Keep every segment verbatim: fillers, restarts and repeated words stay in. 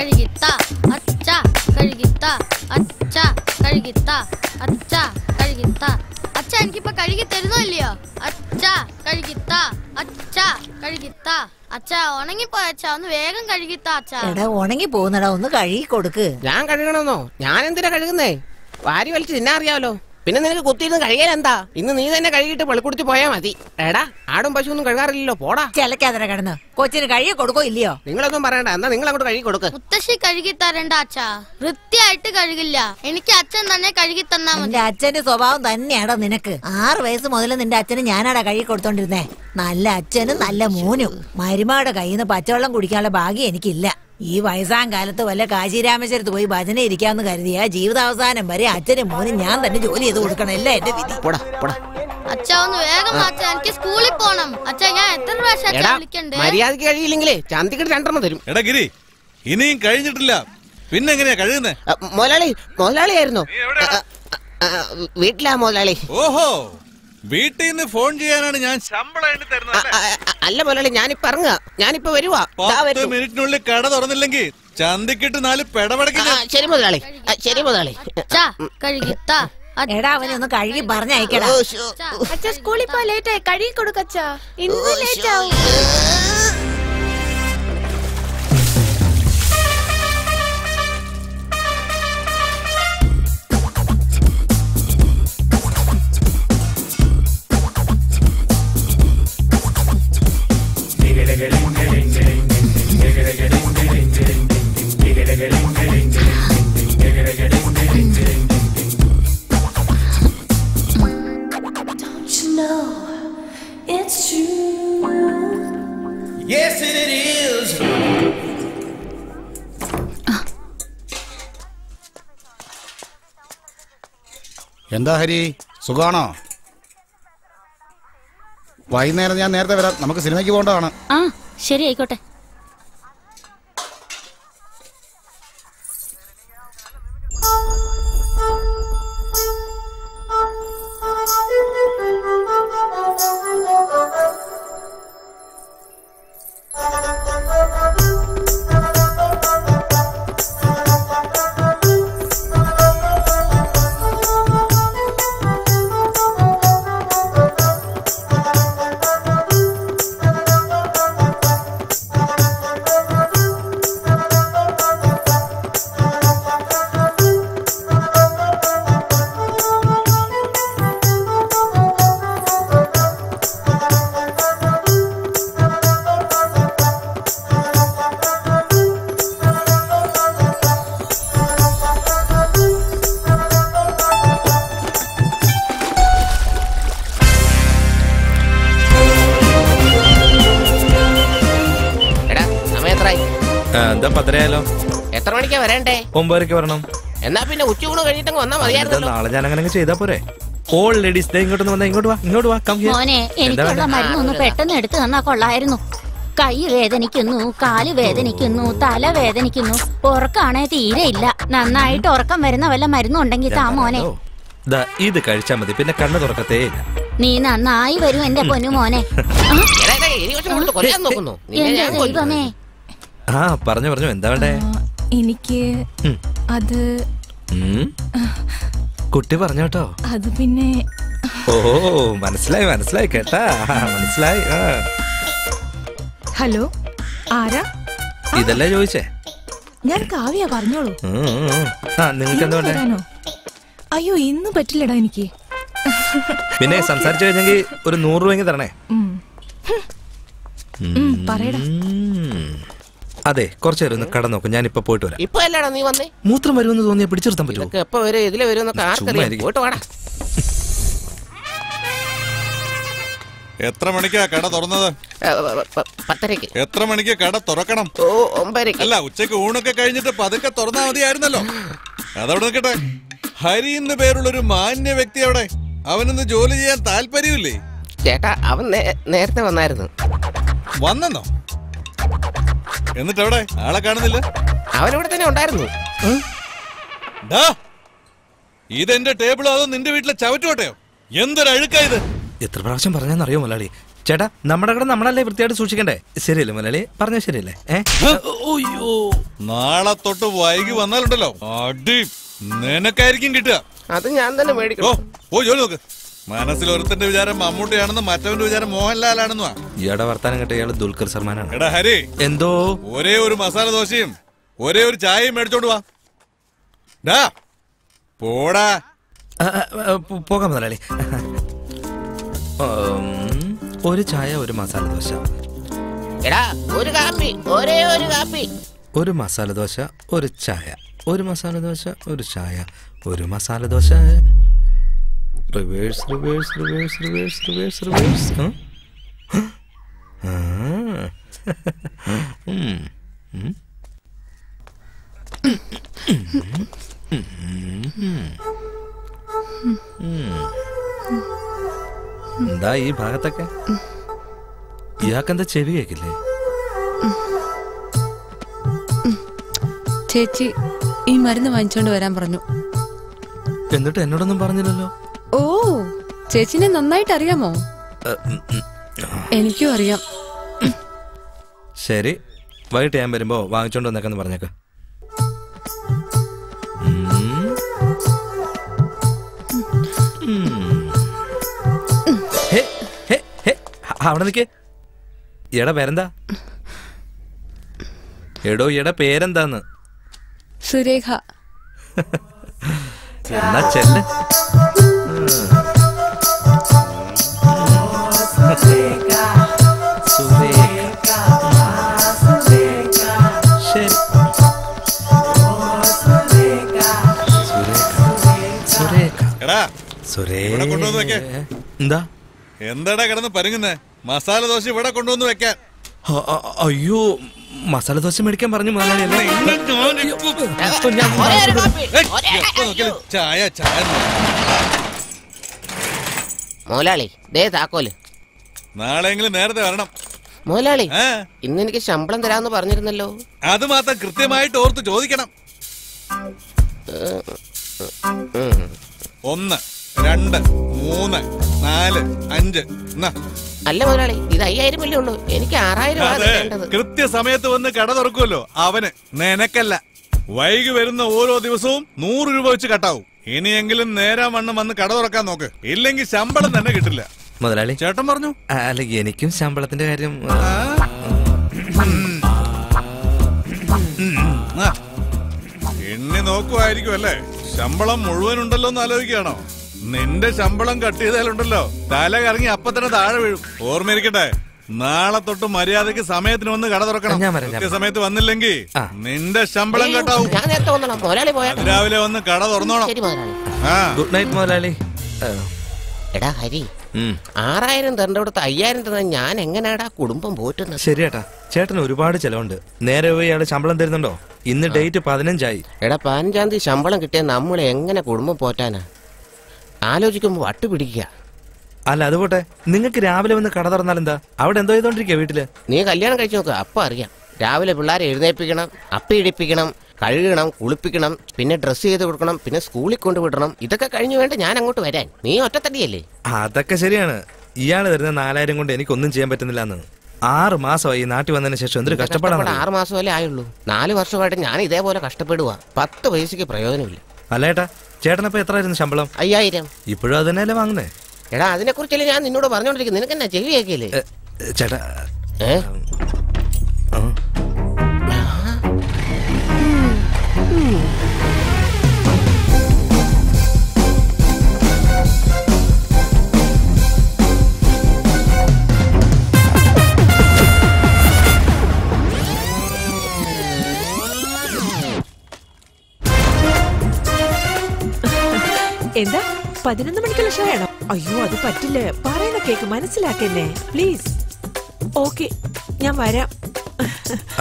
करगिता अच्छा करगिता अच्छा करगिता अच्छा करगिता अच्छा इनकी पकड़गी तेरनो लिया अच्छा करगिता अच्छा करगिता अच्छा उणങ്ങി പോയ അച്ഛാ ഒന്ന് വേഗം കഴുകിത്താ അച്ഛാ എടാ ഉണങ്ങി പോകുന്നടാ ഒന്ന് കഴുകി കൊടുക്ക് ഞാൻ കഴുകണോന്നോ ഞാൻ എന്തിനാ കഴുകുന്നേ വാരി വലിച്ച് നിന്നെ അറിയാവല്ലോ പിന്നെ നിനക്ക് കുത്തിയിരുന്ന് കഴുകാൻ എന്താ ഇന്ന് നീ തന്നെ കഴുകിയിട്ട് വെളിക്കുടിച്ച് പോയാ മതി എടാ ആടും പശുവൊന്നും കഴുകാറില്ലല്ലോ പോടാ ചെലക്കാതെ കിടന്ന് കൊച്ചിന് കഴുകി കൊടുക്കോ ഇല്ലയോ നിങ്ങളൊന്നും പറയണ്ട എന്നാ നിങ്ങൾ അങ്ങോട്ട് കഴുകി കൊടുക്ക് മുത്തശ്ശി കഴുകി തരണ്ട അച്ഛാ വൃത്തിയായിട്ട് കഴുകില്ല എനിക്ക് അച്ഛൻ തന്നെ കഴുകി തന്നാ മതി നിന്റെ അച്ഛന്റെ സ്വഭാവം തന്നെയാടാ നിനക്ക് ആറ് വയസ്സ് മുതൽ നിന്റെ അച്ഛനെ ഞാനാടാ കഴുകി കൊടുത്തോണ്ടിരുന്നേ നല്ല അച്ഛനും നല്ല മോനും മരുമയുടെ കയ്യിൽ നിന്ന് പച്ചവെള്ളം കുടിക്കാനുള്ള ഭാഗ്യം എനിക്കില്ല ഈ വയസ്സാം കാലത്ത് വല്ല കാശിരാമേശ്വരത്ത് പോയി ഭജന ഇരിക്കാന്ന് കരുതിയ ജീവിതാവസാനം വരെ അച്ഛനും മോനും ഞാൻ തന്നെ ജോലി ചെയ്ത് കൊടുക്കണം എല്ലാം എന്റെ വിധി അച്ഛാ ഒന്ന് വേഗം അച്ഛാ എനിക്ക് സ്കൂളിൽ പോണം അച്ഛാ ഞാൻ എത്ര പ്രാവശ്യം അച്ഛാ വിളിക്കണ്ടേ മര്യാദയ്ക്ക് കഴിയില്ലെങ്കിലേ ചാന്തിക്കട്ട് രണ്ടെണ്ണം തരും എടാ ഗിരി ഇനിയും കഴിഞ്ഞിട്ടില്ല പിന്നെ എങ്ങനെയാ കഴിയുന്നേ മോലാളി മോലാളിയായിരുന്നു വീട്ടിലാ മോലാളി ഓഹോ വീട്ടിൽ നിന്ന് ഫോൺ ചെയ്യാനാണ് ഞാൻ ശമ്പളം തരുന്നത് അല്ല മുതലാളി ഞാനിപ്പോ ഇറങ്ങുക ഞാനിപ്പോ വരുവാ പത്ത് മിനിറ്റിനുള്ളിൽ കട തുറന്നില്ലെങ്കിൽ ചന്തിക്കിട്ട് നാല് പെടപെടക്കില്ല ശരി മുതലാളി ശരി മുതലാളി എടാ അവനെ ഒന്ന് കഴുകി പറഞ്ഞയക്കടാ അച്ഛാ സ്കൂളിൽ പോ ലേറ്റ് ആയി കഴുകി കൊടുക്കച്ചാ ഇന്ന് ലേറ്റ് ആവും എന്താ ഹരി സുഖാണോ വൈകുന്നേരം ഞാൻ നേരത്തെ വരാം നമുക്ക് സിനിമയ്ക്ക് പോകേണ്ടതാണ് ആ ശരി ആയിക്കോട്ടെ എന്നാ പിന്നെ ഉച്ചയൂണ് കഴിഞ്ഞിട്ട് വന്നാ മതിയായിരുന്നു നാളെ ഞാൻ അങ്ങനെ ചെയ്താ പോരെ ഓൾ ലേഡീസ് ഇങ്ങോട്ട് വന്നാ ഇങ്ങോട്ട് വാ ഇങ്ങോട്ട് വാ മോനെ എനിക്കുള്ള മരുന്നൊന്ന് പെട്ടെന്ന് എടുത്തു തന്നാ കൊള്ളായിരുന്നു കൈ വേദനിക്കുന്നു കാല് വേദനിക്കുന്നു തല വേദനിക്കുന്നു ഉറക്കാണെ തീരെ ഇല്ല നന്നായിട്ട് ഉറക്കം വരുന്ന വല്ല മരുന്നുണ്ടെങ്കിൽ താ മോനെ ഇത് കഴിച്ചാ മതി പിന്നെ കണ്ണു തുറക്കത്തേ ഇല്ല നീ നന്നായി വരും എന്റെ പൊന്നു മോനെ എന്റെ ദൈവമേ ആ പറഞ്ഞു പറഞ്ഞു എന്താ വേണ്ടേ എനിക്ക് അത് കുട്ടി പറഞ്ഞോട്ടോ അത് പിന്നെ ഓ മനസ്സിലായി മനസ്സിലായി കേട്ടാ മനസ്സിലായി ഹലോ ആരാ ഇതല്ലേ ചോദിച്ചേ ഞാൻ കാവ്യ പറഞ്ഞോളൂ നിങ്ങൾക്ക് എന്താ പറയാനോ അയ്യോ ഇന്ന് പറ്റില്ലടാ എനിക്ക് പിന്നെ സംസാരിച്ചു കഴിഞ്ഞെങ്കിൽ ഒരു നൂറ് രൂപ തരണേ പറയടാ അതെ കുറച്ചു നേരം ഒന്ന് കട നോക്കും ഞാൻ ഇപ്പൊ പോയിട്ട് വരാം ഇപ്പൊ അല്ലാടാ നീ വന്നേ മൂത്രം വരുമെന്ന് തോന്നിയാ പിടിച്ചെടുത്താൻ പറ്റുമോ എപ്പോ വരും ഇതിലെ വരുമെന്നൊക്കെ ആർക്കറിയാം പോയിട്ട് വാടാ എത്ര മണിക്കാ കട തുറന്നത് പത്തരക്ക് എത്ര മണിക്ക് കട തുറക്കണം ഓ ഒമ്പതരക്ക് അല്ല ഉച്ചക്ക് ഊണൊക്കെ കഴിഞ്ഞിട്ട് പതുക്കെ തുറന്നാ മതിയായിരുന്നല്ലോ അതവിടെ നിൽക്കട്ടെ ഹരി എന്ന് പേരുള്ളൊരു മാന്യ വ്യക്തി അവിടെ അവനൊന്ന് ജോലി ചെയ്യാൻ താല്പര്യമില്ലേ ചേട്ടാ അവൻ നേരത്തെ വന്നായിരുന്നു വന്നെന്നോ എന്നിട്ട് അവിടെ ആളെ കാണുന്നില്ല അവനവിടെ തന്നെ ഉണ്ടായിരുന്നു ഇതെന്റെ ടേബിളോ അതോ നിന്റെ വീട്ടിലെ ചവറ്റുകോട്ടയോ എന്തൊരു അഴുക്കായത് എത്ര പ്രാവശ്യം പറഞ്ഞെന്നറിയോ മലയാളി ചേട്ടാ നമ്മുടെ കട നമ്മളല്ലേ വൃത്തിയായിട്ട് സൂക്ഷിക്കണ്ടേ? ശരിയല്ലേ മുതലാളി? പറഞ്ഞ ശരിയല്ലേ? അയ്യോ നാളെ തൊട്ട് വൈകി വന്നാലുണ്ടല്ലോ അടി നിനക്കായിരിക്കും കിട്ടുക. അത് ഞാൻ തന്നെ മേടിക്കും. ഓ ജോലി നോക്ക്. മനസ്സിൽ ഒരുത്തന്റെ വിചാരം മമ്മൂട്ടിയാണെന്ന് മറ്റവന്റെ വിചാരം മോഹൻലാലാണെന്നുവാ. ഇയാളുടെ വർത്താനം കേട്ട ഇയാള് ദുൽഖർ സൽമാനാണ്. എടാ ഹരി എന്തോ ഒരേ ഒരു മസാല ദോശയും ഒരേ ഒരു ചായയും മേടിച്ചോണ്ട് വാ. ഡാ പോടാ. പോകാം മുതലാളി. ഒരു ചായ ഒരു മസാല ദോശ. എടാ ഒരു കാപ്പി, ഒരേ ഒരു കാപ്പി. ഒരു മസാല ദോശ ഒരു ചായ, ഒരു മസാല ദോശ ഒരു ചായ, ഒരു masala dosa. Reverse reverse reverse reverse reverse reverse. എന്താ ഈ ഭാഗത്തൊക്കെ? ഇയാൾക്കെന്താ ചെവി കേക്കില്ലേ? ചേച്ചി ഈ മരുന്ന് വാങ്ങിച്ചോണ്ട് വരാൻ പറഞ്ഞു. എന്നിട്ട് എന്നോടൊന്നും പറഞ്ഞില്ലല്ലോ. ഓ ചേച്ചിനെ നന്നായിട്ട് അറിയാമോ? എനിക്കും അറിയാം. ശരി വൈകിട്ട് ഞാൻ വരുമ്പോ വാങ്ങിച്ചോണ്ട് വന്നേക്കെന്ന് പറഞ്ഞേക്ക. അവിടെ നിൽക്കേ. എടാ പേരെന്താ? എടോ എടാ പേരെന്താന്ന്? സുരേഖ. എന്നാ ചെല്ല്. എന്താ എന്താടാ കിടന്ന് പരുങ്ങുന്നേ? മസാല ദോശ ഇവിടെ കൊണ്ടുവന്ന് വെക്കാൻ. അയ്യോ മസാല ദോശ മേടിക്കാൻ പറഞ്ഞു. മോലാളി ദേ താക്കോല്. നാളെയെങ്കിലും നേരത്തെ വരണം മോലാളി. ഇന്ന് എനിക്ക് ശമ്പളം തരാന്ന് പറഞ്ഞിരുന്നല്ലോ. അത് മാത്രം കൃത്യമായിട്ട് ഓർത്ത് ചോദിക്കണം. ഒന്ന് രണ്ട് മൂന്ന് നാല് അഞ്ച്. അല്ല മുതലാളി ഇത് അയ്യായിരം അല്ലേ ഉള്ളൂ. എനിക്ക് ആറായിരം. കൃത്യസമയത്ത് വന്ന് കട തുറക്കുമല്ലോ അവന്. നിനക്കല്ല, വൈകി വരുന്ന ഓരോ ദിവസവും നൂറ് രൂപ വെച്ച് കട്ടാവും. ഇനിയെങ്കിലും നേരം വണ്ണം വന്ന് കട തുറക്കാൻ നോക്ക്, ഇല്ലെങ്കിൽ ശമ്പളം തന്നെ കിട്ടില്ല. മുതലാളി ചേട്ടൻ പറഞ്ഞു അല്ല എനിക്കും ശമ്പളത്തിന്റെ കാര്യം. എന്നെ നോക്കുമായിരിക്കും അല്ലേ? ശമ്പളം മുഴുവൻ ഉണ്ടല്ലോ എന്ന് ആലോചിക്കുകയാണോ? നിന്റെ ശമ്പളം കട്ട് ചെയ്താലുണ്ടല്ലോ തല കറങ്ങി അപ്പൊ തന്നെ താഴെ വീഴും. ഓർമ്മയിരിക്കട്ടെ, നാളെ തൊട്ട് മര്യാദക്ക് സമയത്തിന് വന്ന് കട തുറക്കണം. സമയത്ത് വന്നില്ലെങ്കിൽ നിന്റെ ശമ്പളം കട്ടാവും. രാവിലെ വന്ന് കട തുറന്നോണം. ഗുഡ് നൈറ്റ് മുതലാളി. എടാ ഹരി ആറായിരം തന്റെ അടുത്ത് അയ്യായിരം തന്നെ ഞാൻ എങ്ങനെയാടാ കുടുംബം പോറ്റുന്നത്? ശരിയേട്ടാ ചേട്ടൻ ഒരുപാട് ചെലവുണ്ട്. നേരെ പോയി അയാള് ശമ്പളം തരുന്നുണ്ടോ? ഇന്ന് ഡേറ്റ് പതിനഞ്ചായി. എടാ പതിനഞ്ചാം തീയതി ശമ്പളം കിട്ടിയാൽ നമ്മൾ എങ്ങനെ കുടുംബം പോറ്റാനാ? ആലോചിക്കുമ്പോ വട്ടു പിടിക്കുക. അല്ല അത് പോട്ടെ, നിങ്ങൾക്ക് രാവിലെ വന്ന് കട തുറന്നാൽ എന്താ? അവിടെ എന്തോ ചെയ്തോണ്ടിരിക്കുക വീട്ടില്. നീ കല്യാണം കഴിച്ചു നോക്കുക, അപ്പൊ അറിയാം. രാവിലെ പിള്ളേരെ എഴുന്നേൽപ്പിക്കണം, അപ്പി ഇടിപ്പിക്കണം, കഴുകണം, കുളിപ്പിക്കണം, പിന്നെ ഡ്രസ്സ് ചെയ്ത് കൊടുക്കണം, പിന്നെ സ്കൂളിൽ കൊണ്ടുവിടണം. ഇതൊക്കെ കഴിഞ്ഞു വേണ്ട ഞാൻ അങ്ങോട്ട് വരാൻ. നീ ഒറ്റത്തടിയല്ലേ? അതൊക്കെ ശരിയാണ്. ഇയാൾ വരുന്ന നാലായിരം കൊണ്ട് എനിക്കൊന്നും ചെയ്യാൻ പറ്റുന്നില്ലെന്ന്. ആറ് മാസമായി നാട്ടിൽ വന്നതിന് ശേഷം എന്തൊരു കഷ്ടപ്പാടാണ്. ആറ് മാസമല്ലേ ആയുള്ളൂ? നാല് വർഷമായിട്ട് ഞാൻ ഇതേപോലെ കഷ്ടപ്പെടുക. പത്ത് പൈസക്ക് പ്രയോജനമില്ല. അല്ല ഏട്ടാ ചേട്ടനപ്പോ എത്രയായിരുന്നു ശമ്പളം? അയ്യായിരം. ഇപ്പോഴും അത് തന്നെയല്ലേ വാങ്ങുന്നേ? എടാ അതിനെ കുറിച്ചല്ലേ ഞാൻ നിന്നോട് പറഞ്ഞോണ്ടിരിക്കുന്നത്. നിനക്കെന്നാ ചെവി കേക്കില്ലേ? ചേട്ടാ എന്താ പതിനൊന്ന് മണിക്കുള്ള ഷോ ആണോ? അയ്യോ അത് പറ്റില്ല. പറയണ കേക്ക് മനസ്സിലാക്കല്ലേ പ്ലീസ്. ഓക്കെ ഞാൻ വരാം.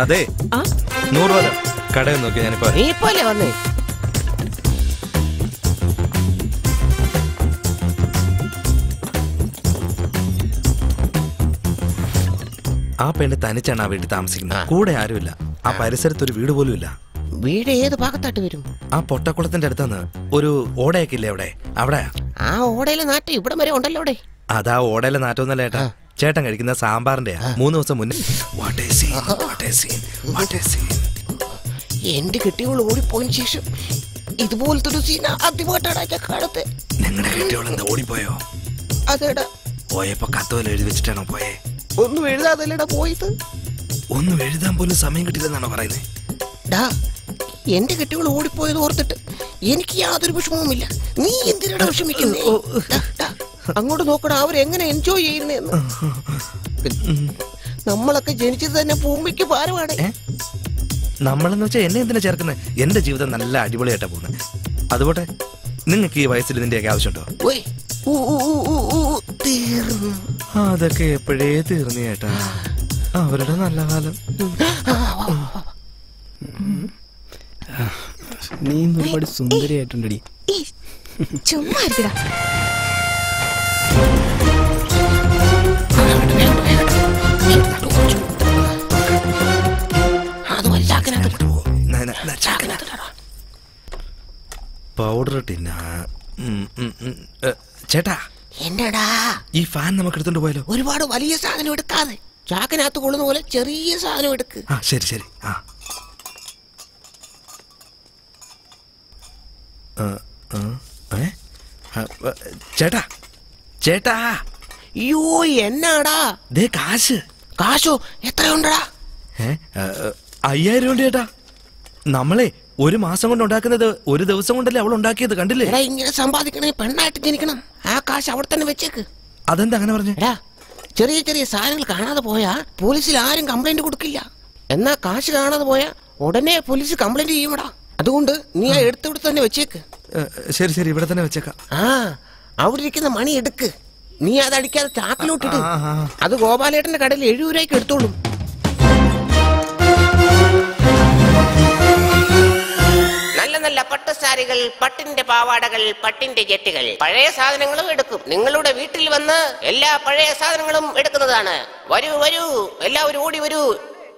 അതെ കടയൊക്കെ ഞാനിപ്പോ നീ പോലെ വന്നേ. ആ പെണ്ണ് തനിച്ചാണ് ആ വീട്ടിൽ താമസിക്കുന്നത്. കൂടെ ആരുമില്ല. ആ പരിസരത്ത് ഒരു വീട് പോലും ഇല്ല. വീട് ഏത് ഭാഗത്തായിട്ട് വരും? ആ പൊട്ടക്കുളത്തിന്റെ അടുത്താണ് ഒരു ഓടയൊക്കെ ഇല്ലേ അവിടെ? അവിടെ ആ ഓടയിലെ നാറ്റം ഇവിടെ വരെ ഉണ്ടല്ലോ. അതാ ഓടയിലെ നാറ്റം ഒന്നല്ല ഏട്ടാ, ചേട്ടൻ കഴിക്കുന്ന സാമ്പാറിന്റെ മൂന്ന് ദിവസം മുന്നേ എന്റെ കെട്ടിയോൾ ഓടിപ്പോയതിനു ശേഷം ഇതുപോലത്തെ ഒരു സീന ആദ്യമായിട്ടാണ് ഞാൻ കാണുന്നത്. നിങ്ങളുടെ കെട്ടിയോൾ എന്താ ഓടിപ്പോയോ? അതേടാ പോയപ്പോ കത്തുവല്ല എഴുതി വെച്ചിട്ടാണോ പോയെ? ഒന്നും എഴുതാതല്ലേടാ പോയത്. ഒന്നും എഴുതാൻ പോലും സമയം കിട്ടില്ലെന്നാണോ പറയുന്നത്? ഡാ എന്റെ കെട്ടിയോൾ ഓടിപ്പോയത് ഓർത്തിട്ട് എനിക്ക് യാതൊരു വിഷമവുമില്ല. നീ എന്തിനാണ് വിഷമിക്കുന്നത്? അങ്ങോട്ട് നോക്കണ അവരെങ്ങനെ എൻജോയ് ചെയ്യുന്നതെന്ന്. നമ്മളൊക്കെ ജനിച്ചത് തന്നെ ഭൂമിക്ക് ഭാരമാണ്. നമ്മളെന്ന് വെച്ചാൽ എന്നെ എന്തിനാ ചേർക്കുന്നത്? എന്റെ ജീവിതം നല്ല അടിപൊളിയായിട്ടാണ് പോകുന്നത്. അതുപോലെ നിങ്ങൾക്ക് ഈ വയസ്സിൽ ഇതിന്റെയൊക്കെ ആവശ്യമുണ്ടോ? അതൊക്കെ എപ്പോഴേ തീർന്നു ചേട്ടാ, അവരുടെ നല്ല കാലം. നീ ഒരുപാട് സുന്ദരിയായിട്ടുണ്ടടി. ചുമ്മാ പൗഡർ ടിന്ന ചേട്ടാ എന്നടാ ഈ ഫാൻ നമുക്ക് എടുത്തോണ്ട് പോയാലോ? ഒരുപാട് വലിയ സാധനം എടുക്കാതെ ചാക്കിനകത്ത് കൊള്ളുന്ന പോലെ ചെറിയ സാധനം എടുക്ക്. ആ ശരി ശരി. ആ ചേട്ടാ ചേട്ടാ അയ്യോ എന്നാടാ? ദേ കാശ്. കാശോ? എത്രയുണ്ടടാ? അയ്യായിരം ഉണ്ട് ചേട്ടാ. നമ്മളെ ഒരു മാസം കൊണ്ട് ഉണ്ടാക്കുന്നത് ഒരു ദിവസം കൊണ്ടല്ലേ അവൾ ഉണ്ടാക്കിയത്, കണ്ടില്ലേ? ഇങ്ങനെ സമ്പാദിക്കണേ പെണ്ണായിട്ട് ജനിക്കണം. ആ കാശ് അവിടെ തന്നെ വെച്ചേക്ക്. അതെന്താ അങ്ങനെ പറഞ്ഞു? ചെറിയ ചെറിയ സാധനങ്ങൾ കാണാതെ പോയാ പോലീസിൽ ആരും കംപ്ലൈന്റ് കൊടുക്കില്ല. എന്നാ കാശ് കാണാതെ പോയാ ഉടനെ പോലീസ് കംപ്ലൈന്റ് ചെയ്യൂടാ. അതുകൊണ്ട് നീ ആ എടുത്തിവിടെ തന്നെ വെച്ചേക്ക്. ശരി ശരി, ഇവിടെ തന്നെ വെച്ചേക്കാം. ആ അവിടെ ഇരിക്കുന്ന മണി എടുക്ക്. നീ അത് അടിക്കാതെ ചാക്കിലോട്ടിട്ട് അത് ഗോപാലേട്ടന്റെ കടയിൽ എഴുപത് രൂപയ്ക്ക് എടുത്തോളും. നല്ല പട്ടു സാരികൾ, പട്ടിന്റെ പാവാടകൾ, പട്ടിന്റെ ജെട്ടികൾ, പഴയ സാധനങ്ങളും എടുക്കും. നിങ്ങളുടെ വീട്ടിൽ വന്ന് എല്ലാ പഴയ സാധനങ്ങളും എടുക്കുന്നതാണ്. വരൂ വരൂ എല്ലാവരും ഓടി വരൂ.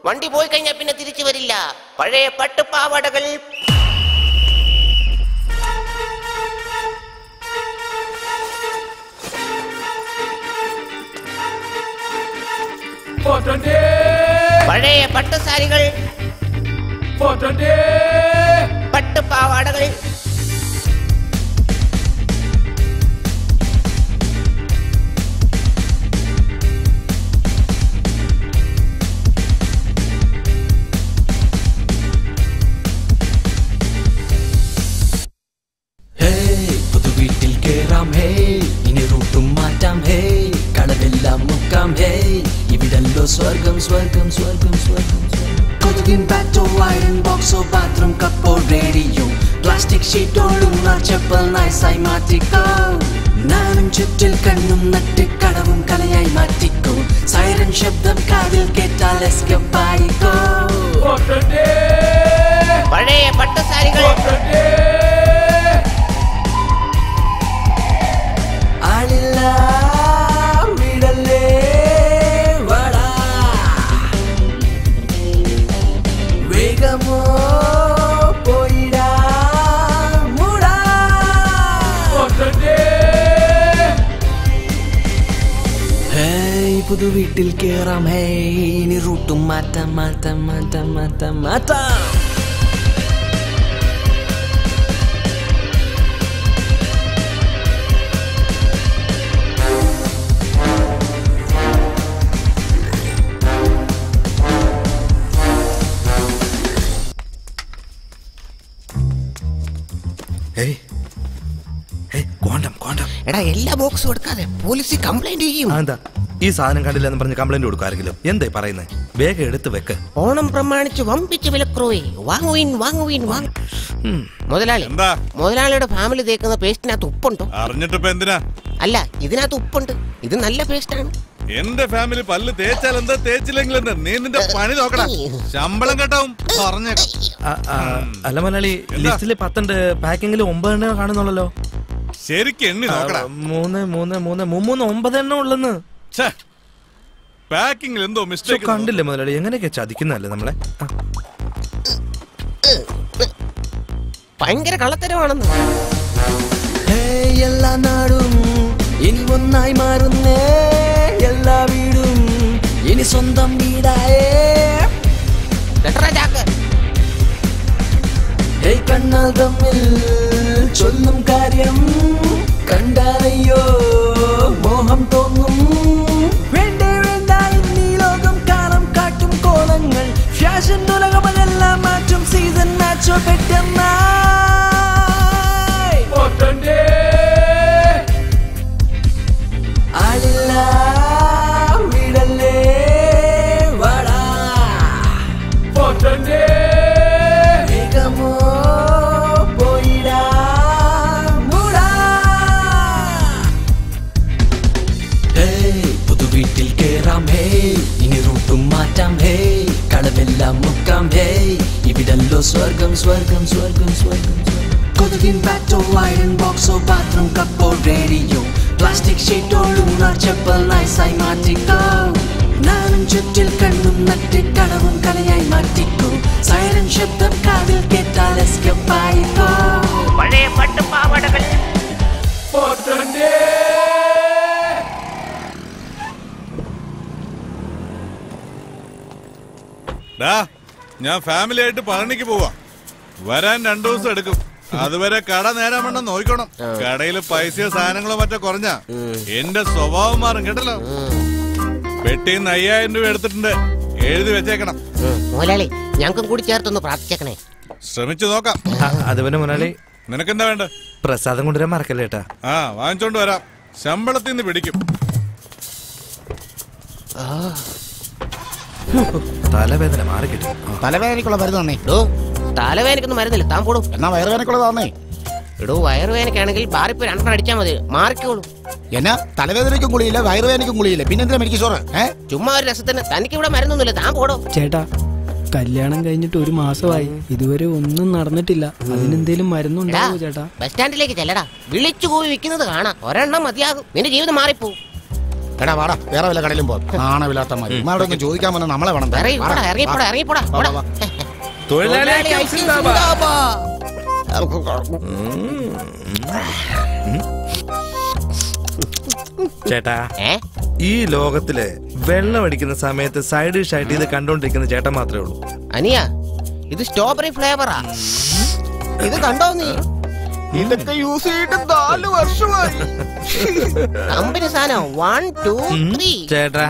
വണ്ടി പോയി കഴിഞ്ഞാൽ പിന്നെ തിരിച്ചു വരില്ല. പഴയ പട്ടു പാവാടകൾ, പഴയ പട്ടു സാരികൾ, പട്ടുപാവാടകൾ, പുതുവീട്ടിൽ കേറാം. ഹേ ഇനി റൂട്ടും മാറ്റാം. ഹേ കളവെല്ലാം മുക്കാം. ഹേ ഇവിടല്ലോ സ്വർഗം സ്വർഗം സ്വർഗം സ്വർഗം. Clothing bag or iron box or bathroom cup or radio, plastic sheet or lunar chappal niceai maathikko. Nanum chuttil kannum nattu kadavum kalayai maathikko. Siren shabdam kaadil kettal escape aayikko. Pottate palaye pattu saarigal pottate alilla vidalle. പുതു വീട്ടിൽ കേറാം. ഹേ ഇനി റൂട്ടും മാറ്റാം മാറ്റാം മാറ്റാം മാറ്റാം മാറ്റാം. എടാ എല്ലാ ബോക്സും എടുക്കാതെ പോലീസിൽ കംപ്ലൈന്റ് ചെയ്യും. ഈ സാധനം കണ്ടില്ലെന്ന് പറഞ്ഞ് കംപ്ലൈന്റ് കൊടുക്കാരെങ്കിലും എന്താ പറയുന്നത്? വേഗം എടുത്ത് വെക്ക്. ഓണം പ്രമാണിച്ച് വമ്പിച്ച് വിലക്രോയി വാങ്ങുവിൻ വാങ്ങുവിൻ വാങ്ങും. മുതലാളി മുതലാളിയുടെ ഫാമിലി തേക്കുന്ന പേസ്റ്റിനകത്ത് ഉപ്പുണ്ടോ? അറിഞ്ഞിട്ടിപ്പോ എന്തിനാ? അല്ല ഇതിനകത്ത് ഉപ്പുണ്ട്, ഇത് നല്ല പേസ്റ്റാണ്. എന്റെ ഫാമിലി പല്ല് തേച്ചാൽ എന്താ തേച്ചില്ലെങ്കിൽ എന്താ? നീ നിന്റെ പണി നോക്കടാ, ശമ്പളം കേട്ടാവും പറഞ്ഞേക്കാം. അല്ല മുതലാളി ലിസ്റ്റില് പത്തുണ്ട്, പാക്കിങ്ങിൽ ഒമ്പതെണ്ണ കാണുന്നുള്ളല്ലോ. ശരിക്കും എണ്ണി നോക്കടാ, മൂന്ന് മൂന്ന് മൂന്ന് മൂന്ന് ഒമ്പത് എണ്ണ ഉള്ളെന്ന്. പാക്കിംഗിൽ എന്തോ മിസ്റ്റേക്ക് കണ്ടില്ല മുതലാളി, എങ്ങനെയൊക്കെ ചതിക്കുന്നല്ലേ നമ്മളെ. ഭയങ്കര കള്ളത്തരമാണെന്ന്. എല്ലാ നാടും ഇനി ഒന്നായി മാറുന്നേ, എല്ലാ വീടും എന്റെ സ്വന്തം വീടായേ കണ്ണാകമിൽ ചൊല്ലും കാര്യം കണ്ടാലയ്യോ മോഹം തോന്നും വേണ്ട വേണ്ട ഈ ലോകം കാലം കാട്ടും കോളങ്ങൾ ഫാഷൻ ഉലകമെല്ലാം മാറ്റും സീസൺ മാച്ചോ പെട്ടെന്ന Swargam, swargam, swargam, swargam. Kodukin bat or iron box or bathroom cup or radio. Plastic sheet or lunar chappal nice I matiko. Nanum chuttil kannum natti kadavum kalayai matiko. Siren shabdam kaadil kettal escape aiko. Pale pattu paavadagal. Pottande. Da. या family पढ़ने की Pova वरा रूस away कड़ नेर नोक कड़े पैस साधन मत कुछ स्वभाव मारूम कटलो पेटी अय्यायिरम श्रमित नोक अदाली निन प्रसाद मरकल आ वाങ്ങിച്ചോണ്ട് വരാം ശമ്പളത്തിൽ നിന്ന് പിടിക്കും തലവേദന മാറി കിട്ടും തലവേദനക്കുള്ള മരുന്ന് എടോ തലവേദനക്കൊന്നും മരുന്നില്ല താൻ പോടും എന്നാ വയറുവേദനക്കുള്ളതാന്നേ എടോ വയറുവേദനക്കാണെങ്കിൽ ബാറിപ്പോ രണ്ടെണ്ണം അടിച്ചാൽ മതി മാറിക്കോളും എന്നാ തലവേദനക്കും ഗുളിയില്ല വയറുവേദനക്കും ഗുളിയില്ല പിന്നെന്തിനാ മെഡിക്കൽ സ്റ്റോർ ചുമ്മാ ഒരു രസത്തിന് തനിക്ക് ഇവിടെ മരുന്നൊന്നുമില്ല താൻ പോടോ ചേട്ടാ കല്യാണം കഴിഞ്ഞിട്ട് ഒരു മാസമായി ഇതുവരെ ഒന്നും നടന്നിട്ടില്ല അതിനെന്തേലും മരുന്നുണ്ടാവോ ചേട്ടാ ബസ് സ്റ്റാൻഡിലേക്ക് ചെല്ലടാ വിളിച്ചു പോയി വിൽക്കുന്നത് കാണാം ഒരെണ്ണം മതിയാകും നിന്റെ ജീവിതം മാറിപ്പോവും എടാ വാടാ വേറെ വല്ല കടയിലും പോ കാണാവില്ലാത്ത മതി മാടൊന്നും ചോദിക്കാൻ വന്ന നമ്മളെ വേണം ഇറങ്ങി പോടാ ഇറങ്ങി പോടാ ഇറങ്ങി പോടാ തൊഴിലാളി ഐസിന്ദാബാ ചേട്ടാ ഈ ലോകത്തിലെ വെള്ളം അടിക്കുന്ന സമയത്ത് സൈഡ് ഡിഷ് ആയിട്ട് ഇത് കണ്ടോണ്ടിരിക്കുന്ന ചേട്ടൻ മാത്രമേ ഉള്ളൂ അനിയ ഇത് സ്ട്രോബെറി ഫ്ലേവറാ ഇത് കണ്ടോ നീ ഇതൊക്കെ യൂസ് ചെയ്തിട്ട് നാല് വർഷമായി കമ്പനി സാധനം one two three ചേട്ടാ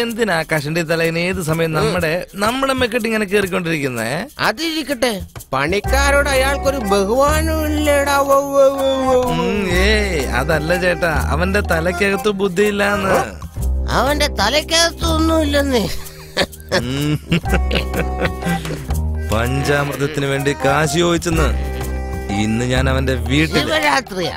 എന്തിനാ ആകാശന്റെ തലേന്ന് ഏത് സമയം നമ്മുടെ നമ്മുടെ മെക്കെട്ട് ഇങ്ങനെ കേറിക്കൊണ്ടിരിക്കുന്നേ അതിരിക്കട്ടെ പണിക്കാരോട് അയാൾക്കൊരു ബഹുമാനം ഇല്ലടാ ഏയ് അതല്ല ചേട്ടാ അവന്റെ തലക്കകത്ത് ബുദ്ധിയില്ലാന്ന് അവന്റെ തലക്കകത്തൊന്നും ഇല്ലെന്നേ പഞ്ചാമൃതത്തിന് വേണ്ടി കാശ് ചോദിച്ചെന്ന് ഇന്ന് ഞാൻ അവന്റെ വീട്ടിൽ രാത്രിയാ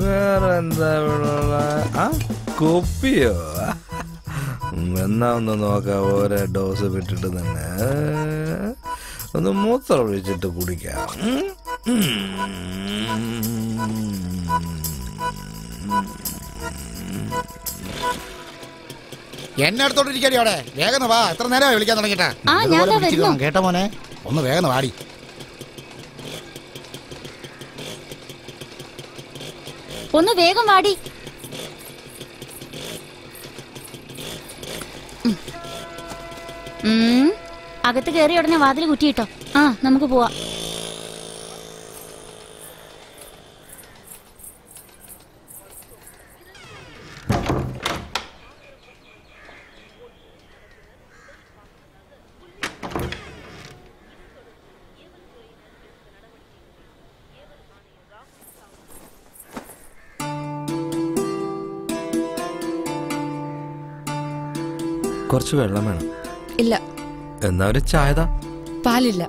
വേറെന്താ കൊപ്പിയോ എന്നാ ഒന്ന് നോക്കാം ഓരോ ഡോസ് വിട്ടിട്ട് തന്നെ ഒന്ന് മൂത്രം ഒഴിച്ചിട്ട് കുടിക്കാം എന്നെ അടുത്തോട്ടിരിക്കടിയോടെ വേഗം വാ എത്ര നേരമായി വിളിക്കാൻ തുടങ്ങിട്ടാ കേട്ടോ മോനെ ഒന്ന് വേഗം വാടി ഒന്ന് വേഗം വാടി അകത്ത് കയറിയ ഉടനെ വാതിൽ കുറ്റിയിട്ടോ ആ നമുക്ക് പോവാം കുറച്ച് വെള്ളം വേണം. ഇല്ല. എന്നാ ഒരു ചായ ദാ. പാലില്ല.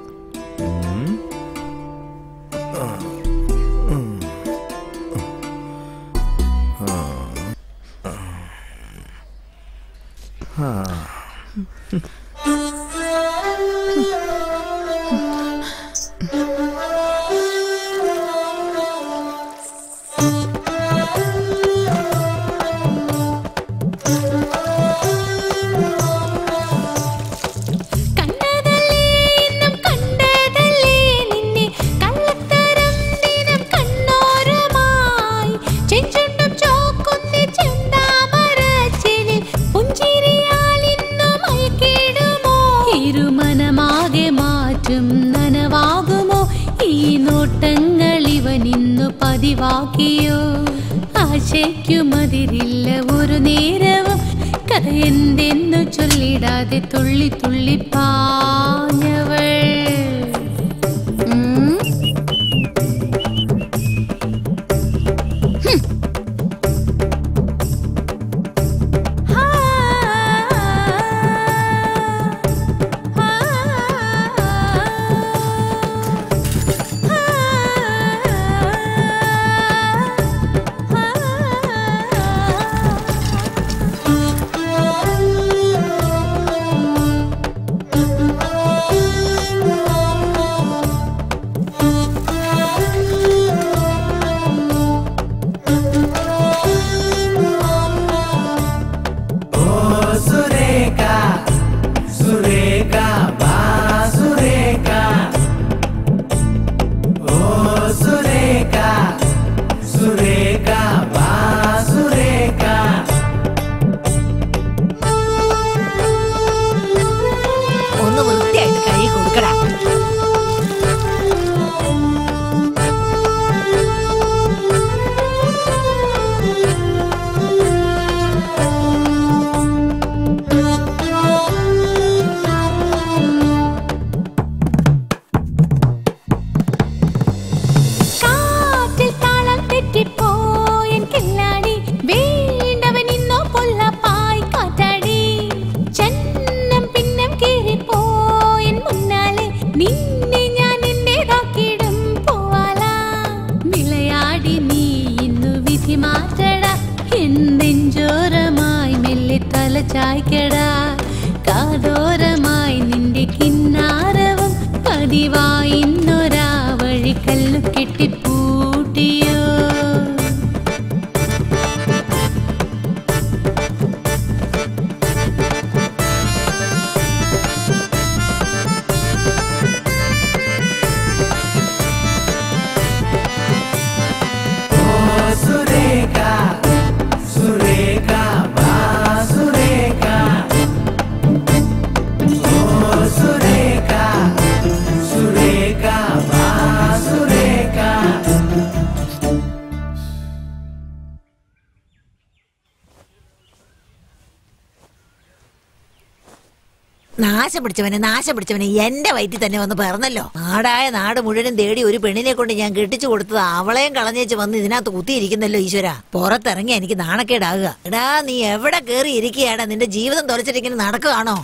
നാശം പിടിച്ചവനെ നാശം പിടിച്ചവനെ എന്റെ വയറ്റിൽ തന്നെ വന്ന് പിറന്നല്ലോ. നാടായ നാട് മുഴുവനും തേടി ഒരു പെണ്ണിനെ കൊണ്ട് ഞാൻ കെട്ടിച്ചു കൊടുത്തത് അവളെയും കളഞ്ഞേച്ച് വന്ന് ഇതിനകത്ത് കുത്തിയിരിക്കുന്നല്ലോ. ഈശ്വര, പുറത്തിറങ്ങിയ എനിക്ക് നാണക്കേടാകുക. എടാ, നീ എവിടെ കേറി ഇരിക്കുകയാണ്? നിന്റെ ജീവിതം തുലച്ചിട്ടിങ്ങനെ നടക്കുകയാണോ?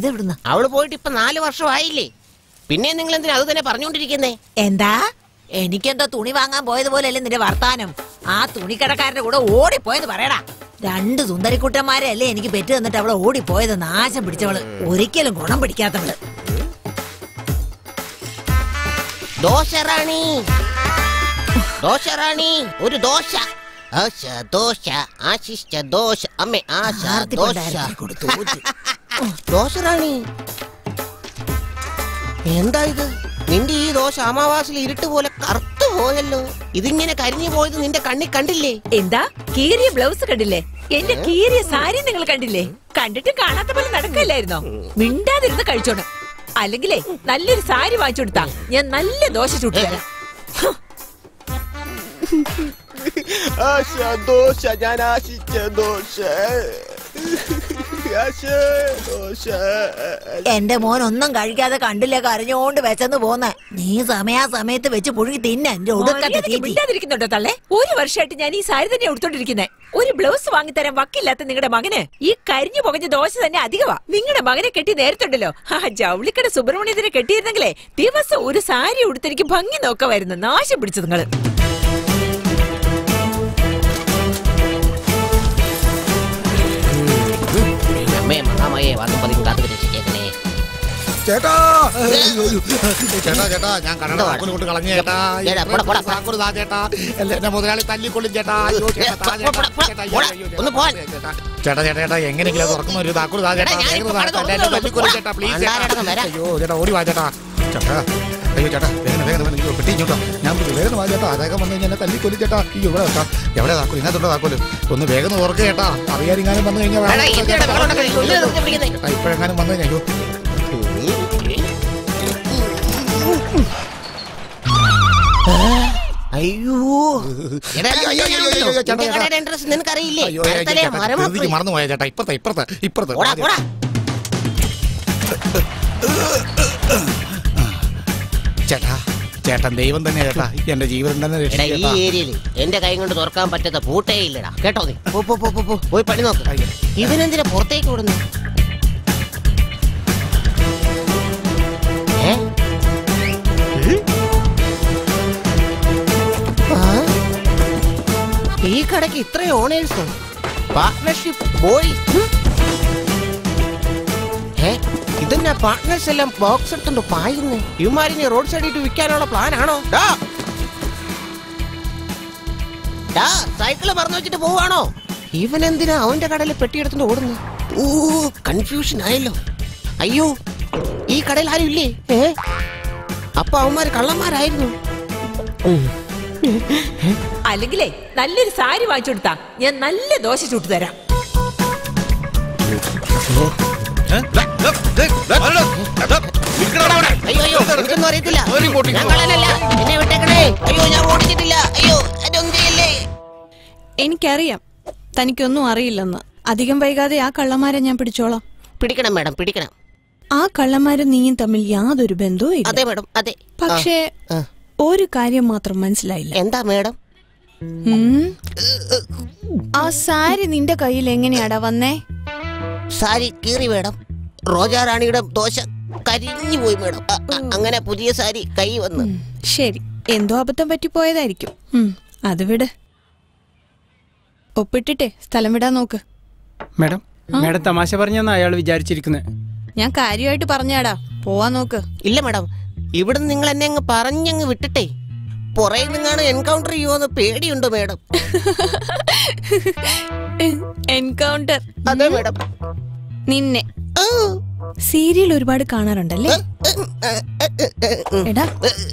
ഇതെവിടുന്ന? അവള് പോയിട്ട് ഇപ്പൊ നാല് വർഷം ആയില്ലേ? പിന്നെ നിങ്ങൾ എന്തിനാ അത് തന്നെ പറഞ്ഞോണ്ടിരിക്കുന്നേ? എന്താ, എനിക്കെന്തോ തുണി വാങ്ങാൻ പോയതുപോലെയല്ലേ നിന്റെ വർത്താനം? ആ തുണിക്കടക്കാരന്റെ കൂടെ ഓടിപ്പോയെന്ന് പറയടാ. രണ്ട് സുന്ദരിക്കുട്ടന്മാരെ അല്ലേ എനിക്ക് പെറ്റു തന്നിട്ട് അവളെ ഓടിപ്പോയത്. നാശം പിടിച്ചവള്, ഒരിക്കലും ഗുണം പിടിക്കാത്തവള്. ദോശറാണി, ദോശറാണി, ഒരു ദോശ. ആശ ദോശ, ആശിഷ്ട ദോശ, അമ്മേ ആശ ദോശ. ദോശറാണി, എന്താ ഇത്? നിന്റെ ഈ ദോശ അമാവാസിൽ ഇരുട്ട് പോലെ കറുത്തു പോയല്ലോ. ഇതിങ്ങനെ കരിഞ്ഞു പോയത് നിന്റെ കണ്ണി കണ്ടില്ലേ? എന്താ, കീറിയ ബ്ലൗസ് കണ്ടില്ലേ? എന്റെ കീറിയ സാരി നിങ്ങൾ കണ്ടില്ലേ? കണ്ടിട്ട് കാണാത്ത പോലെ നടക്കില്ലായിരുന്നോ? മിണ്ടാതിരുന്ന് കഴിച്ചോണം, അല്ലെങ്കിലേ നല്ലൊരു സാരി വാങ്ങിച്ചു കൊടുത്താ ഞാൻ നല്ല ദോശ ചുട്ടുതരാം. ദോശ, ഞാൻ ആശിച്ച ദോശ. എന്റെ മോൻ ഒന്നും കഴിക്കാതെ കണ്ടില്ല കരഞ്ഞോണ്ട് വെച്ചെന്ന് പോന്നെ. നീ സമയാ സമയത്ത് വെച്ച് പുഴുകി തിന്നെ. മിണ്ടാതിരിക്കുന്നുണ്ടോ തള്ളേ? ഒരു വർഷമായിട്ട് ഞാൻ ഈ സാരി തന്നെ എടുത്തോണ്ടിരിക്കുന്നേ. ഒരു ബ്ലൗസ് വാങ്ങിത്തരാൻ വക്കില്ലാത്ത നിങ്ങളുടെ മകന് ഈ കരിഞ്ഞു പുകഞ്ഞ ദോശ തന്നെ അധികമാ. നിങ്ങളുടെ മകനെ കെട്ടി നേരത്തുണ്ടല്ലോ ആ ജൗളിക്കട സുബ്രഹ്മണ്യത്തിനെ കെട്ടിയിരുന്നെങ്കിലേ ദിവസം ഒരു സാരി ഉടുത്തെനിക്ക് ഭംഗി നോക്കാമായിരുന്നു. നാശം പിടിച്ചത് നിങ്ങള്. ചേട്ടാ ചേട്ടാ ചേട്ടാ ഞാൻ കണ്ണട കൊണ്ട് കളഞ്ഞ ചേട്ടാ ചേട്ടാ എന്നെ മുതലാളി തല്ലിക്കൊള്ളും ചേട്ടാ. ചേട്ടാ ചേട്ടാ ചേട്ടാ എങ്ങനെയെങ്കിലും തുറക്കുന്ന ഒരു താക്കൂർ താ ചേട്ടാ തല്ലിക്കൊള്ളും ചേട്ടാ പ്ലീസ്. അയ്യോ ചേട്ടാ ഓടി വാ ചേട്ടാ. ചേട്ടാ അയ്യോ ചേട്ടാ വേഗം വേഗം വേഗം പെട്ടി ഇങ്ങോട്ടോ. ഞാൻ വേഗം വാ ചേട്ടാ. അദ്ദേഹം വന്നു കഴിഞ്ഞാൽ തല്ലിക്കൊല്ലും ചേട്ടാ. അയ്യോ ഇവിടെ ചേട്ടാ എവിടെ താക്കോൽ ഇതിനകത്തോടെ താക്കോല് ഒന്ന് വേഗം തുറക്ക് ചേട്ടാ. അറിയാനെങ്ങാനും വന്നു കഴിഞ്ഞാൽ ചേട്ടാ ഇപ്പോഴെങ്ങാനും വന്നു കഴിഞ്ഞാൽ മറന്നുപോയ ചേട്ടാ. ഇപ്പുറത്തെ ഇപ്പുറത്തെ ഇപ്പുറത്തെ ചേട്ടാ ചേട്ടൻ ദൈവം തന്നെ ചേട്ടാ. എന്റെ ജീവൻ തന്നെ ഈ ഏരിയയിൽ എന്റെ കൈ കൊണ്ട് തുറക്കാൻ പറ്റാത്ത പൂട്ടേ ഇല്ലടാ കേട്ടോ. നീ പോയി പണി നോക്ക. ഇവനെന്തിനാ പുറത്തേക്ക് ഓടുന്നു? ഈ കടക്ക് ഇത്രയും ഓണേഴ്സ് പാർട്ണർഷിപ്പ് പോയി. ഇതെന്നാ പാർട്ട്നേഴ്സ് എല്ലാം ബോക്സ് എടുത്തുണ്ട് പായുന്നു. ഇവന്മാരിനി റോഡ് സൈഡിട്ട് വിൽക്കാനുള്ള പ്ലാൻ ആണോ? സൈക്കിള് മറന്നു വെച്ചിട്ട് പോവാണോ? ഇവനെന്തിനാ അവന്റെ കടയിൽ പെട്ടിയെടുത്തിട്ട് ഓടുന്നു? ഓ കൺഫ്യൂഷൻ ആയല്ലോ. അയ്യോ ഈ കടയിൽ ആരും ഇല്ലേ? ഏ അപ്പൊ അവന്മാര് കള്ളന്മാരായിരുന്നു. അല്ലെങ്കിലേ നല്ലൊരു സാരി വാങ്ങിച്ചു കൊടുത്താ ഞാൻ നല്ല ദോശ ചുട്ടു തരാം. എനിക്കറിയാം തനിക്കൊന്നും അറിയില്ലെന്ന്. അധികം വൈകാതെ ആ കള്ളന്മാരെ ഞാൻ പിടിച്ചോളാം. പിടിക്കണം മാഡം പിടിക്കണം. ആ കള്ളന്മാരും നീയും തമ്മിൽ യാതൊരു ബന്ധവും ഇല്ല. അതെ മാഡം അതെ. പക്ഷേ ഒരു കാര്യം മാത്രം മനസ്സിലായില്ല. എന്താ മാഡം? ആ സാരി നിന്റെ കയ്യിൽ എങ്ങനെയാടാ വന്നേ? സാരി കീറി മാഡം. റോജാറാണിയുടെ ദോശ കരിഞ്ഞു പോയി മാഡം. അങ്ങനെ പുതിയ സാരി കൈ വന്നു. ശരി എന്തോ അബദ്ധം പറ്റിപ്പോയതായിരിക്കും. അത് വിട്. ഒപ്പിട്ടിട്ടെ സ്ഥലം വിടാൻ നോക്ക്. മാഡം മാഡം തമാശ പറഞ്ഞാ അയാൾ വിചാരിച്ചിരിക്കുന്നത്. ഞാൻ കാര്യമായിട്ട് പറഞ്ഞാടാ. പോവാൻ നോക്ക്. ഇല്ല മാഡം ഇവിടെ നിങ്ങൾ എന്നെ അങ്ങ് പറഞ്ഞങ്ങ് വിട്ടിട്ടേ പുറയിൽ നിന്നാണ് എൻകൗണ്ടർ ചെയ്യുമെന്ന് പേടിയുണ്ട് മേഡം. എൻകൗണ്ടർ? അതെ മേഡം. നിന്നെ സീരിയൽ ഒരുപാട് കാണാറുണ്ടല്ലേ? എടാ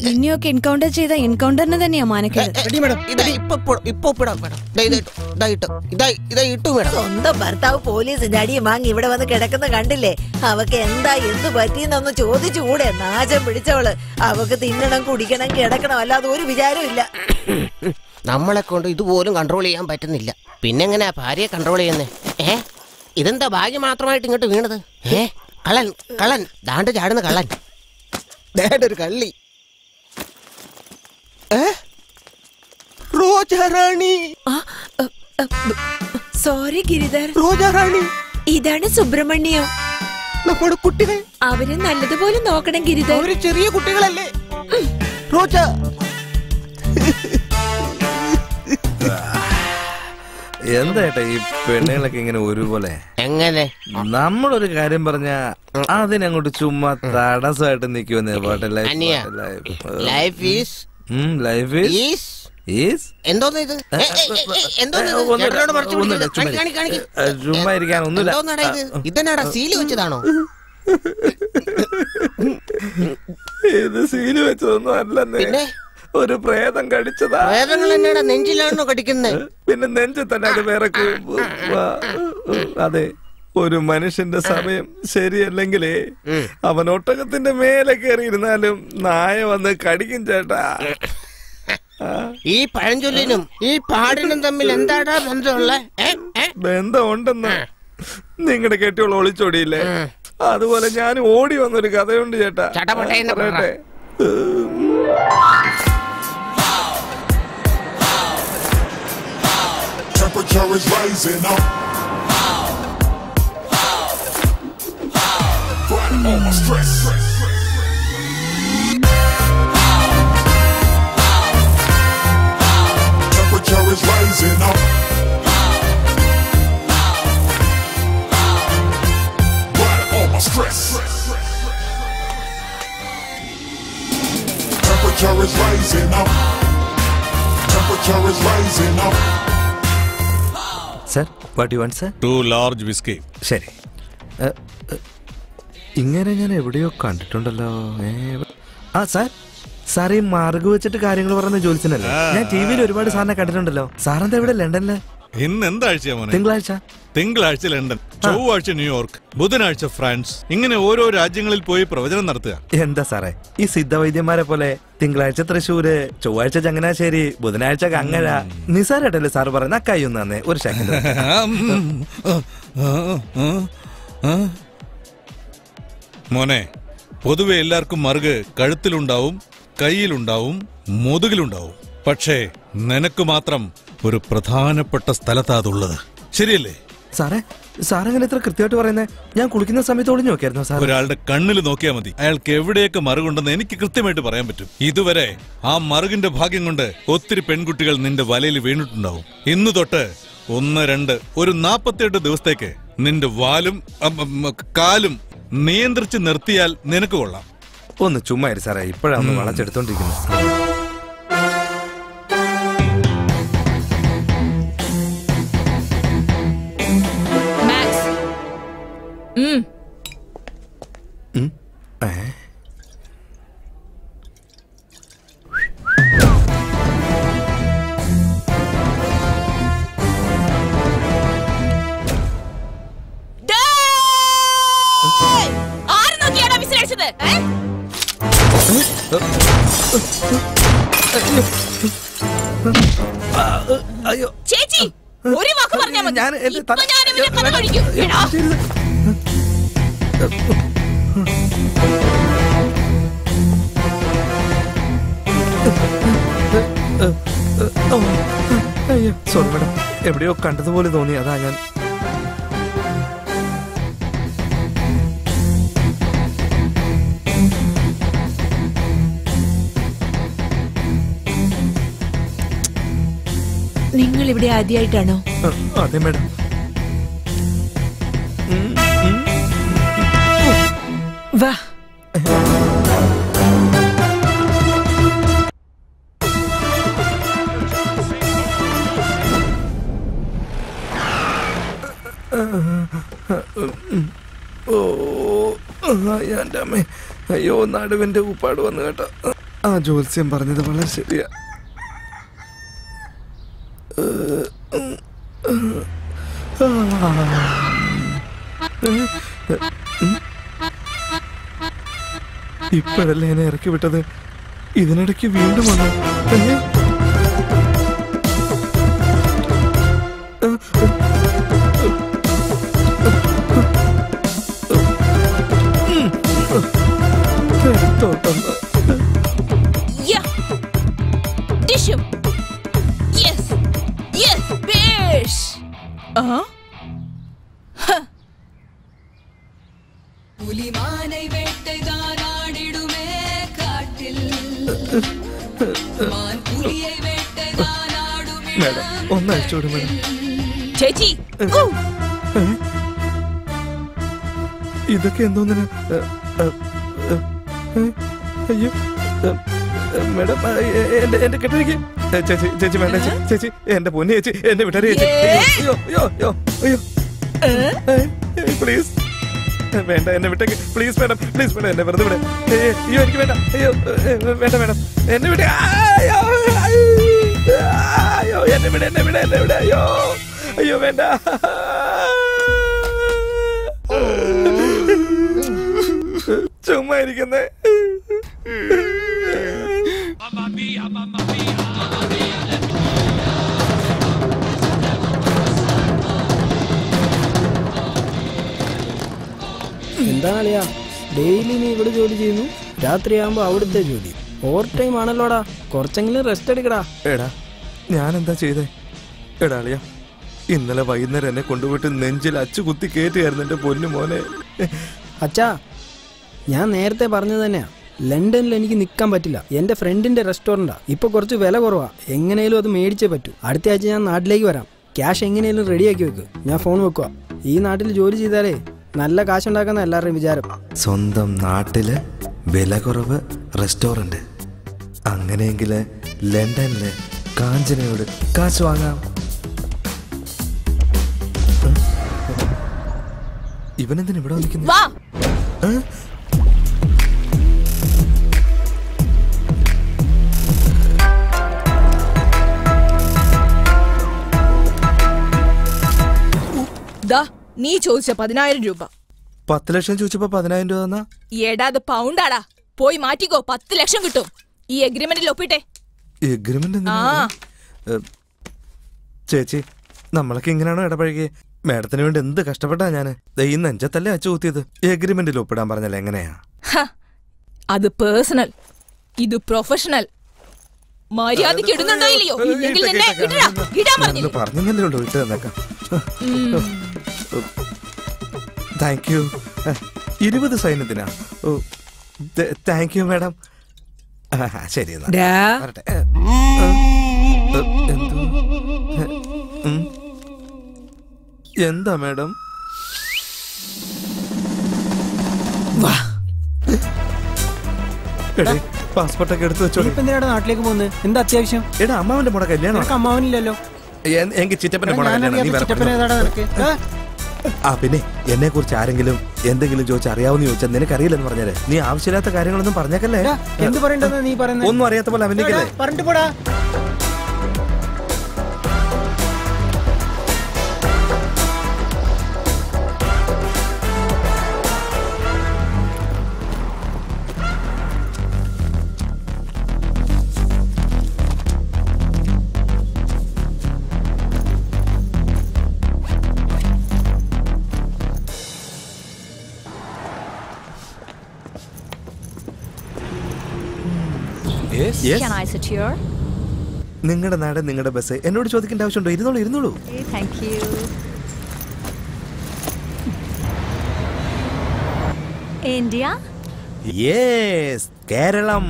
നിന്നെയൊക്കെ എൻകൗണ്ടർ ചെയ്ത എൻകൗണ്ടറിന് തന്നെയാ മാനക്കേട്. സ്വന്തം ഭർത്താവ് പോലീസിന്റെ അടിയും വാങ്ങി ഇവിടെ വന്ന് കിടക്കുന്ന കണ്ടില്ലേ? അവക്ക് എന്താ എന്ത് പറ്റിയെന്നൊന്ന് ചോദിച്ചുകൂടെ? നാശം പിടിച്ചവള്. അവക്ക് തിന്നണം കുടിക്കണം കിടക്കണം അല്ലാതെ ഒരു വിചാരമില്ല. നമ്മളെ കൊണ്ട് ഇതുപോലും കൺട്രോൾ ചെയ്യാൻ പറ്റുന്നില്ല. പിന്നെങ്ങനെ ഭാര്യയെ കൺട്രോൾ ചെയ്യുന്നേ? ഏ ഇതെന്താ ഭാഗ്യം മാത്രമായിട്ട് ഇങ്ങോട്ട് വീണത്? ഏ കള്ളൻ കള്ളൻ ദാണ്ട് ചാടുന്ന കള്ളൻ ഒരു കള്ളി. റോജാറാണി സോറി ഗിരിധർ. റോജാറാണി ഇതാണ് സുബ്രഹ്മണ്യം. നമ്മുടെ കുട്ടികൾ അവരെ നല്ലതുപോലെ നോക്കണം ഗിരിധർ. അവര് ചെറിയ കുട്ടികളല്ലേ? റോജ എന്താ ഈ പെണ്ണുകളൊക്കെ ഇങ്ങനെ ഒരുപോലെ? എങ്ങനെ നമ്മളൊരു കാര്യം പറഞ്ഞ അതിനങ്ങോട്ട് ചുമ്മാ തടസ്സമായിട്ട് നിക്കുവെന്നേ. ചുമ്മാ ഇരിക്കാൻ ഒന്നുമില്ല. ഇതെന്നാടാ സീല് വെച്ചതാണോ? ഇത് സീല് വെച്ചതൊന്നും അല്ലെന്നേ. ഒരു പ്രേതം കടിച്ചതാ. പ്രേതങ്ങൾ എന്നാടാ നെഞ്ചിലാണോ കടിക്കുന്നത്? പിന്നെ നെഞ്ച് തന്നെ. അത് വേറെ. അതെ ഒരു മനുഷ്യന്റെ സമയം ശരിയല്ലെങ്കിലേ അവൻ ഒട്ടകത്തിന്റെ മേലെ കയറിയിരുന്നാലും നായ വന്ന് കടിക്കും ചേട്ടാ. ഈ പഴഞ്ചൊല്ലിനും ഈ പാടിനും തമ്മിൽ എന്താടാ ബന്ധമുള്ള? ബന്ധമുണ്ടെന്ന് നിങ്ങളുടെ കെട്ടിയോൾ ഒളിച്ചോടിയില്ലേ അതുപോലെ ഞാൻ ഓടി വന്നൊരു കഥയുണ്ട് ചേട്ടാ. പറയട്ടെ. Temperature is rising up. Burn all my stress. Temperature is rising up. Burn all my stress. Temperature is rising up. Temperature is rising up. Sir, what do you want, sir? Two large whiskey. ശരി. ഇങ്ങനെ ഞാൻ എവിടെയോ കണ്ടിട്ടുണ്ടല്ലോ. ആ sir, sir ഈ മാർഗ് വെച്ചിട്ട് കാര്യങ്ങൾ പറയുന്ന ജോലിച്ചനല്ലേ? ഞാൻ ടി വിയിൽ ഒരുപാട് സാറിനെ കണ്ടിട്ടുണ്ടല്ലോ. സാറിന്റെ എവിടെ ലണ്ടനില്? ഇന്ന് എന്താഴ്ചയാ മോനെ? തിങ്കളാഴ്ച. തിങ്കളാഴ്ച ലണ്ടൻ, ചൊവ്വാഴ്ച ന്യൂയോർക്ക്, ബുധനാഴ്ച ഫ്രാൻസ്, ഇങ്ങനെ ഓരോ രാജ്യങ്ങളിൽ പോയി പ്രവചനം നടത്തുക. എന്താ സാറേ ഈ സിദ്ധവൈദ്യന്മാരെ പോലെ തിങ്കളാഴ്ച തൃശ്ശൂര്, ചൊവ്വാഴ്ച ചങ്ങനാശ്ശേരി, ബുധനാഴ്ച കങ്ങഴ. നിസാരായിട്ടല്ലേ സാറ് പറയുന്ന കയ്യൊന്നേ ഒരു സെക്കൻഡ്. മോനെ, പൊതുവെ എല്ലാവർക്കും മറുക് കഴുത്തിലുണ്ടാവും, കയ്യിലുണ്ടാവും, മുതുകിലുണ്ടാവും. പക്ഷേ നിനക്ക് മാത്രം ഒരു പ്രധാനപ്പെട്ട സ്ഥലത്താ അതുള്ളത്. ശരിയല്ലേ സാറേ? സാറെങ്ങനെ ഇത്ര കൃത്യമായിട്ട് പറയുന്നേ? ഞാൻ കുളിക്കുന്ന സമയത്ത് ഒളിഞ്ഞു നോക്കിയായിരുന്നു സാർ. ഒരാളുടെ കണ്ണിൽ നോക്കിയാൽ മതി അയാൾക്ക് എവിടെയൊക്കെ മറുകുണ്ടെന്ന് എനിക്ക് കൃത്യമായിട്ട് പറയാൻ പറ്റും. ഇതുവരെ ആ മറുകിന്റെ ഭാഗ്യം കൊണ്ട് ഒത്തിരി പെൺകുട്ടികൾ നിന്റെ വലയിൽ വീണിട്ടുണ്ടാവും. ഇന്ന് തൊട്ട് ഒന്ന് രണ്ട് ഒരു നാപ്പത്തിയെട്ട് ദിവസത്തേക്ക് നിന്റെ വാലും കാലും നിയന്ത്രിച്ച് നിർത്തിയാൽ നിനക്ക് കൊള്ളാം. ഒന്ന് ചുമ്മാ ഇരി സാറേ, ഇപ്പോഴാണ് വളച്ചെടുത്തോണ്ടിരിക്കുന്നത്. ചേച്ചി ഒരു വാക്ക് പറഞ്ഞാൽ മതി, ഞാൻ ഇവനെ കഥ കഴിക്കും. അയ്യോ സോറി മാഡം, എവിടെയോ കണ്ടതുപോലെ തോന്നി, അതാ ഞാൻ. നിങ്ങൾ ഇവിടെ ആദ്യമായിട്ടാണോ? അതെ മാഡം. വാ, എന്റെ അമ്മ. അയ്യോ നടുവിന്റെ ഉപ്പാട് വന്നു കേട്ടോ. ആ ജോത്സ്യം പറഞ്ഞത് വളരെ ശരിയാ. ഇപ്പോഴല്ലേ എന്നെ ഇറക്കി വിട്ടത്, ഇതിനിടയ്ക്ക് വീണ്ടും വന്നു. പുലിമാനെ വെട്ടുകാനാടിടുമേ കാട്ടിൽ, മാൻ പുലിയെ വെട്ടുകാനാടുമേ. മേഡം ഒന്ന് അഴിച്ചോട് മേഡം. ചേച്ചി ഇതൊക്കെ എന്തോന്നിന്? അയ്യോ മേഡം എന്റെ എന്റെ കെട്ടിരിക്കും. ചേച്ചി ചേച്ചി വേണ്ട ചേച്ചി, എന്റെ പൊന്നു ചേച്ചി, എന്റെ വിട്ടറി ചേച്ചി പ്ലീസ് വേണ്ട, എന്നെ വിട്ടേക്ക് പ്ലീസ് മേഡം, പ്ലീസ് മേഡം എന്നെ വെറുതെ വിടേ. അയ്യോ എനിക്ക് വേണ്ട, അയ്യോ വേണ്ട മേഡം എന്നെ വിടേ. അയ്യോ എന്നെ വിടേ, എന്നെ വിടേ, എന്നെ വിടേ. അയ്യോ അയ്യോ വേണ്ട. ചുമ്മാ ഇരിക്കുന്നേ. എന്താണല്ലിയാ ഡെയിലി നീ ഇവിടെ ജോലി ചെയ്യുന്നു, രാത്രിയാകുമ്പോൾ അവിടുത്തെ ജോലി, ഓവർ ടൈം ആണല്ലോടാ, കുറച്ചെങ്കിലും റെസ്റ്റ് എടുക്കടാ. എടാ ഞാനെന്താ ചെയ്തേ? എടാ അളിയ, ഇന്നലെ വൈകുന്നേരം എന്നെ കൊണ്ടുപോയിട്ട് നെഞ്ചിൽ അച്ചു കുത്തി കയറ്റിയായിരുന്നു എൻ്റെ പൊന്നു മോനെ. അച്ഛാ ഞാൻ നേരത്തെ പറഞ്ഞത് തന്നെയാ, ലണ്ടനിൽ എനിക്ക് നിൽക്കാൻ പറ്റില്ല. എൻ്റെ ഫ്രണ്ടിൻ്റെ റെസ്റ്റോറൻറ്റാണ്, ഇപ്പോൾ കുറച്ച് വില കുറവാണ്, എങ്ങനെയും അത് മേടിച്ചേ പറ്റൂ. അടുത്ത ആഴ്ച ഞാൻ നാട്ടിലേക്ക് വരാം, ക്യാഷ് എങ്ങനെയും റെഡിയാക്കി വെക്കും. ഞാൻ ഫോൺ വെക്കുക, ഈ നാട്ടിൽ ജോലി ചെയ്താലേ നല്ല കാശുണ്ടാക്കുന്ന എല്ലാവരുടെയും വിചാരം. സ്വന്തം നാട്ടില് വില കുറവ് റെസ്റ്റോറൻറ്റ്, അങ്ങനെയെങ്കിൽ ലണ്ടനിലെ കാഞ്ചനയോട് കാശ് വാങ്ങാം. ഇവനെന്തിന് ഇവിടെ വന്നിരിക്കുന്നു? നീ ചോദിച്ച പതിനായിരം രൂപ, പത്ത് ലക്ഷം ചോദിച്ചപ്പോ പതിനായിരം രൂപ തന്നാ? എടാ അത് പൗണ്ടാടാ, പോയി മാറ്റിക്കോ, പത്ത് ലക്ഷം കിട്ടും. ഈ എഗ്രിമെന്റിൽ ഒപ്പിട്ടെ. എഗ്രിമെന്റ്? ചേച്ചി നമ്മളൊക്കെ ഇങ്ങനെയാണോ ഇടപഴകിയ? മാഡത്തിന് വേണ്ടി എന്ത് കഷ്ടപ്പെട്ടാ ഞാന് ഈ നെഞ്ചത്തല്ലേ അച്ചു കുത്തിയത്. എഗ്രിമെന്റിൽ ഒപ്പിടാൻ പറഞ്ഞല്ലേ എങ്ങനെയാ? അത് പേഴ്സണൽ, ഇത് പ്രൊഫഷണൽ. മര്യാദക്ക് ഇടുന്നുണ്ടോ ഇല്ലയോ? പറഞ്ഞല്ലേ ഉള്ളൂ, ഇട്ട് തന്നേക്കാം. Thank you. ഇരുപത് സൈന്യത്തിനാ? Thank you madam. ശരി എന്താ മാഡം? പാസ്പോർട്ടൊക്കെ എടുത്ത് വെച്ചോ. എന്തിനാണ് നാട്ടിലേക്ക് പോകുന്നത്? എന്താ അത്യാവശ്യം? എടാ അമ്മാവന്റെ മോടെ കല്യാണം. അമ്മാവനില്ലല്ലോ. എനിക്ക് ചിറ്റപ്പന്റെ മോടെ കല്യാണം. ആ പിന്നെ എന്നെ കുറിച്ച് ആരെങ്കിലും എന്തെങ്കിലും ചോദിച്ചറിയാവുന്ന ചോദിച്ചാൽ നിനക്കറിയില്ലെന്ന് പറഞ്ഞേ. നീ ആവശ്യമില്ലാത്ത കാര്യങ്ങളൊന്നും പറഞ്ഞേക്കല്ലേ. എന്ത് പറയണ്ടെന്ന് നീ പറയുന്നത്? ഒന്നും അറിയാത്ത പോലെ അഭിനയിക്കല്ലേ. പറഞ്ഞിട്ട് പോടാ. നിങ്ങളുടെ നാട് നിങ്ങളുടെ ബസ്, എന്നോട് ചോദിക്കേണ്ട ആവശ്യമുണ്ടോ? ഇരുന്നോളൂ ഇരുന്നോളൂ. Keralam.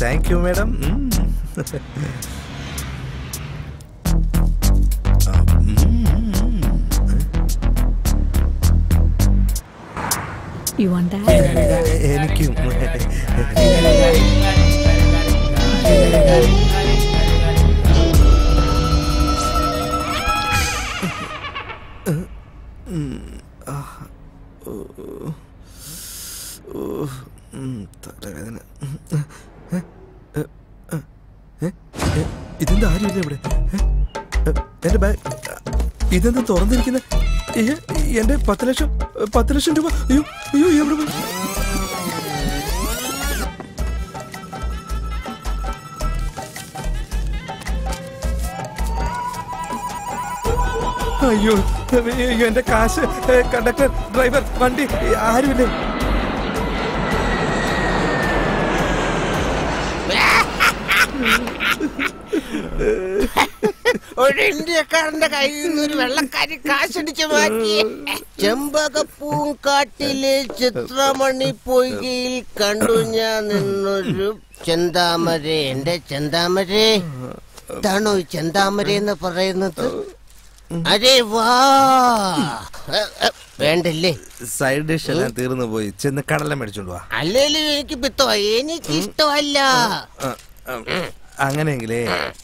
Thank you madam. Mm. You want that? Thank you. Mm. Ah. Oh. Oh. Mm. Tadagana. ഇതെന്താ ആരുമില്ല ഇവിടെ? എന്റെ ബാഗ് ഇതെന്താ തുറന്നിരിക്കുന്നത്? എന്റെ പത്ത് ലക്ഷം പത്ത് ലക്ഷം രൂപ. അയ്യോ അയ്യോ എവിടെ പോയി? അയ്യോ അയ്യോ എന്റെ കാശ്. കണ്ടക്ടർ, ഡ്രൈവർ, വണ്ടി ആരുമില്ലേ? ഒരു ഇന്ത്യക്കാരന്റെ കയ്യിൽ നിന്നൊരു വെള്ളക്കാരി കാശടിച്ചു മാറ്റി. ചെമ്പകപ്പൂവും കാട്ടിലെ ചിത്രമണി പൊയ്കയിൽ കണ്ടു ഞാൻ നിന്നൊരു ചെന്താമര. എന്റെ ചെന്താമരേ, ഇതാണോ ഈ ചെന്താമര എന്ന് പറയുന്നത്? അരേ വാ, വേണ്ടല്ലേ? സൈഡ് ഡിഷ് എല്ലാം തീർന്നു പോയി, ചെന്ന് കടല മേടിച്ചോണ്ട് വാ. അല്ലേലും എനിക്ക് പിത്തോ, എനിക്ക് ഇഷ്ടമല്ല. അങ്ങനെയെങ്കിലേ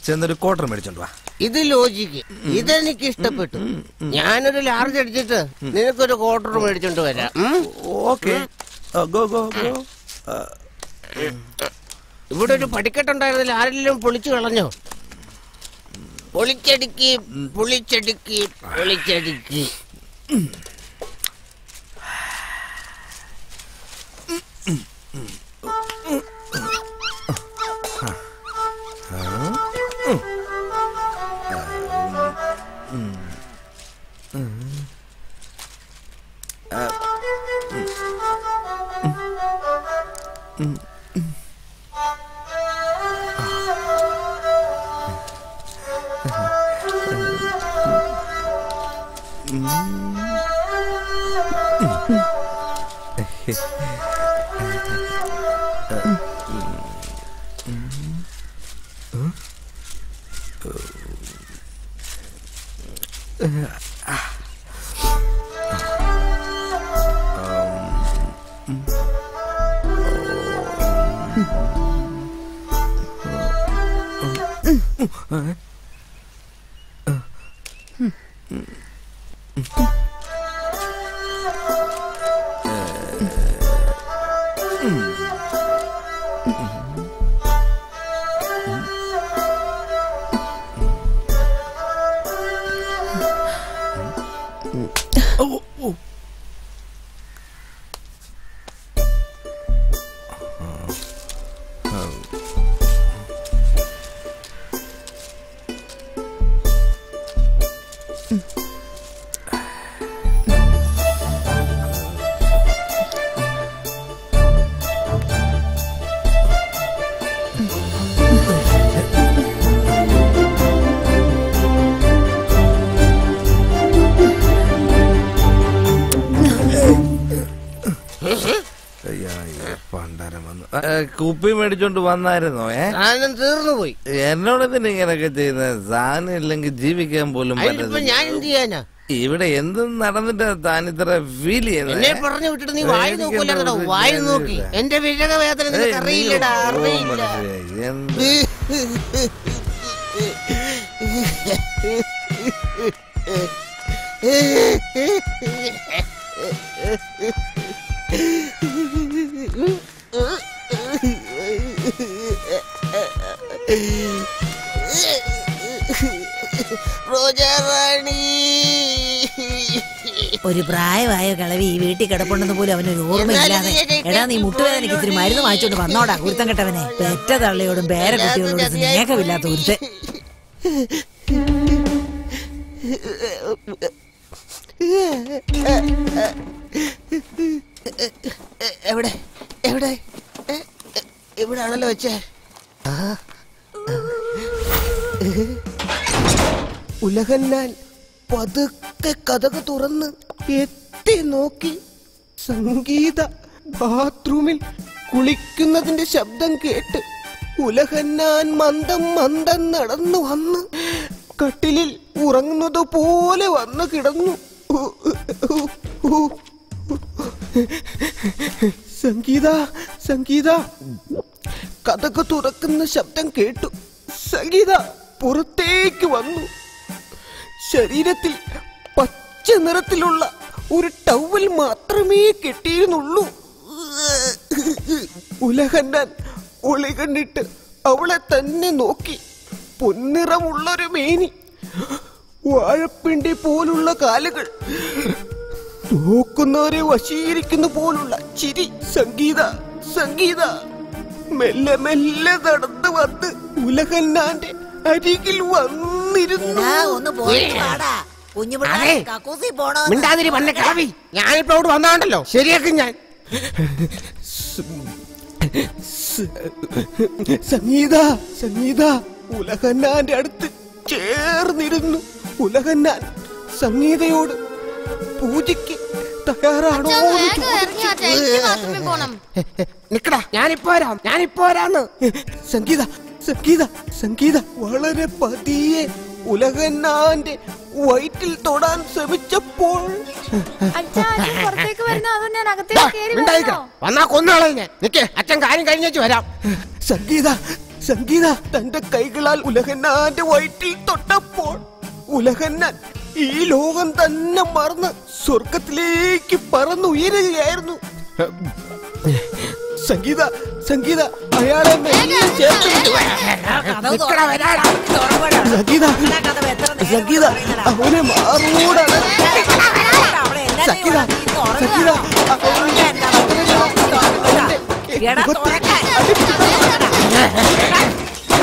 ചെന്നൊരു ക്വാർട്ടർ മേടിച്ചോണ്ട് വാ. ഇത് ലോജിക്ക്, ഇതെനിക്ക് ഇഷ്ടപ്പെട്ടു. ഞാനൊരു ലാർജ് അടിച്ചിട്ട് നിനക്കൊരു ക്വാർട്ടർ മേടിച്ചോണ്ട് വരാം. ഓക്കെ. ഇവിടെ ഒരു പടിക്കെട്ടുണ്ടായിരുന്നില്ല, ആരെങ്കിലും പൊളിച്ചു കളഞ്ഞോ? പൊളിച്ചടുക്കി പൊളിച്ചടുക്കി പൊളിച്ചടുക്കി. കുപ്പി മേടിച്ചോണ്ട് വന്നായിരുന്നോ? സാധനം തീർന്നു പോയി. എന്നോട് തന്നെ ഇങ്ങനൊക്കെ ചെയ്യുന്ന, സാധനം ഇല്ലെങ്കിൽ ജീവിക്കാൻ പോലും. ഞാൻ എന്ത് ചെയ്യാനാ? ഇവിടെ എന്തും നടന്നിട്ട് താൻ ഇത്ര ഫീൽ ചെയ്യുന്നത്? പറഞ്ഞു വിട്ടിട്ട് നീ വായി നോക്കൂലോ? വായി നോക്കി എന്റെ വിരക വേദന അറിയില്ലടാ. ഒരു പ്രായമായ കളവി ഈ വീട്ടിൽ കിടപ്പുണ്ടെന്ന് പോലും അവനൊരു ഓർമ്മയില്ലാതെ. എടാ നീ മുട്ടുവേദനയ്ക്ക് ഇത്തിരി മരുന്ന് വാങ്ങിച്ചോണ്ട് വന്നോടാ കുരുത്തം കെട്ടവനെ. പെറ്റ തള്ളിയോടും പേര കുട്ടികളോടും സ്നേഹമില്ലാത്ത ഒരുത്തൻ. എവിടെ എവിടെ ഇവിടെ ആണല്ലോ വെച്ചേ. ഉലഹന്നാൽ പതുക്കെ കഥക തുറന്ന് എത്തി നോക്കി. സംഗീത ബാത്റൂമിൽ കുളിക്കുന്നതിന്റെ ശബ്ദം കേട്ട് ഉലഹന്നാൻ മന്ദം മന്ദം നടന്നു വന്ന് കട്ടിലിൽ ഉറങ്ങുന്നത് പോലെ വന്ന് കിടന്നു. സംഗീത സംഗീത കഥക തുറക്കുന്ന ശബ്ദം കേട്ടു. സംഗീത പുറത്തേക്ക് വന്നു. ശരീരത്തിൽ പച്ച നിറത്തിലുള്ള ഒരു ടവൽ മാത്രമേ കെട്ടിയിരുന്നുള്ളൂ. ഉലഹന്നാൻ ഒളി കണ്ടിട്ട് അവളെ തന്നെ നോക്കി. പൊന്നിറമുള്ളൊരു മേനി, വാഴപ്പിണ്ടി പോലുള്ള കാലുകൾ, നോക്കുന്നവരെ വശീകരിക്കുന്ന പോലുള്ള ചിരി. സംഗീത സംഗീത മെല്ലെ മെല്ലെ നടന്നു വന്ന് ഉലഹന്നാന്റെ അരികിൽ വന്നിരുന്നു. ഞാനിപ്പോ അവിടെ വന്നാണ്ടല്ലോ ശരിയാക്കും ഞാൻ. സംഗീത സംഗീത ഉലഹന്നാന്റെ അടുത്ത് ചേർന്നിരുന്നു. ഉലഹന്നാൻ സംഗീതയോട് പൂജയ്ക്ക് തയ്യാറാണോ? നിക്കടാ, ഞാനിപ്പോ വരാം ഞാനിപ്പോ വരാന്ന്. സംഗീത സംഗീത സംഗീത വളരെ പതിയെ ഉലഹന്നാന്റെ വയറ്റിൽ തൊടാൻ ശ്രമിച്ചപ്പോൾ വന്നാ കൊന്നാളെ ഞാൻ. നിക്ക്, അച്ഛൻ കാര്യം കഴിഞ്ഞേച്ച് വരാം. സംഗീത സംഗീത തന്റെ കൈകളാൽ ഉലഹന്നാന്റെ വയറ്റിൽ തൊട്ടപ്പോൾ ഉലഹന്നാൻ ഈ ലോകം തന്നെ മറന്ന് സ്വർഗത്തിലേക്ക് പറന്നുയരുകയായിരുന്നു. संगीता संगीता अयाड़े में संगीता संगीता अबने मारूड़ा संगीता संगीता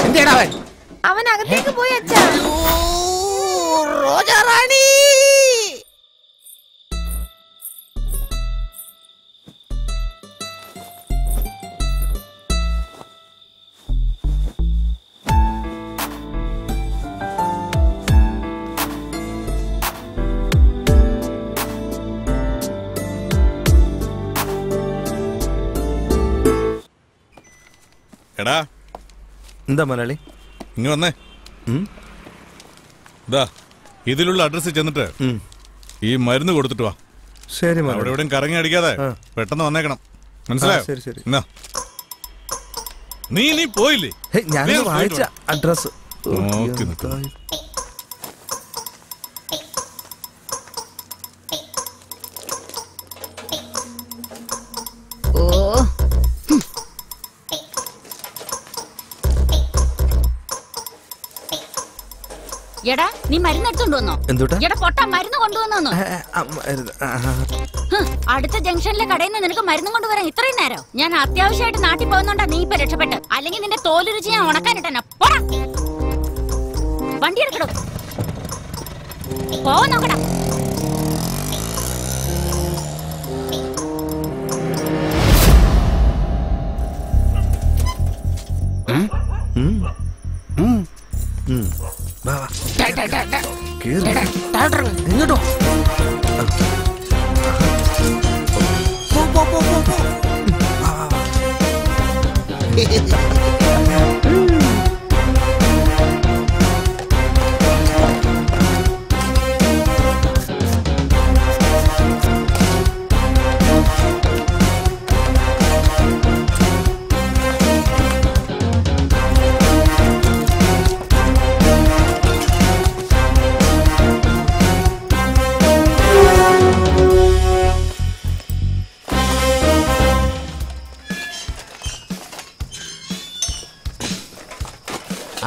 എന്തിനാ അവൻ അവൻ അകത്തേക്ക് പോയി അച്ഛാ റോജ റാണി എടാ എന്താ മലയാളി ഇങ്ങ് വന്നേ ദാ ഇതിലുള്ള അഡ്രസ് ചെന്നിട്ട് ഈ മരുന്ന് കൊടുത്തിട്ട് വാ ശരി മലയാളി അവിടെ എവിടെയും കറങ്ങി അടിക്കാതെ പെട്ടെന്ന് വന്നേക്കണം മനസ്സിലായോ ശരി ശരി എന്നാ നീ നീ പോയില്ലേ ഞാൻ വായിച്ച അഡ്രസ് ഓക്കേ എടാ നീ മരുന്നെടുത്തോണ്ടോന്നോ എടാ പൊട്ടാ മരുന്ന് കൊണ്ടുവന്നോന്നോ അടുത്ത ജംഗ്ഷനിലെ കടയിൽ നിന്ന് നിനക്ക് മരുന്നും കൊണ്ടുവരാൻ ഇത്രയും നേരം ഞാൻ അത്യാവശ്യമായിട്ട് നാട്ടിൽ പോകുന്നോണ്ടാ നീ ഇപ്പൊ രക്ഷപ്പെട്ട് അല്ലെങ്കിൽ നിന്റെ തോല് രുചി ഞാൻ ഉണക്കാനിട്ടെന്നാ പോടാ വണ്ടി എടുക്കടോ പോ നോക്കടാ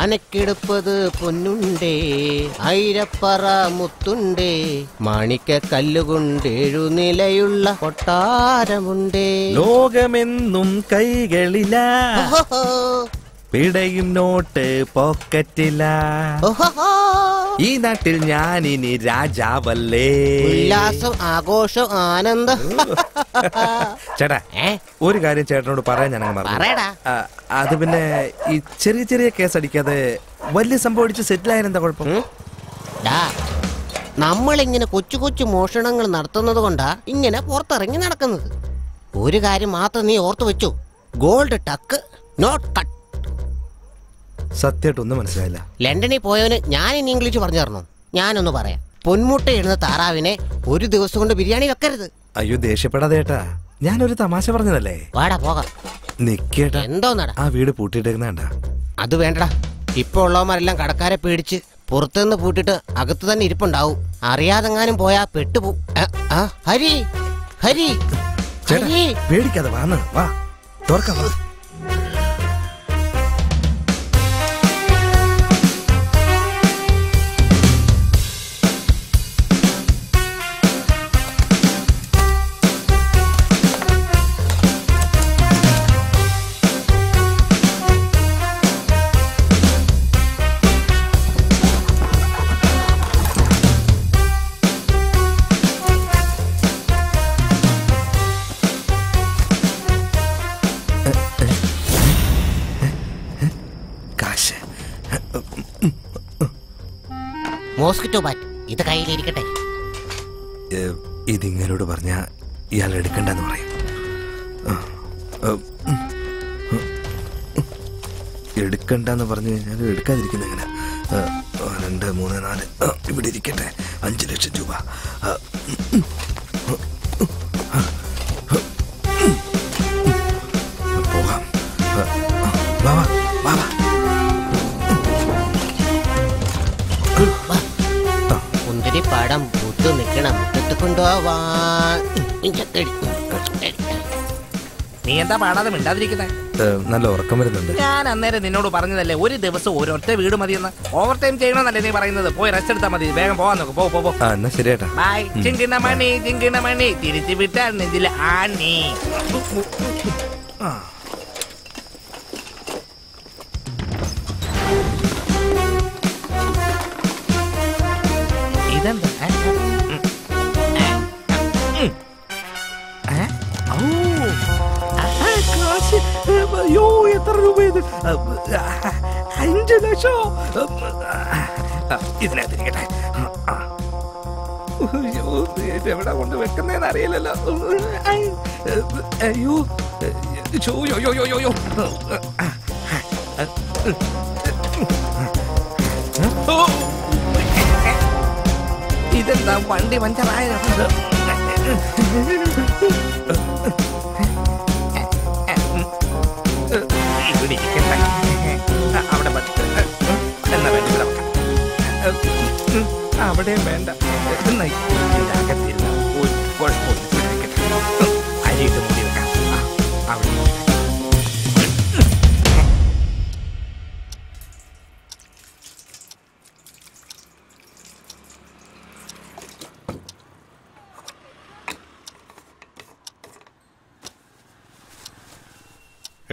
അനക്കിടുപ്പത് പൊന്നുണ്ടേ ഐരപ്പറ മുത്തുണ്ടേ മാണിക്ക കല്ലുകൊണ്ട് എഴുനിലയുള്ള കൊട്ടാരമുണ്ടേ ലോകമെന്നും കൈകളില പിടയും നോട്ട് പോക്കറ്റില ഈ നാട്ടിൽ ഞാനിനി രാജാവല്ലേ ഉല്ലാസം ആഘോഷം ആനന്ദം ചേട്ടാ ഒരു കാര്യം ചേട്ടനോട് പറയാൻ ഞാൻ മറന്നു അത് പിന്നെ ഈ ചെറിയ ചെറിയ കേസ് അടിക്കാതെ വലിയ സംഭവം അടിച്ച് സെറ്റിൽ ആയാലും എന്താ കുഴപ്പം നമ്മളിങ്ങനെ കൊച്ചു കൊച്ചു മോഷണങ്ങൾ നടത്തുന്നത് കൊണ്ടാ ഇങ്ങനെ പുറത്തിറങ്ങി നടക്കുന്നത് ഒരു കാര്യം മാത്രം നീ ഓർത്തു വെച്ചു ഗോൾഡ് ടക്ക് നോട്ട് കട്ട് സത്യമായിട്ടൊന്നും മനസ്സിലായില്ല ലണ്ടനിൽ പോയവന് ഞാൻ ഇനി ഇംഗ്ലീഷ് പറഞ്ഞു തരണോ ഞാനൊന്ന് പറയാം പൊന്മുട്ട എഴുന്ന താറാവിനെ ഒരു ദിവസം കൊണ്ട് ബിരിയാണി വെക്കരുത് അയ്യോ ദേഷ്യപ്പെടാതെ ഏട്ടാ ഞാനൊരു തമാശ പറഞ്ഞതല്ലേ വാടാ പോകാം നിക്കേട്ടാ എന്തോന്നാടാ ആ വീട് പൂട്ടിയിട്ടേക്കുന്നാണ്ടാ അത് വേണ്ടടാ ഇപ്പൊ ഉള്ളവന്മാരെല്ലാം കടക്കാരെ പേടിച്ച് പുറത്തുനിന്ന് പൂട്ടിട്ട് അകത്ത് തന്നെ ഇരിപ്പുണ്ടാവും അറിയാതെങ്ങാനും പോയാ പെട്ടുപോകും ഹരി ഹരി പേടിക്കാതെ വാന്ന് വാ തുറക്കാം വാ മോസ്കിറ്റോ ബാറ്റ് ഇത് കയ്യിലിരിക്കട്ടെ ഇതിങ്ങനോട് പറഞ്ഞ ഇയാൾ എടുക്കണ്ടെന്ന് പറയും എടുക്കണ്ടെന്ന് പറഞ്ഞു കഴിഞ്ഞാൽ എടുക്കാതിരിക്കുന്ന എങ്ങനെ രണ്ട് മൂന്ന് നാല് ഇവിടെ ഇരിക്കട്ടെ അഞ്ച് ലക്ഷം രൂപ പോകാം ബാബാ ബാബാ പടം പൂത്തു നിൽക്കണം മുറ്റത്ത് കൊണ്ടുപോവാൻ നീ എന്താ പാടാതെ മിണ്ടാതിരിക്കുന്നേ? നല്ല ഉറക്കം വരുന്നുണ്ട്. ഞാൻ അന്നേരം നിന്നോട് പറഞ്ഞതല്ലേ ഒരു ദിവസം ഒരൊറ്റ വീട് മതിയെന്ന്. ഓവർ ടൈം ചെയ്യണമെന്നല്ലേ നീ പറയുന്നത്? പോയി റെസ്റ്റ് എടുത്താൽ മതി. വേഗം പോവാൻ നോക്ക്. പോ പോ. എന്നാ ശരിയേട്ടാ. ബായ്. ചിങ്കിണ മണി ചിങ്കിണ മണി തിരിച്ചു വിട്ടാൽ നെഞ്ചിൽ ആണി. ഇതെന്താ അയ്യോ എത്ര രൂപയത്? അഞ്ചു ലക്ഷോ? ഇതിനകത്തിരിക്കട്ടെ. അയ്യോ എവിടെ കൊണ്ട് വെക്കുന്നതെന്ന് അറിയില്ലല്ലോ. അയ്യോ ചോയോയോയോയോ ഇതെന്താ വണ്ടി പഞ്ചറായ? അവിടെ പത്ത് എന്നാ വേണ്ടി ഇവിടെ വെക്കാം. അവിടെയും വേണ്ട. ഇതിനകത്തിരുന്ന ഒരു കുഴപ്പമൊന്നും അരിയിട്ട് മൂടി വെക്കാം. അവിടെ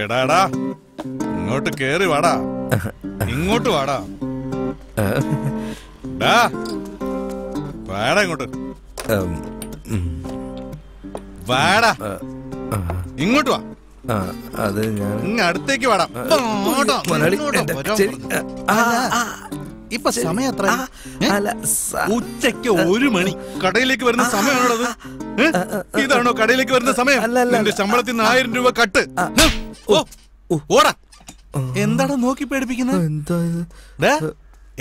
എടാടാ ഇങ്ങോട്ട് കേറി വാടാ. ഇങ്ങോട്ട് വാടാ വാടാ. ഇങ്ങോട്ട് വാടാ. ഇങ്ങോട്ട് വാ. അത് ഞാൻ ഇങ്ങ അടുത്തേക്ക് വാടാ. ഇപ്പൊ സമയം എത്ര? ഉച്ചക്ക് ഒരു മണി. കടയിലേക്ക് വരുന്ന സമയമാണത്? ഇതാണോ കടയിലേക്ക് വരുന്ന സമയം? എന്റെ ശമ്പളത്തിൽ നിന്ന് ആയിരം രൂപ കട്ട്. ഓടാ. എന്താടാ നോക്കി പേടിപ്പിക്കുന്നത്?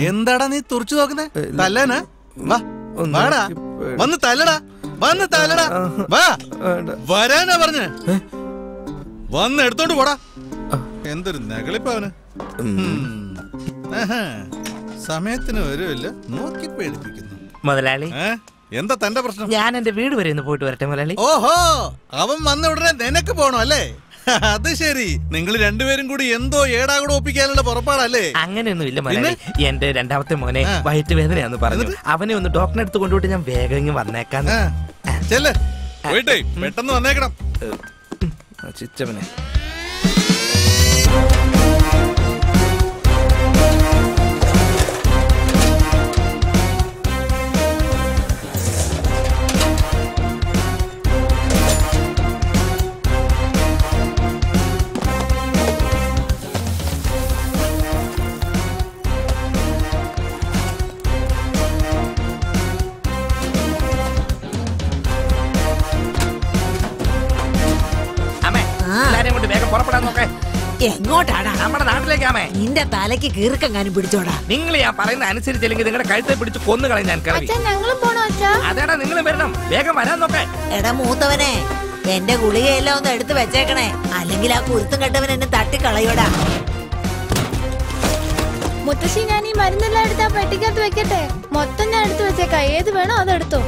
എന്താടാ നീ തുറച്ചു നോക്കുന്നേ? തല്ലാനാ? വാടാ വന്ന് തല്ലടാ. വന്ന് തല്ലടാ. വാ. വരാനാ പറഞ്ഞ വന്ന് എടുത്തോണ്ട് പോടാ. എന്തൊരു നകളിപ്പവന്. സമയത്തിന് വരുമില്ല, നോക്കി പേടിപ്പിക്കുന്നു. മുതലാളി എന്താ തന്റെ പ്രശ്നം? ഞാൻ എന്റെ വീട് വരെ ഒന്ന് പോയിട്ട് വരട്ടെ മുതലാളി. ഓഹോ, അവൻ വന്ന ഉടനെ നിനക്ക് പോണോ അല്ലേ? അത് ശരി. നിങ്ങൾ രണ്ടുപേരും കൂടി എന്തോ ഏടാകൂടെ ഒപ്പിക്കാനുള്ള പുറപ്പാടല്ലേ? അങ്ങനെയൊന്നും ഇല്ല മുതലാളി. എന്റെ രണ്ടാമത്തെ മോനെ വയറ്റ് വേദനയാന്ന് പറഞ്ഞു. അവനെ ഒന്ന് ഡോക്ടറിനെ എടുത്ത് കൊണ്ടുപോയിട്ട് ഞാൻ വേഗം ഇങ്ങ് വന്നേക്കാം. ചെല്ലേ, പെട്ടെന്ന് വന്നേക്കണം. ചിച്ചവനെ എങ്ങോട്ടാടാ? നമ്മുടെ നാട്ടിലേക്കാമേ. നിന്റെ തലയ്ക്ക് കീർക്കെങ്ങാനും പിടിച്ചോടാ. നിങ്ങൾ ഞാൻ പറയുന്ന അനുസരിച്ചില്ലെങ്കിൽ നിങ്ങളുടെ കഴുത്തെ പിടിച്ച് കൊന്നു കളയും ഞാൻ. അതേടാ, നിങ്ങളും വരണം. വേഗം വരാൻ നോക്കേ. എടാ മൂത്തവനെ, എന്റെ ഗുളികയെല്ലാം ഒന്ന് എടുത്ത് വെച്ചേക്കണേ, അല്ലെങ്കിൽ ആ കുരുത്തും കെട്ടവൻ എന്നെ തട്ടിക്കളയോടാ. മുത്തശ്ശി, ഞാൻ ഈ മരുന്നെല്ലാം എടുത്ത് ആ പെട്ടിക്കകത്ത് വെക്കട്ടെ? മൊത്തം ഞാൻ എടുത്ത് വെച്ചേക്കാം, ഏത് വേണോ അതെടുത്തോ.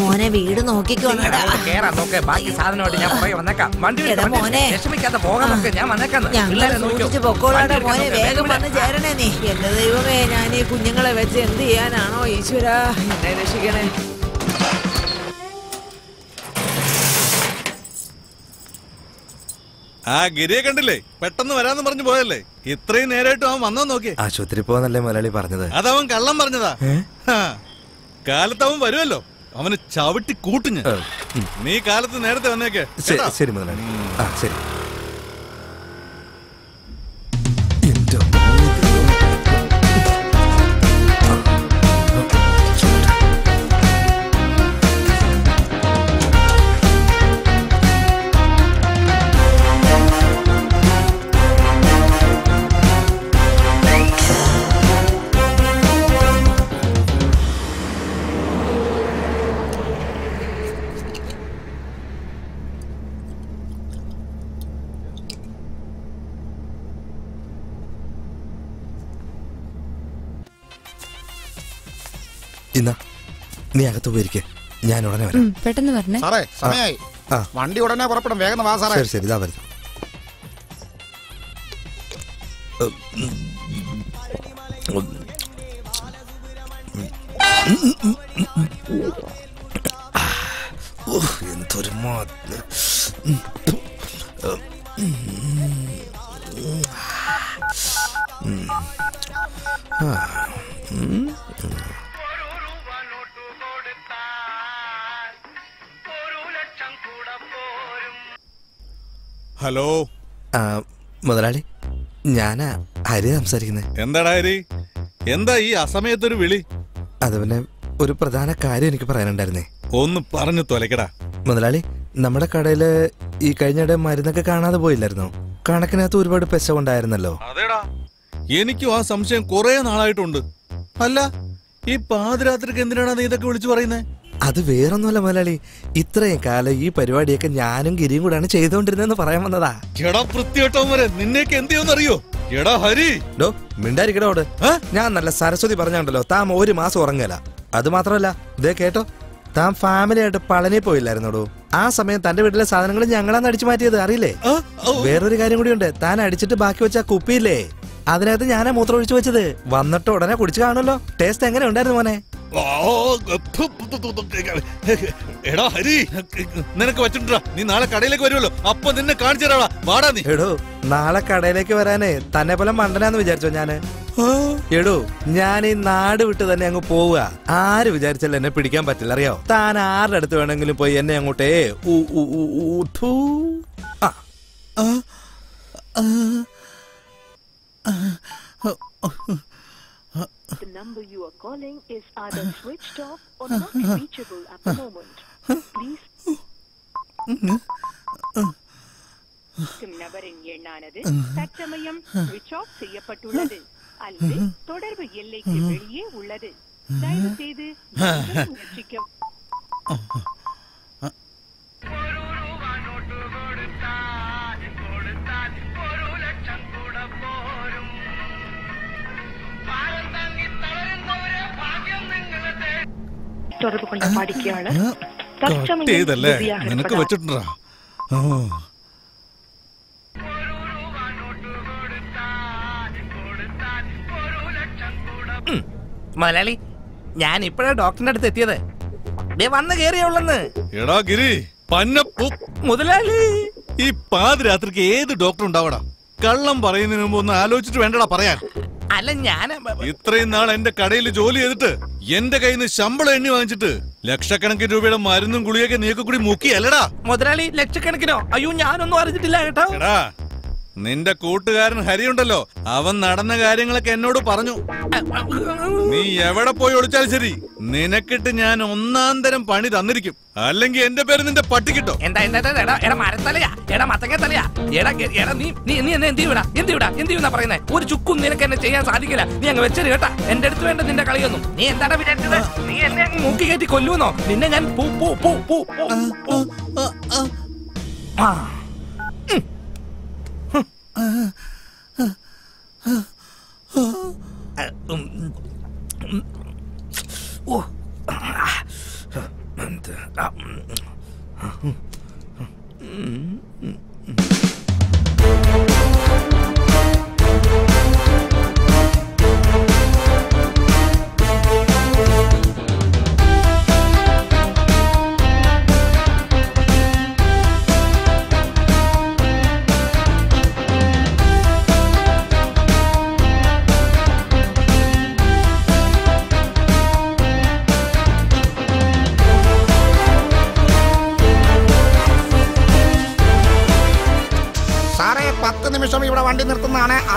മോനെ വീട് നോക്കിക്കോണടാ. കേറാൻ നോക്കേ, ബാക്കി സാധനമായിട്ട് ഞാൻ പോയി വന്നേക്കാം. വണ്ടി മോനെ വിഷമിക്കാതെ പോകാൻ നോക്കേ, ഞാൻ വന്നേക്കാം. മോനെ വേഗം വന്ന് ചേരണേ നീ. എന്റെ ദൈവമേ, ഞാൻ ഈ കുഞ്ഞുങ്ങളെ വെച്ച് എന്ത് ചെയ്യാനാണോ ഈശ്വരാ? എന്നെ രക്ഷിക്കണേ. ആ ഗിരിയെ കണ്ടില്ലേ? പെട്ടെന്ന് വരാന്ന് പറഞ്ഞു പോയല്ലേ? ഇത്രയും നേരമായിട്ടും അവൻ വന്നോ നോക്കിയേ? ആശുപത്രി പോവാന്നല്ലേ മലയാളി പറഞ്ഞത്? അതവൻ കള്ളം പറഞ്ഞതാ. കാലത്തവൻ വരുമല്ലോ, അവന് ചവിട്ടി കൂട്ടുഞ്ഞ്. നീ കാലത്ത് നേരത്തെ വന്നേക്കെ. ശരി മുതലാളി. ആ ശരി. ഇന്നാ നീ അകത്ത് പോയിരിക്കേ, ഞാൻ ഉടനെ വരാം. പെട്ടെന്ന് വരണേ സാറേ, സമയമായി. വണ്ടി ഉടനെ പുറപ്പെടും, വേഗം വാ സാറേ. ശരി ശരി, ഇതാ വരും. എന്തൊരു മോത്ത്. ഹലോ മുതലാളി, ഞാനാ ഹരി സംസാരിക്കുന്നത്. എന്താടാ ഹരി, എന്താ ഈ അസമയത്തൊരു വിളി? അത് പിന്നെ ഒരു പ്രധാന കാര്യം എനിക്ക് പറയാനുണ്ടായിരുന്നേ. ഒന്ന് പറഞ്ഞു തൊലക്കടാ. മുതലാളി, നമ്മുടെ കടയില് ഈ കഴിഞ്ഞ മരുന്നൊക്കെ കാണാതെ പോയില്ലായിരുന്നു, കണക്കിനകത്ത് ഒരുപാട് പെശവുണ്ടായിരുന്നല്ലോ. അതേടാ, എനിക്കും ആ സംശയം കൊറേ നാളായിട്ടുണ്ട്. അല്ല, ഈ പാതിരാത്രിക്ക് എന്തിനാണ് നീ ഇതൊക്കെ വിളിച്ചു പറയുന്നത്? അത് വേറൊന്നുമല്ല മുതലാളി, ഇത്രയും കാലം ഈ പരിപാടിയൊക്കെ ഞാനും ഗിരിയും കൂടാണ് ചെയ്തോണ്ടിരുന്നെന്ന് പറയാൻ വന്നതാ. എടാ വൃത്തിയോട്ടോ, നിന്നേക്ക് എന്ത് ചെയ്യുമെന്നറിയോ? എടാ ഹരി, മിണ്ടായിരിക്കടോ അവിടെ. ഞാൻ നല്ല സരസ്വതി പറഞ്ഞുണ്ടല്ലോ, താൻ ഒരു മാസം ഉറങ്ങല. അത് മാത്രമല്ല, ഇതേ കേട്ടോ, താൻ ഫാമിലി ആയിട്ട് പളനി പോയില്ലായിരുന്നോടോ? ആ സമയം തന്റെ വീട്ടിലെ സാധനങ്ങൾ ഞങ്ങളാണ് അടിച്ചു മാറ്റിയത്, അറിയില്ലേ? വേറൊരു കാര്യം കൂടി ഉണ്ട്, താൻ അടിച്ചിട്ട് ബാക്കി വെച്ച കുപ്പിയില്ലേ, അതിനകത്ത് ഞാനാ മൂത്രം ഒഴിച്ചു വെച്ചത്. വന്നിട്ട് ഉടനെ കുടിച്ചു കാണുമല്ലോ. ടേസ്റ്റ് എങ്ങനെ ഉണ്ടായിരുന്നു മോനെ? എടാ ഹരി, നിനക്ക് വച്ചിട്ടുണ്ടാ, നീ നാളെ കടയിലേക്ക് വരുമല്ലോ, അപ്പൊ നിന്നെ കാണിച്ചു തരാടാ. വാടാ നീ. എടോ, നാളെ കടയിലേക്ക് വരാനേ തന്നെ പോലെ മണ്ടനാന്ന് വിചാരിച്ചോ ഞാന്? എടോ, ഞാൻ ഈ നാട് വിട്ട് തന്നെ അങ്ങ് പോവുക. ആര് വിചാരിച്ചാലും എന്നെ പിടിക്കാൻ പറ്റില്ല, അറിയാവോ? താൻ ആരുടെ അടുത്ത് വേണമെങ്കിലും പോയി എന്നെ അങ്ങോട്ടേ. The number you are calling is either switched off or not reachable at the moment. Please. Numberin எண்ணானது தற்சமயம் switch off செய்யப்பட்டுள்ளது அல்லது தொடர்பு எல்லைக்கு வெளியே உள்ளது. தயவு செய்து முயற்சிக்கவும். നിനക്ക് വെച്ചിട്ടുണ്ടാ? മലയാളി, ഞാൻ ഇപ്പഴാ ഡോക്ടറിന്റെ അടുത്ത് എത്തിയത്, വന്ന് കേറിയുള്ളന്ന്. എടാ ഗിരി, പന്നപ്പു മുതലാളി, ഈ പാതിരാത്രിക്ക് ഏത് ഡോക്ടർ ഉണ്ടാവടാ? കള്ളം പറയുന്നതിന് മുമ്പ് ഒന്ന് ആലോചിച്ചിട്ട് വേണ്ടടാ പറയാൻ. അല്ല, ഞാൻ ഇത്രയും നാൾ എന്റെ കടയിൽ ജോലി ചെയ്തിട്ട് എന്റെ കയ്യിൽ നിന്ന് ശമ്പളം എണ്ണി വാങ്ങിച്ചിട്ട് ലക്ഷക്കണക്കിന് രൂപയുടെ മരുന്നും ഗുളിയൊക്കെ നീക്ക് കൂടി മുക്കിയല്ലടാ മുതലാളി. ലക്ഷക്കണക്കിനോ? അയ്യോ, ഞാനൊന്നും അറിഞ്ഞിട്ടില്ല കേട്ടോ. എടാ, നിന്റെ കൂട്ടുകാരൻ ഹരിയുണ്ടല്ലോ, അവൻ നടന്ന കാര്യങ്ങളൊക്കെ എന്നോട് പറഞ്ഞു. നീ എവിടെ പോയി ഒളിച്ചാലും ശരി, നിനക്കിട്ട് ഞാൻ ഒന്നാം തരം പണി തന്നിരിക്കും. അല്ലെങ്കിൽ എന്റെ പേര് നിന്റെ പട്ടിക്കിട്ടോ. എന്താ എന്താ മരത്തലയാ, എടാ മത്തങ്ങ തലയാ, എടാ നീ നീ നീ എന്നെ എന്ത് ചെയ്യൂടാ, എന്ത് ചെയ്യൂടാ, എന്ത് ചെയ്യുന്ന പറയുന്നത്? ഒരു ചുക്കും നിനക്ക് എന്നെ ചെയ്യാൻ സാധിക്കില്ല. നീ അങ്ങ് വെച്ചത് കേട്ടാ. എന്റെ അടുത്ത് വേണ്ട നിന്റെ കളിയൊന്നും. നീ എന്താടാ വിചാരിച്ചത്, നീ എന്നെ അങ്ങ് മൂക്കി കയറ്റി കൊല്ലൂന്നോ? നിന്നെ ഞാൻ പൂ പൂ പൂ പൂ പൂ ആ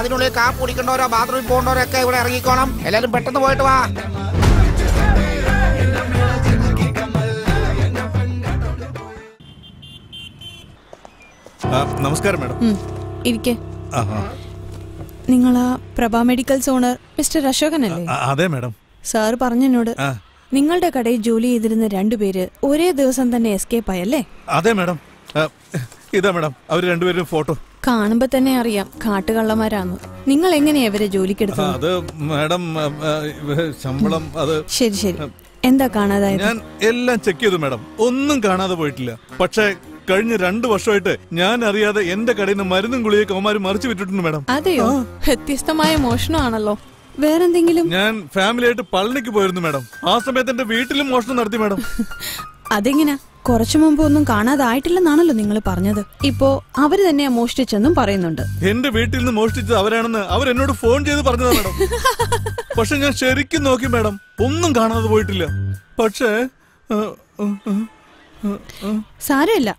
അതിനുള്ളിൽ കാപ്പ് കുടിക്കേണ്ടവരോ ബാത്റൂമിൽ പോകേണ്ടവരോ ഒക്കെ ഇവിടെ ഇറങ്ങിക്കോണം. എല്ലാവരും പെട്ടെന്ന് പോയിട്ട് വാ. നമസ്കാരം മാഡം, ഇരിക്കേ. നിങ്ങളാ പ്രഭ മെഡിക്കൽസ് ഓണർ മിസ്റ്റർ അശോകനല്ലേ? അതെ മാഡം. സാർ പറഞ്ഞെന്നോട് നിങ്ങളുടെ കടയിൽ ജോലി ചെയ്തിരുന്ന രണ്ടുപേര് ഒരേ ദിവസം തന്നെ എസ്കേപ്പ് ആയല്ലേ? അതെ മാഡം, ഇതാ മാഡം അവര് രണ്ടുപേരും ഫോട്ടോ. കാണുമ്പോ തന്നെ അറിയാം കാട്ടുകള്ളന്മാരാന്ന്. നിങ്ങൾ എങ്ങനെയാ ഇവരെ ജോലിക്കെടുത്തത്? ശരി ശരി, എന്താ കാണാതായത്? ഞാൻ എല്ലാം ചെക്ക് ചെയ്തു മാഡം, ഒന്നും കാണാതെ പോയിട്ടില്ല. പക്ഷേ കഴിഞ്ഞ രണ്ടു വർഷമായിട്ട് ഞാൻ അറിയാതെ എന്റെ കടയിൽ നിന്ന് മരുന്നും ഗുളികയും കൗമാര് മറിച്ചു വിട്ടിട്ടുണ്ട് മാഡം. അതെയോ, വ്യത്യസ്തമായ മോഷണമാണല്ലോ. വേറെന്തെങ്കിലും? ഞാൻ ഫാമിലി ആയിട്ട് പളനിക്ക് പോയിരുന്നു മാഡം. ആ സമയത്ത് എന്റെ വീട്ടിലും മോഷണം നടത്തി മാഡം. അതെങ്ങനാ? കുറച്ചു മുമ്പ് ഒന്നും കാണാതായിട്ടില്ലെന്നാണല്ലോ നിങ്ങൾ പറഞ്ഞത്. ഇപ്പോ അവര് തന്നെയാ മോഷ്ടിച്ചെന്നും പറയുന്നുണ്ട്. എന്റെ വീട്ടിൽ നിന്ന് മോഷ്ടിച്ചത് അവരാണെന്ന് അവരെന്നോട് ഫോൺ ചെയ്ത് പറഞ്ഞതാ മാഡം. പക്ഷെ ഞാൻ ശരിക്കും നോക്കി മാഡം, ഒന്നും കാണാതെ പോയിട്ടില്ല. പക്ഷേ സാരമില്ല,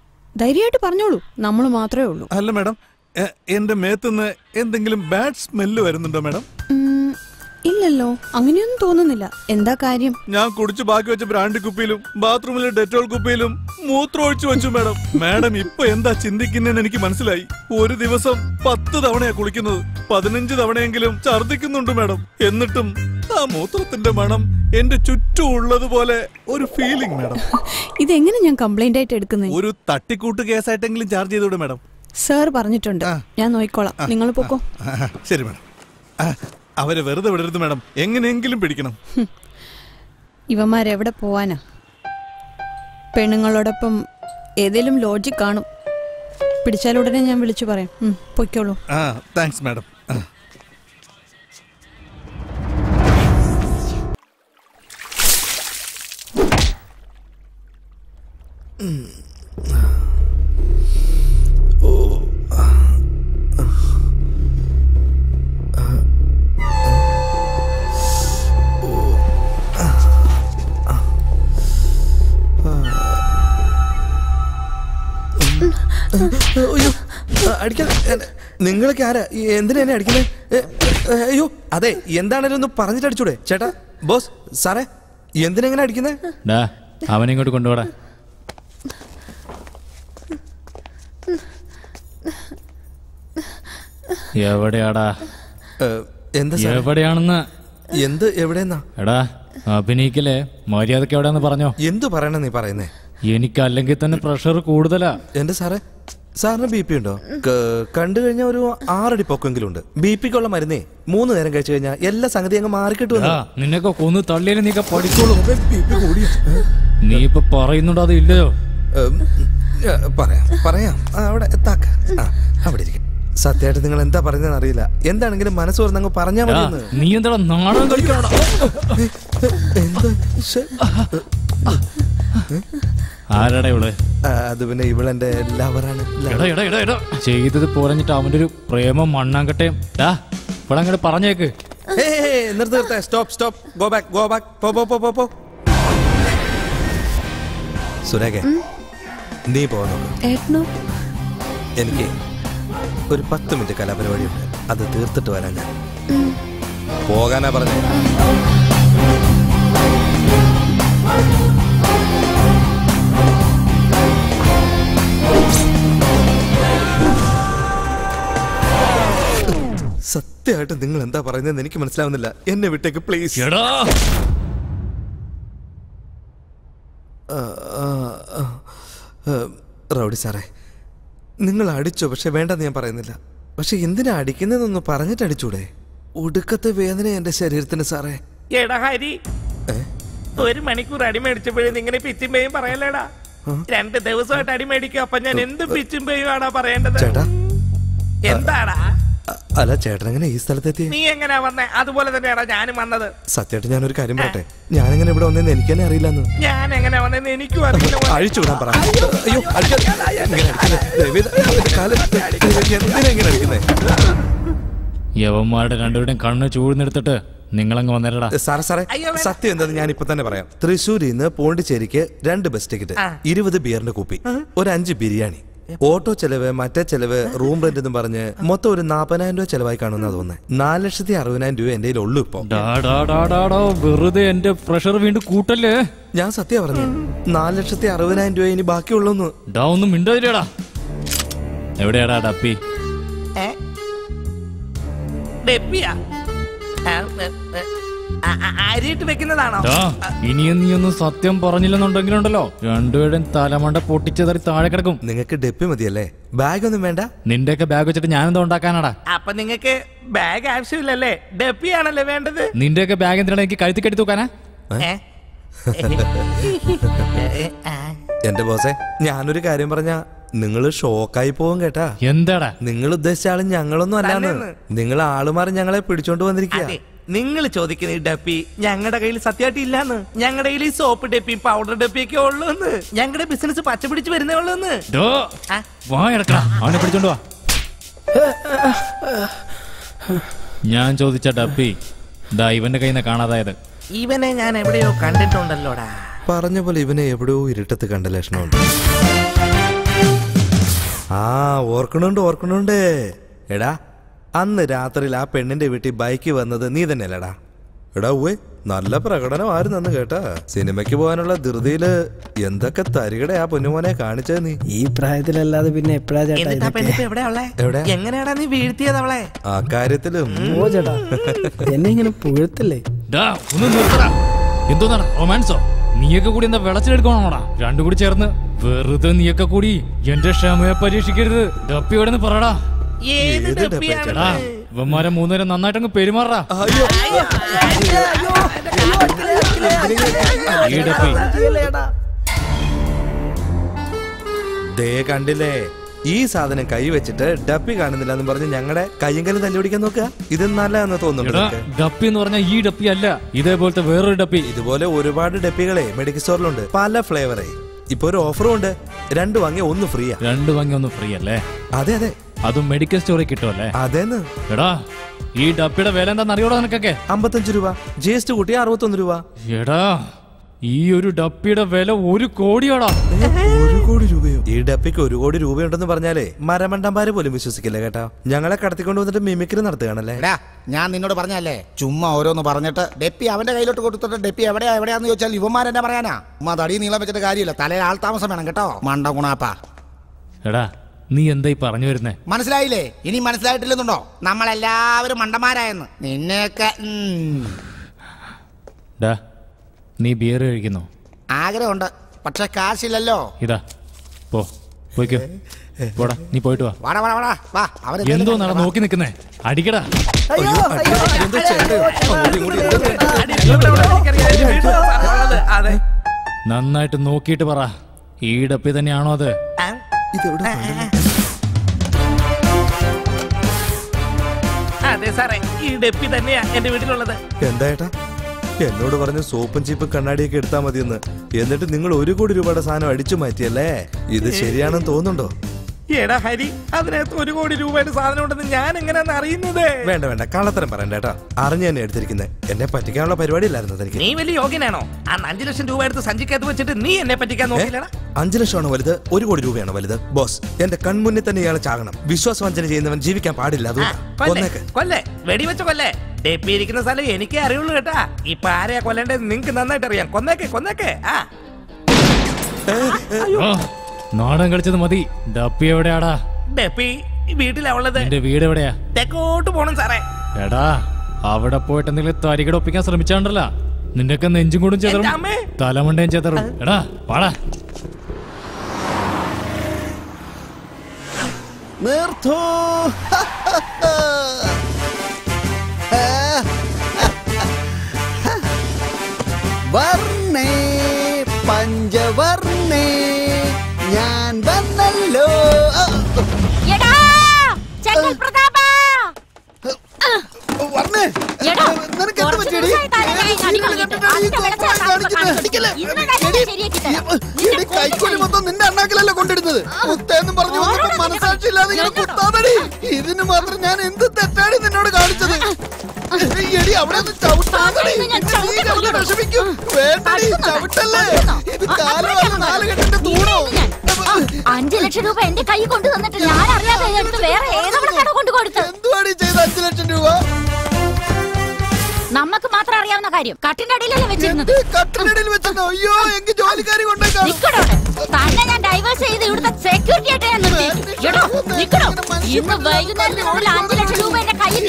ധൈര്യമായിട്ട് പറഞ്ഞോളൂ, നമ്മൾ മാത്രമേ ഉള്ളൂ. അല്ല മാഡം, എന്റെ മേത്തുനിന്ന് എന്തെങ്കിലും ബാഡ് സ്മെല്ല് വരുന്നുണ്ടോ മാഡം? ഇല്ലല്ലോ, അങ്ങനെയൊന്നും തോന്നുന്നില്ല. എന്താ കാര്യം? ഞാൻ കുടിച്ചു ബാക്കി വെച്ച ബ്രാൻഡ് കുപ്പിയിലും ബാത്റൂമിലെ ഡെറ്റോൾ കുപ്പിയിലും മൂത്രം ഒഴിച്ചു വെച്ചു മാഡം. മാഡം ഇപ്പൊ എന്താ ചിന്തിക്കുന്നതെന്ന് എനിക്ക് മനസ്സിലായി. ഒരു ദിവസം പത്ത് തവണയാ കുളിക്കുന്നത്, പതിനഞ്ച് തവണയെങ്കിലും ഛർദിക്കുന്നുണ്ട് മാഡം. എന്നിട്ടും ആ മൂത്രത്തിന്റെ മണം എന്റെ ചുറ്റും ഉള്ളതുപോലെ ഒരു ഫീലിംഗ് മാഡം. ഇതെങ്ങനെ ഞാൻ കംപ്ലൈന്റ് ആയിട്ട് എടുക്കുന്നത്? ഒരു തട്ടിക്കൂട്ട് കേസായിട്ടെങ്കിലും ചാർജ് ചെയ്തോടെ മാഡം. സാർ പറഞ്ഞിട്ടുണ്ട്, ഞാൻ നോക്കിക്കോളാം, നിങ്ങൾ പോക്കോ. ശരി മാഡം, അവരെ വെറുതെ വിടരുത് മാഡം, എങ്ങനെയെങ്കിലും പിടിക്കണം. ഇവന്മാരെവിടെ പോവാനാ? പെണ്ണുങ്ങളോടൊപ്പം ഏതെങ്കിലും ലോജിക് കാണും. പിടിച്ചാൽ ഉടനെ ഞാൻ വിളിച്ചു പറയാം, പൊയ്ക്കോളൂ. ആ താങ്ക്സ് മാഡം. നിങ്ങളൊക്കെ ആരാ? എന്തിനാ എന്നെ അടിക്കുന്നത്? അയ്യോ അതെ, എന്താണേലും ഒന്ന് പറഞ്ഞിട്ട് അടിച്ചൂടെ ചേട്ടാ? ബോസ് സാറേ, എന്തിനെങ്ങനെ അടിക്കുന്നത്? അവനെ ഇങ്ങോട്ട് കൊണ്ടുപോടാ. എവിടെയാടാ? എന്താ എവിടെയാണെന്ന്? എന്ത് എവിടെയെന്നാ? എടാ അഭിനയിക്കല്ലേ, മര്യാദക്ക് എവിടെയാന്ന് പറഞ്ഞോ. എന്തു പറയണ നീ പറയുന്നേ? എനിക്ക് അല്ലെങ്കിൽ തന്നെ പ്രഷർ കൂടുതലാ എന്റെ സാറേ. സാറിന് ബി പി ഉണ്ടോ? കണ്ടു കഴിഞ്ഞാൽ ഒരു ആറടി പൊക്കെങ്കിലും ഉണ്ട്. ബി പിക്കുള്ള മരുന്നേ മൂന്ന് നേരം കഴിച്ചു കഴിഞ്ഞാൽ എല്ലാ സംഗതി അങ്ങ് മാറിക്കിട്ടു. നിന്നൊക്കെ കൊന്നു തള്ളിയാലും നീ പഠിച്ചോളൂ. നീ ഇപ്പൊ പറയുന്നുണ്ടോ? അത് ഇല്ലയോ? പറയാം പറയാം, അവിടെ എത്താക്ക, അവിടെ ഇരിക്കും. സത്യമായിട്ട് നിങ്ങൾ എന്താ പറയുന്നതെന്ന് അറിയില്ല. എന്താണെങ്കിലും മനസ്സോർന്ന് അങ്ങ് പറഞ്ഞാൽ മതി. നീ എന്താ നാടകം കളിക്കണോ? ആരാടാ ഇവള്? അത് പിന്നെ ഇവളെന്റെ ലവറാണ്. ചെയ്തത് പോരഞ്ഞിട്ട് അവന്റെ ഒരു പ്രേമം മണ്ണാങ്കട്ടെ. ഇവിടെ അങ്ങോട്ട് പറഞ്ഞേക്ക്. നിർത്തി stop stop, go back go back, പോ പോ പോ പോ. സുരേഖ നീ പോകണോ? എനിക്ക് ഒരു പത്ത് മിനിറ്റ് കലാപരിപാടിയുണ്ട്, അത് തീർത്തിട്ട് വരാൻ ഞാൻ പോകാനാ പറഞ്ഞേ. സത്യമായിട്ട് നിങ്ങൾ എന്താ പറയുന്നതെന്ന് എനിക്ക് മനസ്സിലാവുന്നില്ല. എന്നെ വിട്ടേക്ക് പ്ലീസ്. റൗഡി സാറേ, നിങ്ങൾ അടിച്ചോ, പക്ഷെ വേണ്ടെന്ന് ഞാൻ പറയുന്നില്ല. പക്ഷെ എന്തിനാ അടിക്കുന്നതെന്നൊന്ന് പറഞ്ഞിട്ട് അടിച്ചൂടെ? ഒടുക്കത്തെ വേദന എന്റെ ശരീരത്തിന് സാറേ. എടാ ഹരി, ഒരു മണിക്കൂർ അടിമേടിച്ചപ്പോഴേ നിങ്ങനെ പിച്ചും പേയും പറയല്ലേടാ. രണ്ട് ദിവസമായിട്ട് അടിമേടിക്കും, അപ്പൊ ഞാൻ എന്ത് പിച്ചും പേയും ആടാ പറയേണ്ടത്? ചേട്ടാ എന്താടാ? അല്ല ചേട്ടൻ എങ്ങനെ ഈ സ്ഥലത്തെത്തി? നീ എങ്ങനെയാ വന്നേ? അതുപോലെ തന്നെയാടാ ഞാനും വന്നത്. സത്യമായിട്ട് ഞാനൊരു കാര്യം പറയട്ടെ, ഞാനെങ്ങനെ ഇവിടെ വന്നേന്ന് എനിക്ക് തന്നെ അറിയില്ലെന്ന്. ഞാൻ എങ്ങനെ വന്നേന്ന് എനിക്കും അറിയില്ല. അഴിച്ചു വിടാൻ പറ. അയ്യോ എങ്ങനെ അടിക്കുന്നേ? യവന്മാരുടെ രണ്ടുപേരുടെയും കണ്ണ് ചൂഴ്ന്നെടുത്തിട്ട് നിങ്ങളങ്ങ് വന്നേരടാ. സാറേ സാറേ സത്യം എന്താ ഞാനിപ്പോ തന്നെ പറയാം. തൃശ്ശൂരിൽ നിന്ന് പോണ്ടിച്ചേരിക്ക് രണ്ട് ബസ് ടിക്കറ്റ്, ഇരുപത് ബിയറിന്റെ കൂപ്പി, ഒരു അഞ്ച് ബിരിയാണി, ഓട്ടോ ചെലവ്, മറ്റേ ചെലവ്, റൂം റെന്റ് എന്ന് പറഞ്ഞ് മൊത്തം ഒരു നാപ്പതിനായിരം രൂപ ചെലവായി കാണുന്ന തോന്നുന്നത്. നാല് ലക്ഷത്തി അറുപതിനായിരം രൂപ എന്റെ ഉള്ളു ഇപ്പൊ. വെറുതെ എന്റെ പ്രഷർ വീണ്ടും കൂട്ടല്ലേ. ഞാൻ സത്യം പറഞ്ഞു, നാല് ലക്ഷത്തി അറുപതിനായിരം രൂപ ഇനി ബാക്കിയുള്ളൂന്ന്. ഒന്നും മിണ്ടാതിരിടാ. എവിടെയാടാ ഡപ്പി? ഇനിയും നീയൊന്നും സത്യം പറഞ്ഞില്ലെന്നുണ്ടെങ്കിലുണ്ടല്ലോ രണ്ടുപേരും തലമണ്ട പൊട്ടിച്ചതറി താഴെ കിടക്കും. നിങ്ങൾക്ക് ഡെപ്പി മതിയല്ലേ? ബാഗ് ഒന്നും വേണ്ട? നിന്റെ ഒക്കെ ബാഗ് വെച്ചിട്ട് ഞാനെന്താ ഉണ്ടാക്കാനാടാ? അപ്പൊ നിങ്ങൾക്ക് ബാഗ് ആവശ്യമില്ലല്ലേ, ഡെപ്പിയാണല്ലേ വേണ്ടത്? നിന്റെ ഒക്കെ ബാഗ് എന്തിനാണ് എനിക്ക് കഴുത്തി കെട്ടി തൂക്കാനാ? എന്റെ ബോസേ, ഞാനൊരു കാര്യം പറഞ്ഞ നിങ്ങള് ഷോക്കായി പോകും കേട്ടാ. എന്താടാ നിങ്ങൾ ഉദ്ദേശിച്ച ആള് ഞങ്ങളൊന്നും അല്ലാന്ന്. നിങ്ങൾ ആളുമാറി ഞങ്ങളെ പിടിച്ചോണ്ട് വന്നിരിക്കുക. നിങ്ങൾ ചോദിക്കുന്ന ഈ ഡപ്പി ഞങ്ങളുടെ കയ്യിൽ സത്യമായിട്ട് ഇല്ലാന്ന്. ഞങ്ങളുടെ കയ്യിൽ ഈ സോപ്പ് ഡപ്പിയും പൗഡർ ഡപ്പിയൊക്കെ ഉള്ളൂന്ന്. ഞങ്ങളുടെ ബിസിനസ് പച്ച പിടിച്ച് വരുന്നേ ഉള്ളൂന്ന്. അവനെ പിടിച്ചോണ്ട് വാ. ഞാൻ ചോദിച്ച ഡപ്പി ദാ ഇവന്റെ കയ്യിൽ നിന്ന് കാണാതായത്. ഇവനെ ഞാൻ എവിടെയോ കണ്ടിട്ടുണ്ടല്ലോടാ. പറഞ്ഞ പോലെ ഇവനെ എവിടെയോ ഇരുട്ടത്ത് കണ്ട ലക്ഷണമുണ്ട്. ആ ഓർക്കണുണ്ട് ഓർക്കണുണ്ട്. എടാ അന്ന് രാത്രിയിൽ ആ പെണ്ണിന്റെ വീട്ടിൽ ബൈക്ക് വന്നത് നീ തന്നെയല്ലടാ. എടാ ഉവ്വേ, നല്ല പ്രകടനമായിരുന്നു അന്ന് കേട്ടാ. സിനിമയ്ക്ക് പോകാനുള്ള ധൃതിയില് എന്തൊക്കെ തരികട ആ പൊന്നുമോനെ കാണിച്ചത് നീ. ഈ പ്രായത്തിലല്ലാതെ പിന്നെ എങ്ങനെയാടാ നീ വീഴ്ത്തിയത് അവളെ ആ കാര്യത്തില്? എന്നെ ഇങ്ങനെ പുഴത്തില്ലേ. എന്തോ റൊമാൻസോ നീയൊക്കെ കൂടി എന്താ വെള്ളത്തിലെടുക്കണോടാ? രണ്ടു കൂടി ചേർന്ന് വെറുതെ നീയൊക്കെ കൂടി എന്റെ ക്ഷമയെ പരീക്ഷിക്കരുത്. ഡപ്പിയോടെന്ന് പറയടാ. ഇവന്മാരെ മൂന്നുപേരും നന്നായിട്ടങ്ങ് പെരുമാറാ. ദേ കണ്ടില്ലേ, ഈ സാധനം കൈ വെച്ചിട്ട് ഡപ്പി കാണുന്നില്ല എന്ന് പറഞ്ഞ് ഞങ്ങളുടെ കയ്യും കല്ലും തല്ലുപിടിക്കാൻ നോക്കുക. ഇത് നല്ലതാണെന്ന് തോന്നുന്നുണ്ട്. ഡപ്പി എന്ന് പറഞ്ഞാൽ ഈ ഡപ്പി അല്ല, ഇതേപോലത്തെ വേറൊരു ഡപ്പി. ഇതുപോലെ ഒരുപാട് ഡപ്പികളെ മെഡിക്കൽ സ്റ്റോറിലുണ്ട്, പല ഫ്ലേവറെ. ഇപ്പൊ ഒരു ഓഫറും ഉണ്ട്, രണ്ട് വാങ്ങിയ ഒന്ന് ഫ്രീയാ. രണ്ട് വാങ്ങിയ ഒന്ന് ഫ്രീ അല്ലേ? അതെ അതെ, അതും മെഡിക്കൽ സ്റ്റോറിൽ കിട്ടുമല്ലേ? അതേന്ന്. എടാ ഈ ഡപ്പിയുടെ വില എന്താണെന്ന് അറിയോടാ നിനക്കൊക്കെ? അമ്പത്തഞ്ച് രൂപ ജി എസ് ടി കൂട്ടി അറുപത്തൊന്ന് രൂപ. എടാ ഈ ഒരു ഡപ്പിയുടെ വില ഒരു കോടിയോടാ. ഒരു കോടി രൂപയോ? ഈ ഡപ്പിക്ക് ഒരു കോടി രൂപയുണ്ടെന്ന് പറഞ്ഞാലേ മരമണ്ടന്മാര് പോലും വിശ്വസിക്കില്ല കേട്ടാ. ഞങ്ങളെ കടത്തിക്കൊണ്ട് വന്നിട്ട് മിമിക്രി നടത്തുകയാണല്ലേ. ഞാൻ നിന്നോട് പറഞ്ഞല്ലേ ചുമ്മാ ഓരോന്ന് പറഞ്ഞിട്ട് ഡപ്പി അവന്റെ കയ്യിലോട്ട് കൊടുത്തിട്ട് ഡപ്പി എവിടെയാ എവിടെയാന്ന് ചോദിച്ചാൽ ഇവന്മാരെന്നെ പറയാനാ. ഉമ്മാ തടി നീളം വെച്ചിട്ട് കാര്യമില്ല, തലയിൽ ആൾ താമസം വേണം കേട്ടോ, മണ്ട ഗുണാപ്പാ. എടാ നീ എന്തായി പറഞ്ഞു വരുന്നേ? മനസ്സിലായില്ലേ? ഇനി മനസ്സിലായിട്ടില്ലെന്നുണ്ടോ നമ്മളെല്ലാവരും മണ്ടന്മാരായെന്ന് നിന്നെയൊക്കെ? നീ ബിയർ കഴിക്കുന്നു? ആഗ്രഹമുണ്ട്, പക്ഷെ കാശില്ലല്ലോ. ഇതാ പോ, പോയിക്കോ, പോടാ, നീ പോയിട്ട് വാ. വാടാ വാടാ വാടാ വാ. അവരെ എന്തോ നടന്ന് നോക്കി നിൽക്കുന്നേ, അടിക്കടാ. നന്നായിട്ട് നോക്കിയിട്ട് പറ, ഈ ഡപ്പി തന്നെയാണോ അത്? അതെ സാറേ, ഈ ഡപ്പി തന്നെയാ എന്റെ വീട്ടിലുള്ളത്. എന്താ എന്നോട് പറഞ്ഞ സോപ്പും ചീപ്പും കണ്ണാടിയൊക്കെ എടുത്താൽ മതിയെന്ന്, എന്നിട്ട് നിങ്ങൾ ഒരു കോടി രൂപയുടെ സാധനം അടിച്ചു മാറ്റിയല്ലേ? ഇത് ശരിയാണെന്ന് തോന്നുന്നുണ്ടോ? എടാ ഹരി, അതിനകത്ത് ഒരു കോടി രൂപയുടെ സാധനം ഉണ്ടെന്ന് ഞാൻ എങ്ങനെയാന്ന് അറിയുന്നത്? വേണ്ട വേണ്ട, കള്ളത്തരം പറയണ്ടേട്ടാ, അറിഞ്ഞു തന്നെ എടുത്തിരിക്കുന്നത്. എന്നെ പറ്റിക്കാനുള്ള പരിപാടി ഇല്ലായിരുന്നു തനിക്ക്. നീ വലിയ യോഗ്യനാണോ? അഞ്ചു ലക്ഷം രൂപ എടുത്ത് സഞ്ചിക്കകത്ത് വെച്ചിട്ട് നീ എന്നെ പറ്റിക്കാൻ നോക്കിയില്ലടാ. അഞ്ചു ലക്ഷമാണോ വലുത്, ഒരു കോടി രൂപയാണോ വലുത്? ബോസ്, എന്റെ കൺമുന്നിൽ തന്നെ ഇയാളെ ചാകണം. വിശ്വാസവഞ്ചന ചെയ്യുന്നവൻ ജീവിക്കാൻ പാടില്ല. കൊല്ലേ, വെടിവെച്ച കൊല്ലേ. ഡെപ്പി ഇരിക്കുന്ന സ്ഥലം എനിക്കേ അറിയുള്ളൂ കേട്ടാ. ഇപ്പൊ ആരെയാ കൊല്ലേണ്ടത് നിങ്ങക്ക് നന്നായിട്ട് അറിയാം. കൊന്നേക്കെ കൊന്നേക്കെ. ആ നാടൻ കളിച്ചത് മതി. ഡപ്പി എവിടെയാടാ? ഡപ്പി വീട്ടിലാവുള്ളത്. എന്റെ വീട് എവിടെയാ? തെക്കോട്ട് പോണം സാറേ. എടാ അവിടെ പോയിട്ട് എന്തെങ്കിലും തരികട ഒപ്പിക്കാൻ ശ്രമിച്ചാണ്ടല്ല നിന്റെയൊക്കെ നെഞ്ചും കൂടും ചെതറും തലമുണ്ടയും ചെതറും. എടാ പാടാ. വർണ്ണേ പഞ്ചവർണ്ണേ ഞാൻ വന്നല്ലോ. എടാ ചങ്ങൽ പ്രതാപ, വർണ്ണേ നിനക്ക് എന്ത് പറ്റിയടി? കൈക്കൂലി മൊത്തം നിന്റെ അണ്ണാക്കിലല്ല കൊണ്ടിടുന്നത്. കുത്തേന്ന് പറഞ്ഞു വന്നപ്പോ മനസാക്ഷി ഇല്ലാതെ ഇങ്ങനെ കുത്താതടി. ഇതിന് മാത്രം ഞാൻ എന്ത് തെറ്റാടി നിന്നോട് കാണിച്ചത്? എടി അവിടെ വിഷമിക്കും. വേണ്ടടി ചവിട്ടല്ലേ, ഇത് കാലമാണ് നാലുകെട്ടിന്റെ തൂണോ? അഞ്ചു ലക്ഷം രൂപ എന്റെ കൈ കൊണ്ടു തന്നിട്ട് ഞാൻ അറിയാതെ വേറെ ഏതോ കൊണ്ടു കൊടുത്തു. എന്തുവാടി ചെയ്ത അഞ്ചു ലക്ഷം രൂപ? നമുക്ക് മാത്രം അറിയാവുന്ന കാര്യം കട്ടിന്റെ അടിയിലല്ലേ വെച്ചിരുന്നത്. കട്ടിനടിയിൽ വെച്ചോ? അയ്യോ, എനിക്ക് ജോലിക്കാരി കൊണ്ടേക്കാം. നിക്കടോ തന്നെ, ഞാൻ ഡൈവേഴ്സ് ചെയ്ത് ഇവിടുത്തെ സെക്യൂരിറ്റി ആയിട്ട് ഞാൻ നിൽക്കണോ? ഇന്ന് വൈകുന്നേരത്തിനുള്ളിൽ അഞ്ചു ലക്ഷം രൂപ എന്റെ കയ്യിൽ.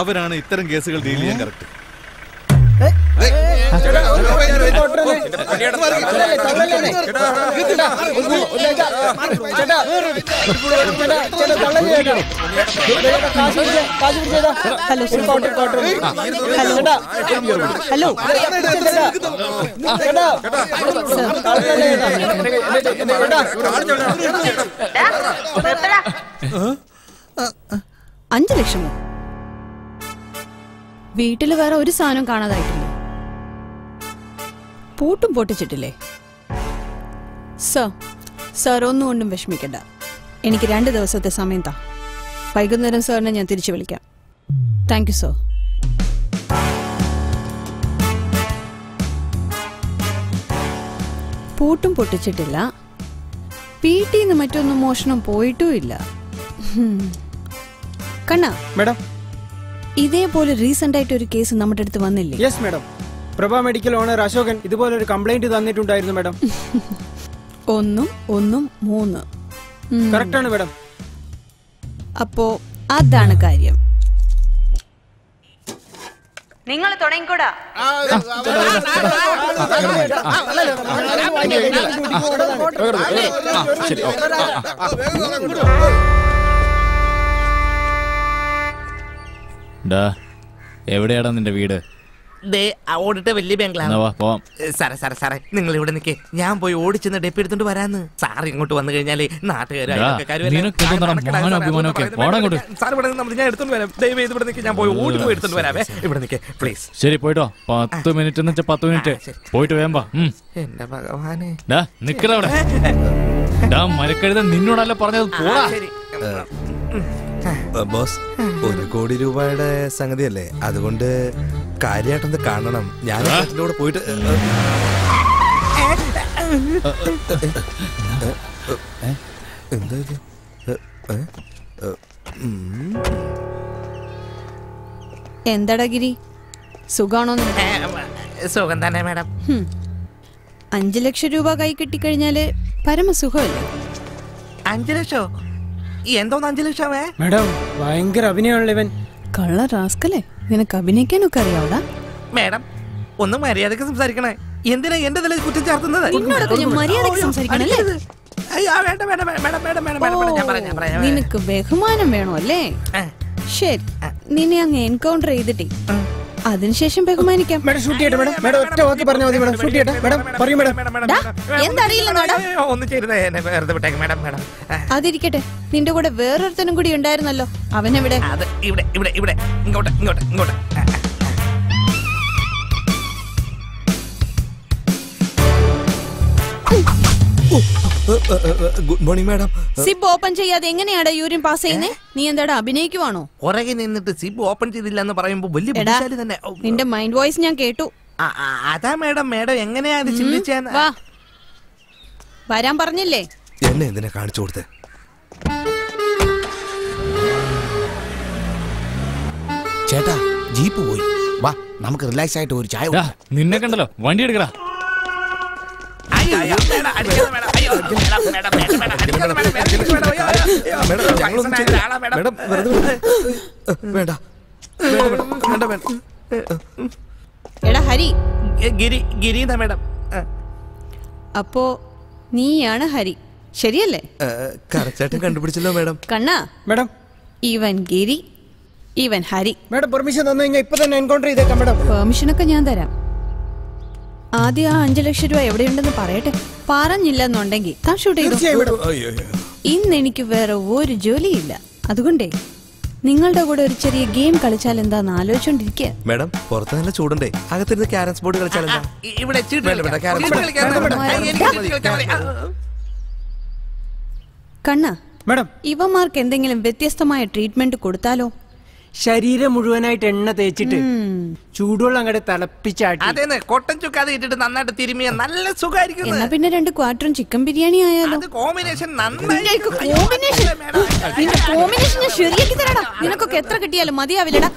അവരാണ് ഇത്തരം കേസുകൾ ഡീൽ ചെയ്യാൻ കറക്റ്റ്. അഞ്ച് ലക്ഷമോ? വീട്ടില് വേറെ ഒരു സാധനം കാണാതായിട്ടില്ലേ? പൂട്ടും പൊട്ടിച്ചിട്ടില്ലേ? സർ സാർ ഒന്നും ഒന്നും വിഷമിക്കണ്ട. എനിക്ക് രണ്ട് ദിവസത്തെ സമയം താ. വൈകുന്നേരം സാറിനെ ഞാൻ തിരിച്ചു വിളിക്കാം. Thank you sir. പൂട്ടും പൊട്ടിച്ചിട്ടില്ല, വീട്ടിൽ നിന്ന് മറ്റൊന്നും മോഷണം പോയിട്ടുമില്ല. കണ്ണാ മേഡം, ഇതേപോലെ റീസെന്റ് ആയിട്ട് ഒരു കേസ് നമ്മുടെ അടുത്ത് വന്നില്ലേ? Yes madam, Prabha medical owner Ashokan ഇതുപോലെ ഒരു കംപ്ലൈന്റ് തന്നിട്ടുണ്ടായിരുന്നു മേഡം. ഒന്നും ഒന്നും മൂന്ന് കറക്റ്റ് ആണ് മേഡം. അപ്പോ അതാണ് കാര്യം. നിങ്ങൾ തുടങ്ങിക്കൂടാ. എവിടെയാടാ നിന്റെ വീട്? ഓടിട്ട് വലിയ ബംഗ്ലാവ്. സാറേ സാറേ സാറേ നിങ്ങൾ ഇവിടെ നിൽക്കേ, ഞാൻ പോയി ഓടിച്ചെന്ന് ഡെപ്പി എടുത്തോണ്ട് വരാന്ന്. സാർ ഇങ്ങോട്ട് വന്നു കഴിഞ്ഞാല് നാട്ടുകാരും ഞാൻ എടുത്തോണ്ട് വരാം. ദയവേത് ഇവിടെ നിൽക്കി, ഞാൻ പോയി ഓടി പോയി എടുത്തോണ്ട് വരാമേ. ഇവിടെ നിൽക്കേ പ്ലീസ്. ശരി പോയിട്ടോ. പത്ത് മിനിറ്റ് എന്ന് വെച്ചാൽ പത്ത് മിനിറ്റ് പോയിട്ട് വേമ്പ. എന്റെ ഭഗവാനെ നിക്കടവിടെ. മരക്കഴുത നിന്നോടല്ല പറഞ്ഞത് പോടാ. ബോസ്, ഒരു കോടി രൂപയുടെ സംഗതിയല്ലേ, അതുകൊണ്ട് കാര്യമായിട്ടൊന്ന് കാണണം. ഞാൻ കൂടെ പോയിട്ട് എന്താ എന്താടാ ഗിരി, സുഖാണോ? സുഖം തന്നെ മാഡം. അഞ്ചു ലക്ഷം രൂപ കൈ കിട്ടിക്കഴിഞ്ഞാല് പരമസുഖമല്ലേ. അഞ്ചു ലക്ഷോ? എന്തോന്ന് അഞ്ചു ലക്ഷം? മാഡം ഭയങ്കര അഭിനയമുള്ള ഇവൻ. കള്ള റാസ്കലേ, നിനക്ക് അഭിനയിക്കാനൊക്കെ അറിയാവൂടാ. മാഡം ഒന്ന് മര്യാദക്ക് സംസാരിക്കണേ. എന്തിനാ എന്റെ തലയിൽ കുറ്റം ചേർത്തുന്നത്? നിനക്ക് ബഹുമാനം വേണോ അല്ലേ? ശരി, നിന്നെ അങ്ങ് എൻകൗണ്ടർ ചെയ്തിട്ടേ അതിനുശേഷം ബഹുമാനിക്കാം. അതിരിക്കട്ടെ, നിന്റെ കൂടെ വേറൊരുത്തനും കൂടി ഉണ്ടായിരുന്നല്ലോ, അവനെവിടെ? Good morning madam. Zip open ചെയ്യാതെ എങ്ങനെയാടാ യൂറിൻ പാസ് ചെയ്യുന്നേ? നീ എന്താടാ അഭിനയിക്കുവാണോ? പുറകെ നിന്നിട്ട് സിബ് ഓപ്പൺ ചെയ്തില്ല എന്ന് പറയുമ്പോ വലിയ ബുദ്ധിശാലി തന്നെ. നിന്റെ മൈൻഡ് വോയിസ് ഞാൻ കേട്ടു. അതാ മാഡം, മാഡം എങ്ങനെയാ അത് ചിന്തിച്ചേന്ന്? വാ, വരാൻ പറഞ്ഞില്ലേ? എന്നെ എന്തിനാ കാണിച്ചു കൊടുത്തേ? ചേട്ടാ ജീപ്പ് പോയി, വാ നമുക്ക് റിലാക്സ് ആയിട്ട് ഒരു ചായ കുടിക്കാം. നിന്നെ കണ്ടല്ലോ, വണ്ടി എടുക്കടാ. അപ്പോ നീയാണ് ഹരി, ശരിയല്ലേ? കറക്റ്റായിട്ട് കണ്ടുപിടിച്ചല്ലോ മേഡം. കണ്ണാ മേഡം, ഇവൻ ഗിരി, ഇവൻ ഹരി. മേഡം പെർമിഷൻ തന്നു കഴിഞ്ഞാൽ ഇപ്പൊ തന്നെ എൻകൗണ്ടർ ചെയ്തേക്കാം. മേഡം പെർമിഷനൊക്കെ ഞാൻ തരാം. ആദ്യം ആ അഞ്ചു ലക്ഷം രൂപ എവിടെയുണ്ടെന്ന് പറയട്ടെ. പറഞ്ഞില്ലെന്നുണ്ടെങ്കിൽ താൻ ഷൂട്ട് ചെയ്തു. ഇന്ന് എനിക്ക് വേറെ ഒരു ജോലിയില്ല, അതുകൊണ്ടേ നിങ്ങളുടെ കൂടെ ഒരു ചെറിയ ഗെയിം കളിച്ചാൽ എന്താന്ന് ആലോചിച്ചോണ്ടിരിക്കുക. മേഡം പുറത്ത് നല്ല ചൂടുണ്ടേ, അകത്തിരുന്ന് ക്യാരംസ് ബോർഡ് കളിച്ചാൽ കണ്ണാ മേഡം, ഇവന്മാർക്ക് എന്തെങ്കിലും വ്യത്യസ്തമായ ട്രീറ്റ്മെന്റ് കൊടുത്താലോ? ശരീരം മുഴുവനായിട്ട് എണ്ണ തേച്ചിട്ട് ചൂടുവെള്ളം അങ്ങോട്ട് തിളപ്പിച്ചാട്ടി കൊട്ടൻ ചുക്കാതെ ഇട്ടിട്ട് നന്നായിട്ട് തിരുമിയ നല്ല സുഖമായിരിക്കും. എന്നാ പിന്നെ രണ്ട് ക്വാർട്ടറും ചിക്കൻ ബിരിയാണി ആയാലോ? കോമ്പിനേഷൻ ശരിയാക്കി തരാടാ. നിനക്കൊക്കെ എത്ര കിട്ടിയാലും മതിയാവില്ലടാ.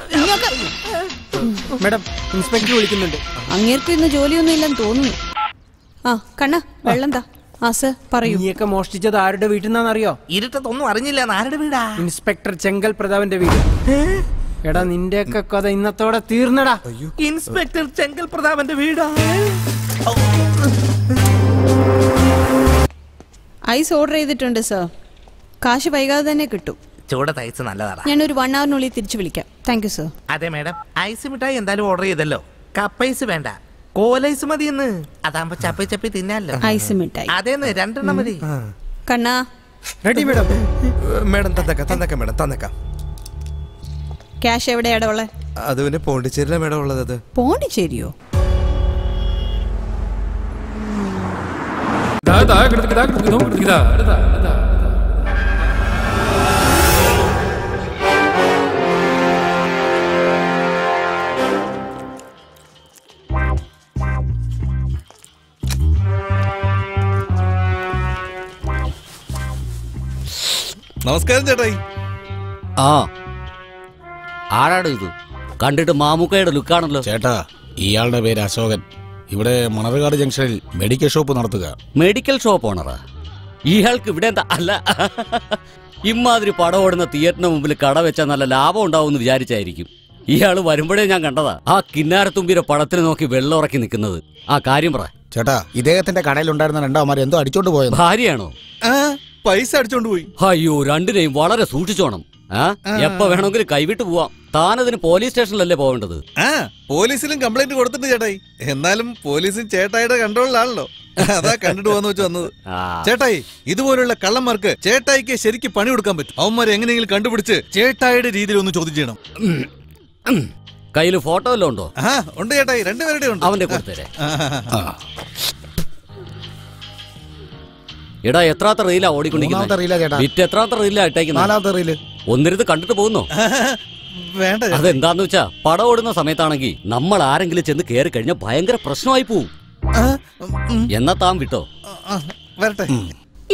മേഡം ഇൻസ്പെക്ടർ വിളിക്കുന്നുണ്ട്. അങ്ങേർക്കും ഇന്ന് ജോലിയൊന്നും ഇല്ലെന്ന് തോന്നുന്നു. ആ കണ്ണാ വെള്ളം താ. നീയൊക്കെ മോഷ്ടിച്ചത് ആരുടെ വീട്ടിൽ നിന്നാണെന്നറിയോ? ഇരുട്ടത്തൊന്നും അറിഞ്ഞില്ല. ആരുടെ വീടാ? ഇൻസ്പെക്ടർ ചെങ്കൽ പ്രതാപന്റെ വീട്. എടാ നിന്റെയൊക്കെ കഥ ഇന്നത്തോടെ തീർന്നടാ. ഇൻസ്പെക്ടർ ചെങ്കൽ പ്രതാപന്റെ വീടാണ്. ഐസ് ഓർഡർ ചെയ്തിട്ടുണ്ട് സർ. കാശ് വൈകാതെ തന്നെ കിട്ടും. ചൂടത്ത് ഐസ് നല്ലതാണ്. ഞാനൊരു വൺ അവറിനുള്ളിൽ തിരിച്ചു വിളിക്കാം. Thank you sir. അതെ മേഡം, ഐസ് മിഠായി എന്തായാലും ഓർഡർ ചെയ്തല്ലോ. കപ്പ് ഐസ് വേണ്ട, കോലൈസ് മതിയെന്ന്. അതാകുമ്പോ ചപ്പി ചപ്പി തിന്നാലോ. ഐസ് മിഠായി അതേന്ന് രണ്ടെണ്ണം മതി. കണ്ണാ റെഡി മേഡം. മേഡം തന്നേക്കാം തന്നേക്കാം മേഡം തന്നേക്കാം. ക്യാഷ് എവിടെയാടാ ഉള്ളത്? അത് പിന്നെ പോണ്ടിച്ചേരിയിലെ മേഡം ഉള്ളത്. അത് പോണ്ടിച്ചേരിയോ? നമസ്കാരം ചേട്ടായി. ആ ആരാണ് ഇത്? കണ്ടിട്ട് മാമുക്കയുടെ ലുക്കാണല്ലോ. ചേട്ടാ ഇയാളുടെ പേര് അശോകൻ. ഇവിടെ മണർകാട് ജംഗ്ഷനിൽ മെഡിക്കൽ ഷോപ്പ് നടത്തുക. മെഡിക്കൽ ഷോപ്പ് ഓണറാ ഇയാൾക്ക്? ഇവിടെ എന്താ അല്ല, ഇമാതിരി പടം ഓടുന്ന തിയേറ്ററിന് മുമ്പിൽ കട വെച്ചാൽ നല്ല ലാഭം ഉണ്ടാവും എന്ന് വിചാരിച്ചായിരിക്കും. ഇയാള് വരുമ്പോഴേ ഞാൻ കണ്ടതാ ആ കിന്നാരത്തുമ്പിയുടെ പടത്തിൽ നോക്കി വെള്ളം ഉറക്കി നിൽക്കുന്നത്. ആ കാര്യം പറ ചേട്ടാ. ഇദ്ദേഹത്തിന്റെ കടയിലുണ്ടായിരുന്ന രണ്ടാമാർ എന്തോ അടിച്ചോണ്ട് പോയത്. ഭാര്യയാണോ? പൈസ അടിച്ചോണ്ട് പോയി. അയ്യോ, രണ്ടിനെയും വളരെ സൂക്ഷിച്ചോണം. എപ്പോ വേണമെങ്കിലും കൈവിട്ട് പോവാം. താനതിന് പോലീസ് സ്റ്റേഷനിലല്ലേ പോവേണ്ടത്? പോലീസിലും കംപ്ലൈന്റ് കൊടുത്തിട്ട് ചേട്ടായി. എന്നാലും പോലീസും ചേട്ടായിയുടെ കൺട്രോളിലാണല്ലോ. അതാ കണ്ടിട്ട് പോവാന്ന് വെച്ച് വന്നത്. ചേട്ടായി, ഇതുപോലുള്ള കള്ളന്മാർക്ക് ചേട്ടായിക്ക് ശരിക്കും പണി കൊടുക്കാൻ പറ്റും. അവന്മാരെ എങ്ങനെയെങ്കിലും കണ്ടുപിടിച്ച് ചേട്ടായിയുടെ രീതിയിൽ ഒന്ന് ചോദ്യം ചെയ്യണം. കയ്യില് ഫോട്ടോ എല്ലാം ഉണ്ടോ? ഉണ്ട് ചേട്ടായി, രണ്ടുപേരുടെ ഉണ്ട്. അവന്റെ കൊടുത്തേരെ. എടാ എത്രാത്ത റീലാ ഓടിക്കൊണ്ടിരിക്കുന്നത്? ഒന്നിരുന്ന് കണ്ടിട്ട് പോകുന്നു. അതെന്താന്ന് വെച്ചാ പടം ഓടുന്ന സമയത്താണെങ്കിൽ നമ്മൾ ആരെങ്കിലും ചെന്ന് കയറി കഴിഞ്ഞാൽ ഭയങ്കര പ്രശ്നമായി പോവും. എന്നാ താൻ വിട്ടോ?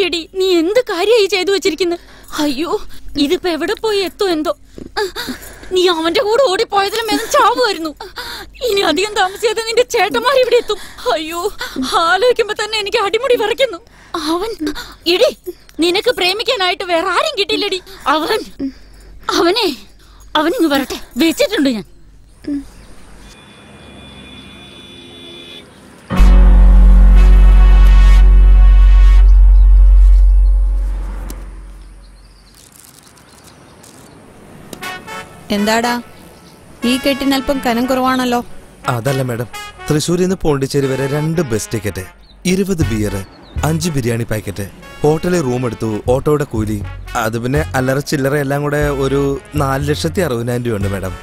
എടി നീ എന്ത് കാര്യമായി ചെയ്തു വെച്ചിരിക്കുന്നു? അയ്യോ, ഇതിപ്പോ എവിടെ പോയി എത്തോ എന്തോ. നീ അവന്റെ കൂടെ ഓടിപ്പോയതിലും ചാവുമായിരുന്നു. ഇനി അധികം താമസിയാതെ നിന്റെ ചേട്ടന്മാർ ഇവിടെ എത്തും. അയ്യോ, ആലോചിക്കുമ്പോ തന്നെ എനിക്ക് അടിമുടി വിറയ്ക്കുന്നു. അവൻ ഇടി നിനക്ക് പ്രേമിക്കാനായിട്ട് വേറെ ആരും കിട്ടിയില്ലടി. അവൻ അവനെ അവനിങ്ങ് വരട്ടെ, വെച്ചിട്ടുണ്ട് ഞാൻ. എന്താടാ ഈ കെട്ടിനൽപ്പം കനം കുറവാണല്ലോ. അതല്ല മേഡം, തൃശ്ശൂരിൽ നിന്ന് പോണ്ടിച്ചേരി വരെ രണ്ട് ബസ് ടിക്കറ്റ്, ഇരുപത് ബിയർ, അഞ്ച് ബിരിയാണി പാക്കറ്റ്, ഹോട്ടലിൽ റൂം എടുത്തു, ഓട്ടോയുടെ കൂലി, അത് പിന്നെ അല്ലറ ചില്ലറ എല്ലാം കൂടെ ഒരു നാല് ലക്ഷത്തി അറുപതിനായിരം രൂപ ഉണ്ട് മേഡം.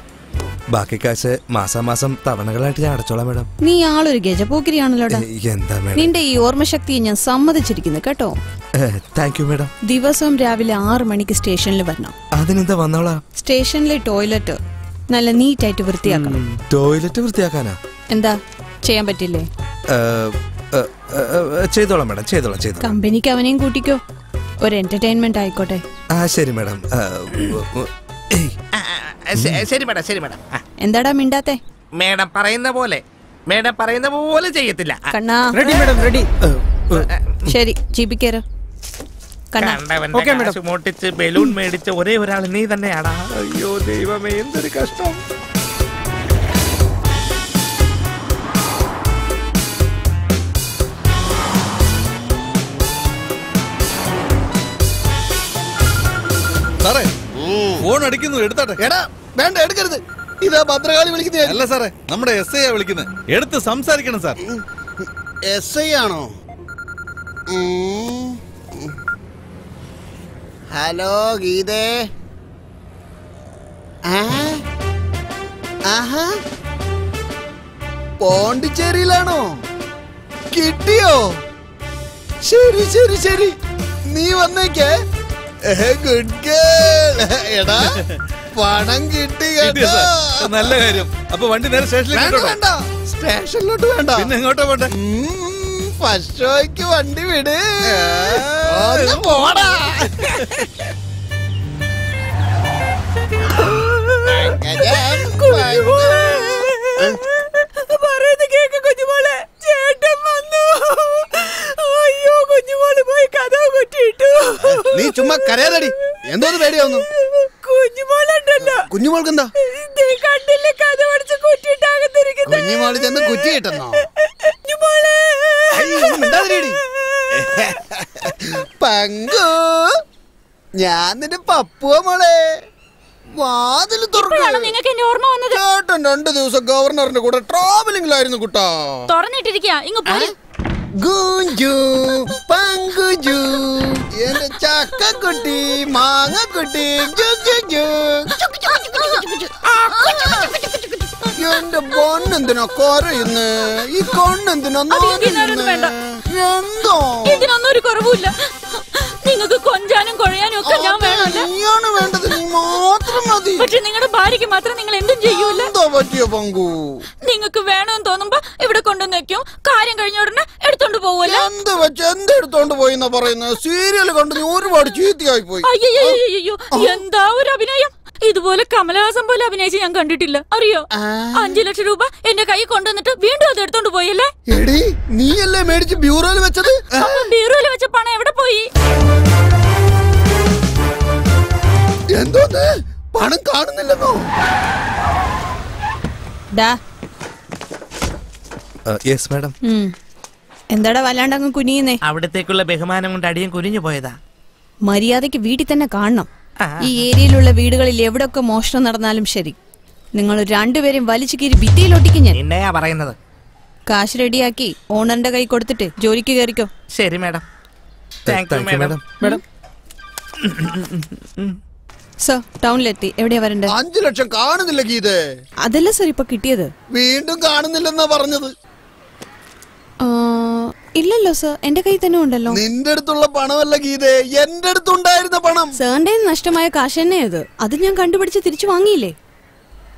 ബാക്കി കാശ് മാസാമാസം തവണകളായിട്ട് ഞാൻ അടച്ചോളാം മേഡം. നീ ആളൊരു ഗജപോക്കിരിയാണല്ലോ. എന്താ മേഡം നിന്റെ ഈ ഓർമ്മശക്തി ഞാൻ സമ്മതിച്ചിരിക്കുന്നു കേട്ടോ. Thank you madam. ദിവസവും രാവിലെ ആറ് മണിക്ക് സ്റ്റേഷനിൽ വരണം. അതിനെന്താ വന്നോളാ. സ്റ്റേഷനിലെ ടോയ്ലറ്റ് നല്ല നീറ്റായിട്ട് വൃത്തിയാക്കണം. ടോയ്ലറ്റ് വൃത്തിയാക്കാനാ? എന്താ ചെയ്യാൻ പറ്റില്ലേ? ചെയ്തോളാം മേഡം, ചെയ്തോളാം ചെയ്തോളാം. കമ്പനിക്ക് അവനെയും കൂട്ടിക്കോ, ഒരു എന്റർടൈൻമെന്റ് ആയിക്കോട്ടെ. ആ ശരി മേഡം. ശരി മേഡം, ശരി മേഡം. എന്താടാ മിണ്ടാത്തെ? മേഡം പറയുന്ന പോലെ മേഡം പറയുന്ന പോലെ ചെയ്യത്തില്ല. കണ്ണാ റെഡി മേഡം റെഡി. ശരി ജീപിക്കേരോ. മോട്ടിച്ച് ബലൂൺ മേടിച്ച ഒരേ ഒരാൾ നീ തന്നെയാടാ. അയ്യോ ദൈവമേ, എന്തൊരു കഷ്ടം. സാറേ ഫോൺ അടിക്കുന്നു, എടുത്താട്ടെ. എടാ വേണ്ട, എടുക്കരുത്. ഇതാ ഭദ്രകാളി വിളിക്കുന്നേ. അല്ല സാറേ, നമ്മുടെ എസ് ഐ ആ വിളിക്കുന്നത്. എടുത്ത് സംസാരിക്കണം സാർ. എസ് ഐ ആണോ? ഹലോ ഗീതേ. ആഹാ, പോണ്ടിച്ചേരിയിലാണോ? കിട്ടിയോ? ശരി ശരി ശരി, നീ വന്നേക്കേ. Good girl. എടാ പണം കിട്ടി കേട്ടോ. നല്ല കാര്യം. അപ്പൊ വണ്ടി നേരെ സ്റ്റേഷനിലേക്ക്. വേണ്ട സ്റ്റേഷനിലോട്ട് വേണ്ട, പിന്നെ എങ്ങോട്ടാ പോട്ടെ? ഫസ്റ്റ് ഷോയ്ക്ക് വണ്ടി വിട്. പോടാ പറയുന്നത് കേക്ക് കുഞ്ഞുമോളെ. ചേട്ടൻ വന്നു. അയ്യോ കുഞ്ഞുമോള് പോയി കഥവ് കുറ്റിയിട്ടു. നീ ചുമ്മാ കരയാലടി, എന്തോന്ന് പേടിയാവുന്നു. കുഞ്ഞുമോളുണ്ടല്ലോ. കുഞ്ഞുമോൾക്ക് എന്താ? കുഞ്ഞിമോള് ചെന്ന് കുറ്റി കിട്ടുന്നോ? പങ്കു, ഞാൻ നിന്റെ പപ്പുവ മോളെ. വാതിൽ തുറക്കണം. രണ്ട് ദിവസം ഗവർണറിന്റെ കൂടെ ട്രാവലിംഗിലായിരുന്നു കുട്ടാ. തുറന്നിട്ടിരിക്കാ ചക്കുട്ടി മാങ്ങക്കുട്ടി എന്റെ പൊണ്ണെന്തിനാ കുറയുന്നു? ഈ കൊണ്ണെന്തിനാ എന്തോ ഇതിനൊന്നും ഒരു കുറവില്ല. നിങ്ങൾക്ക് കൊഞ്ചാനും കൊഴയാനും ഒക്കെ ഞാൻ വേണം. വേണ്ടത് നീ മാത്രം മതി. പക്ഷെ നിങ്ങളുടെ ഭാര്യക്ക് മാത്രം നിങ്ങൾ എന്തും ചെയ്യൂല. പറ്റിയോ പങ്കു? നിങ്ങൾക്ക് വേണമെന്ന് തോന്നുമ്പോ ഇവിടെ കൊണ്ടുവന്ന് വെക്കും. കാര്യം കഴിഞ്ഞ ഉടനെ എടുത്തോണ്ട് പോവല്ലോ. എന്ത് വെച്ച് എന്തെടുത്തോണ്ട് പോയി എന്നാ പറയുന്നത്? സീരിയൽ കണ്ട് നീ ഒരുപാട് ചീത്തയായി പോയി. അയ്യോ, എന്താ ഒരു അഭിനയം! ഇതുപോലെ കമലഹാസൻ പോലെ അഭിനയിച്ച് ഞാൻ കണ്ടിട്ടില്ല. അറിയോ, അഞ്ചു ലക്ഷം രൂപ എന്റെ കൈ കൊണ്ടുവന്നിട്ട് വീണ്ടും അത് എടുത്തോണ്ട് പോയല്ലേ? നീയല്ലേ മേടിച്ച് ബ്യൂറോയിൽ വെച്ചത്? ബ്യൂറോയിൽ വെച്ച പണം എവിടെ പോയി? എന്തോ പണം കാണുന്നില്ലല്ലോ. എന്താടാ വല്ലാണ്ടങ്ങ് കുനിയുന്നേ? അവിടത്തേക്കുള്ള ബഹുമാനം കൊണ്ട് അടിയും കുനിഞ്ഞു പോയതാ. മര്യാദക്ക് വീട്ടിൽ തന്നെ കാണണം. ഈ ഏരിയയിലുള്ള വീടുകളിൽ എവിടെയൊക്കെ മോഷണം നടന്നാലും ശരി, നിങ്ങൾ രണ്ടുപേരും വലിച്ചു കീറി ഭിത്തിയിലൊട്ടിക്കും. ഞാൻ എന്നയാ പറയുന്നത്. കാശ് റെഡിയാക്കി ഓണറിന്റെ കൈ കൊടുത്തിട്ട് ജോലിക്ക് കയറിക്കോ. ശരി മാഡം. സർ, ടൗണിലെത്തി. എവിടെയാ വരണ്ടേ? അഞ്ചു ലക്ഷം കാണുന്നില്ല ഗീതേ. അതല്ല സർ ഇപ്പൊ കിട്ടിയത്. വീണ്ടും കാണുന്നില്ലെന്നാ പറഞ്ഞത്. ഇല്ലല്ലോ സർ, എന്റെ കൈ തന്നെ ഉണ്ടല്ലോ. നിന്റെ അടുത്തുള്ള പണമല്ല ഗീതേ, എന്റെ അടുത്തുണ്ടായിരുന്ന പണം. സാറിന്റെ നഷ്ടമായ കാശ് തന്നെ അത്. അത് ഞാൻ കണ്ടുപിടിച്ച് തിരിച്ചു വാങ്ങിയില്ലേ.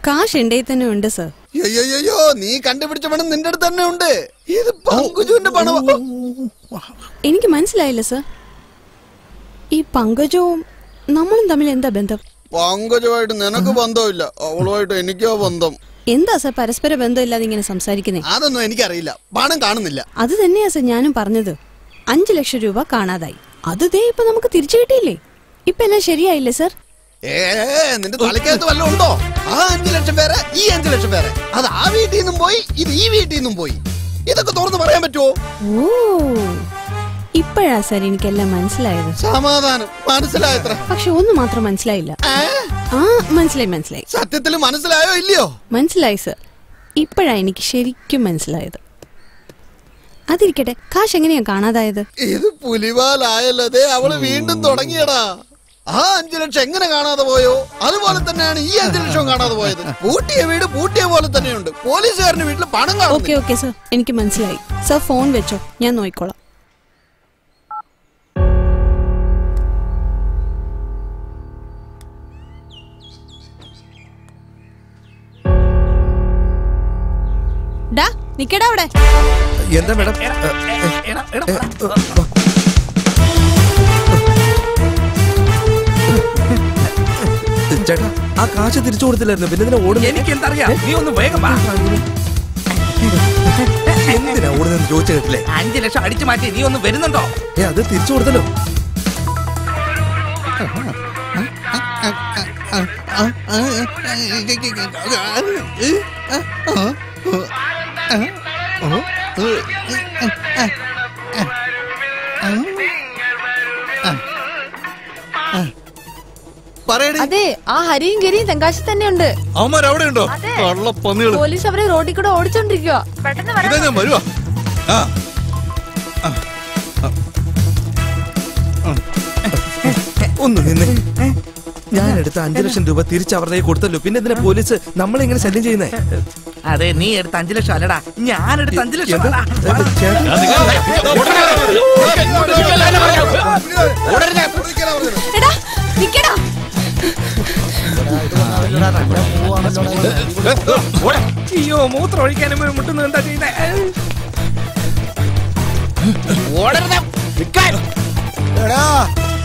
കാശ് എന്റെ തന്നെ ഉണ്ട് സർ. അയ്യോ, നീ കണ്ടുപിടിച്ച പണം നിന്റെ അടുത്ത് തന്നെ ഉണ്ട്. ഇത് പങ്കുജുവിന്റെ പണം. എനിക്ക് മനസ്സിലായില്ല സർ, ഈ പങ്കജവും നമ്മളും തമ്മിൽ എന്താ ബന്ധം? പങ്കജുമായിട്ട് നിനക്ക് ബന്ധമില്ല, അവളുമായിട്ട് എനിക്കോ ബന്ധം. എന്താ സർ പരസ്പര ബന്ധമില്ലാതെ ഇങ്ങനെ സംസാരിക്കുന്നത്? അതൊന്നും എനിക്കറിയില്ല. പണം കാണുന്നില്ല, അത് തന്നെയാ സർ ഞാനും പറഞ്ഞത്. അഞ്ചു ലക്ഷം രൂപ കാണാതായി. അത് ദേ ഇപ്പൊ നമുക്ക് തിരിച്ചു കിട്ടിയില്ലേ. ഇപ്പൊ എല്ലാം ശരിയായില്ലേ സർ? നിന്റെ തലയ്ക്കകത്ത് വല്ലതും ഉണ്ടോ? ആ അഞ്ചു ലക്ഷം പേരെ, ഈ അഞ്ചു ലക്ഷം പേരെ, അത് ആ വീട്ടിൽ നിന്നും പോയി, ഇത് ഈ വീട്ടിൽ നിന്നും പോയി. ഇതൊക്കെ തുറന്ന് പറയാൻ പറ്റുമോ? ഓ, ഇപ്പോഴാ സർ എനിക്കെല്ലാം മനസ്സിലായത്. സമാധാനം മനസ്സിലായത്ര. പക്ഷെ ഒന്ന് മാത്രം മനസ്സിലായില്ല. മനസ്സിലായി മനസ്സിലായി. സത്യത്തിൽ മനസ്സിലായോ ഇല്ലയോ? മനസ്സിലായി സർ, ഇപ്പോഴാണ് എനിക്ക് ശരിക്കും മനസ്സിലായത്. അതിരിക്കട്ടെ, കാശ് എങ്ങനെയാ കാണാതായത്? ഇത് പുലിവാലായല്ലോ. അവള് വീണ്ടും തുടങ്ങിയടാ. ആ അഞ്ചു ലക്ഷം എങ്ങനെ കാണാതെ പോയോ അതുപോലെ തന്നെയാണ് ഈ അഞ്ചു ലക്ഷം കാണാതെ പോയത്. പൂട്ടിയ വീട് പൂട്ടിയ പോലെ തന്നെയുണ്ട്. പോലീസുകാരന്റെ വീട്ടിൽ പണം കാണും. ഓക്കെ ഓക്കെ സർ, എനിക്ക് മനസ്സിലായി. സർ ഫോൺ വെച്ചോ, ഞാൻ നോക്കിക്കോളാം. അവിടെ എന്താ മേഡം? ചേട്ടാ, ആ കാശ് തിരിച്ചു കൊടുത്തില്ലായിരുന്നു. പിന്നെ ഇതിനെ ഓടുന്നു. എനിക്ക് എന്തറിയാം, നീ ഒന്ന് വേഗം വാ. എന്തിനാ ഓടുന്നെന്ന് ചോദിച്ചു കേട്ടില്ലേ? അഞ്ചു ലക്ഷം അടിച്ചു മാറ്റി നീ ഒന്ന് വരുന്നുണ്ടോ? ഏ, അത് തിരിച്ചു കൊടുത്തല്ലോ. അതെ, ആ ഹരിയും ഗിരിയും തെങ്കാശി തന്നെ ഉണ്ട്. പോലീസ് അവരെ റോഡിൽ കൂടെ ഓടിച്ചോണ്ടിരിക്കുക. ഒന്ന് നിന്നെ. ഞാൻ എടുത്ത അഞ്ചു ലക്ഷം രൂപ തിരിച്ച് അവരുടെ കൊടുത്തല്ലോ. പിന്നെ എന്തിനാ പോലീസ് നമ്മളെങ്ങനെ ശല്യം ചെയ്യുന്നേ? അതെ, നീ എടുത്ത അഞ്ചു ലക്ഷം അല്ലടാ, ഞാൻ എടുത്ത അഞ്ചു ലക്ഷം. അയ്യോ, മൂത്രം ഒഴിക്കാനും മുട്ടുന്നു. എന്താ ചെയ്യുന്നേ?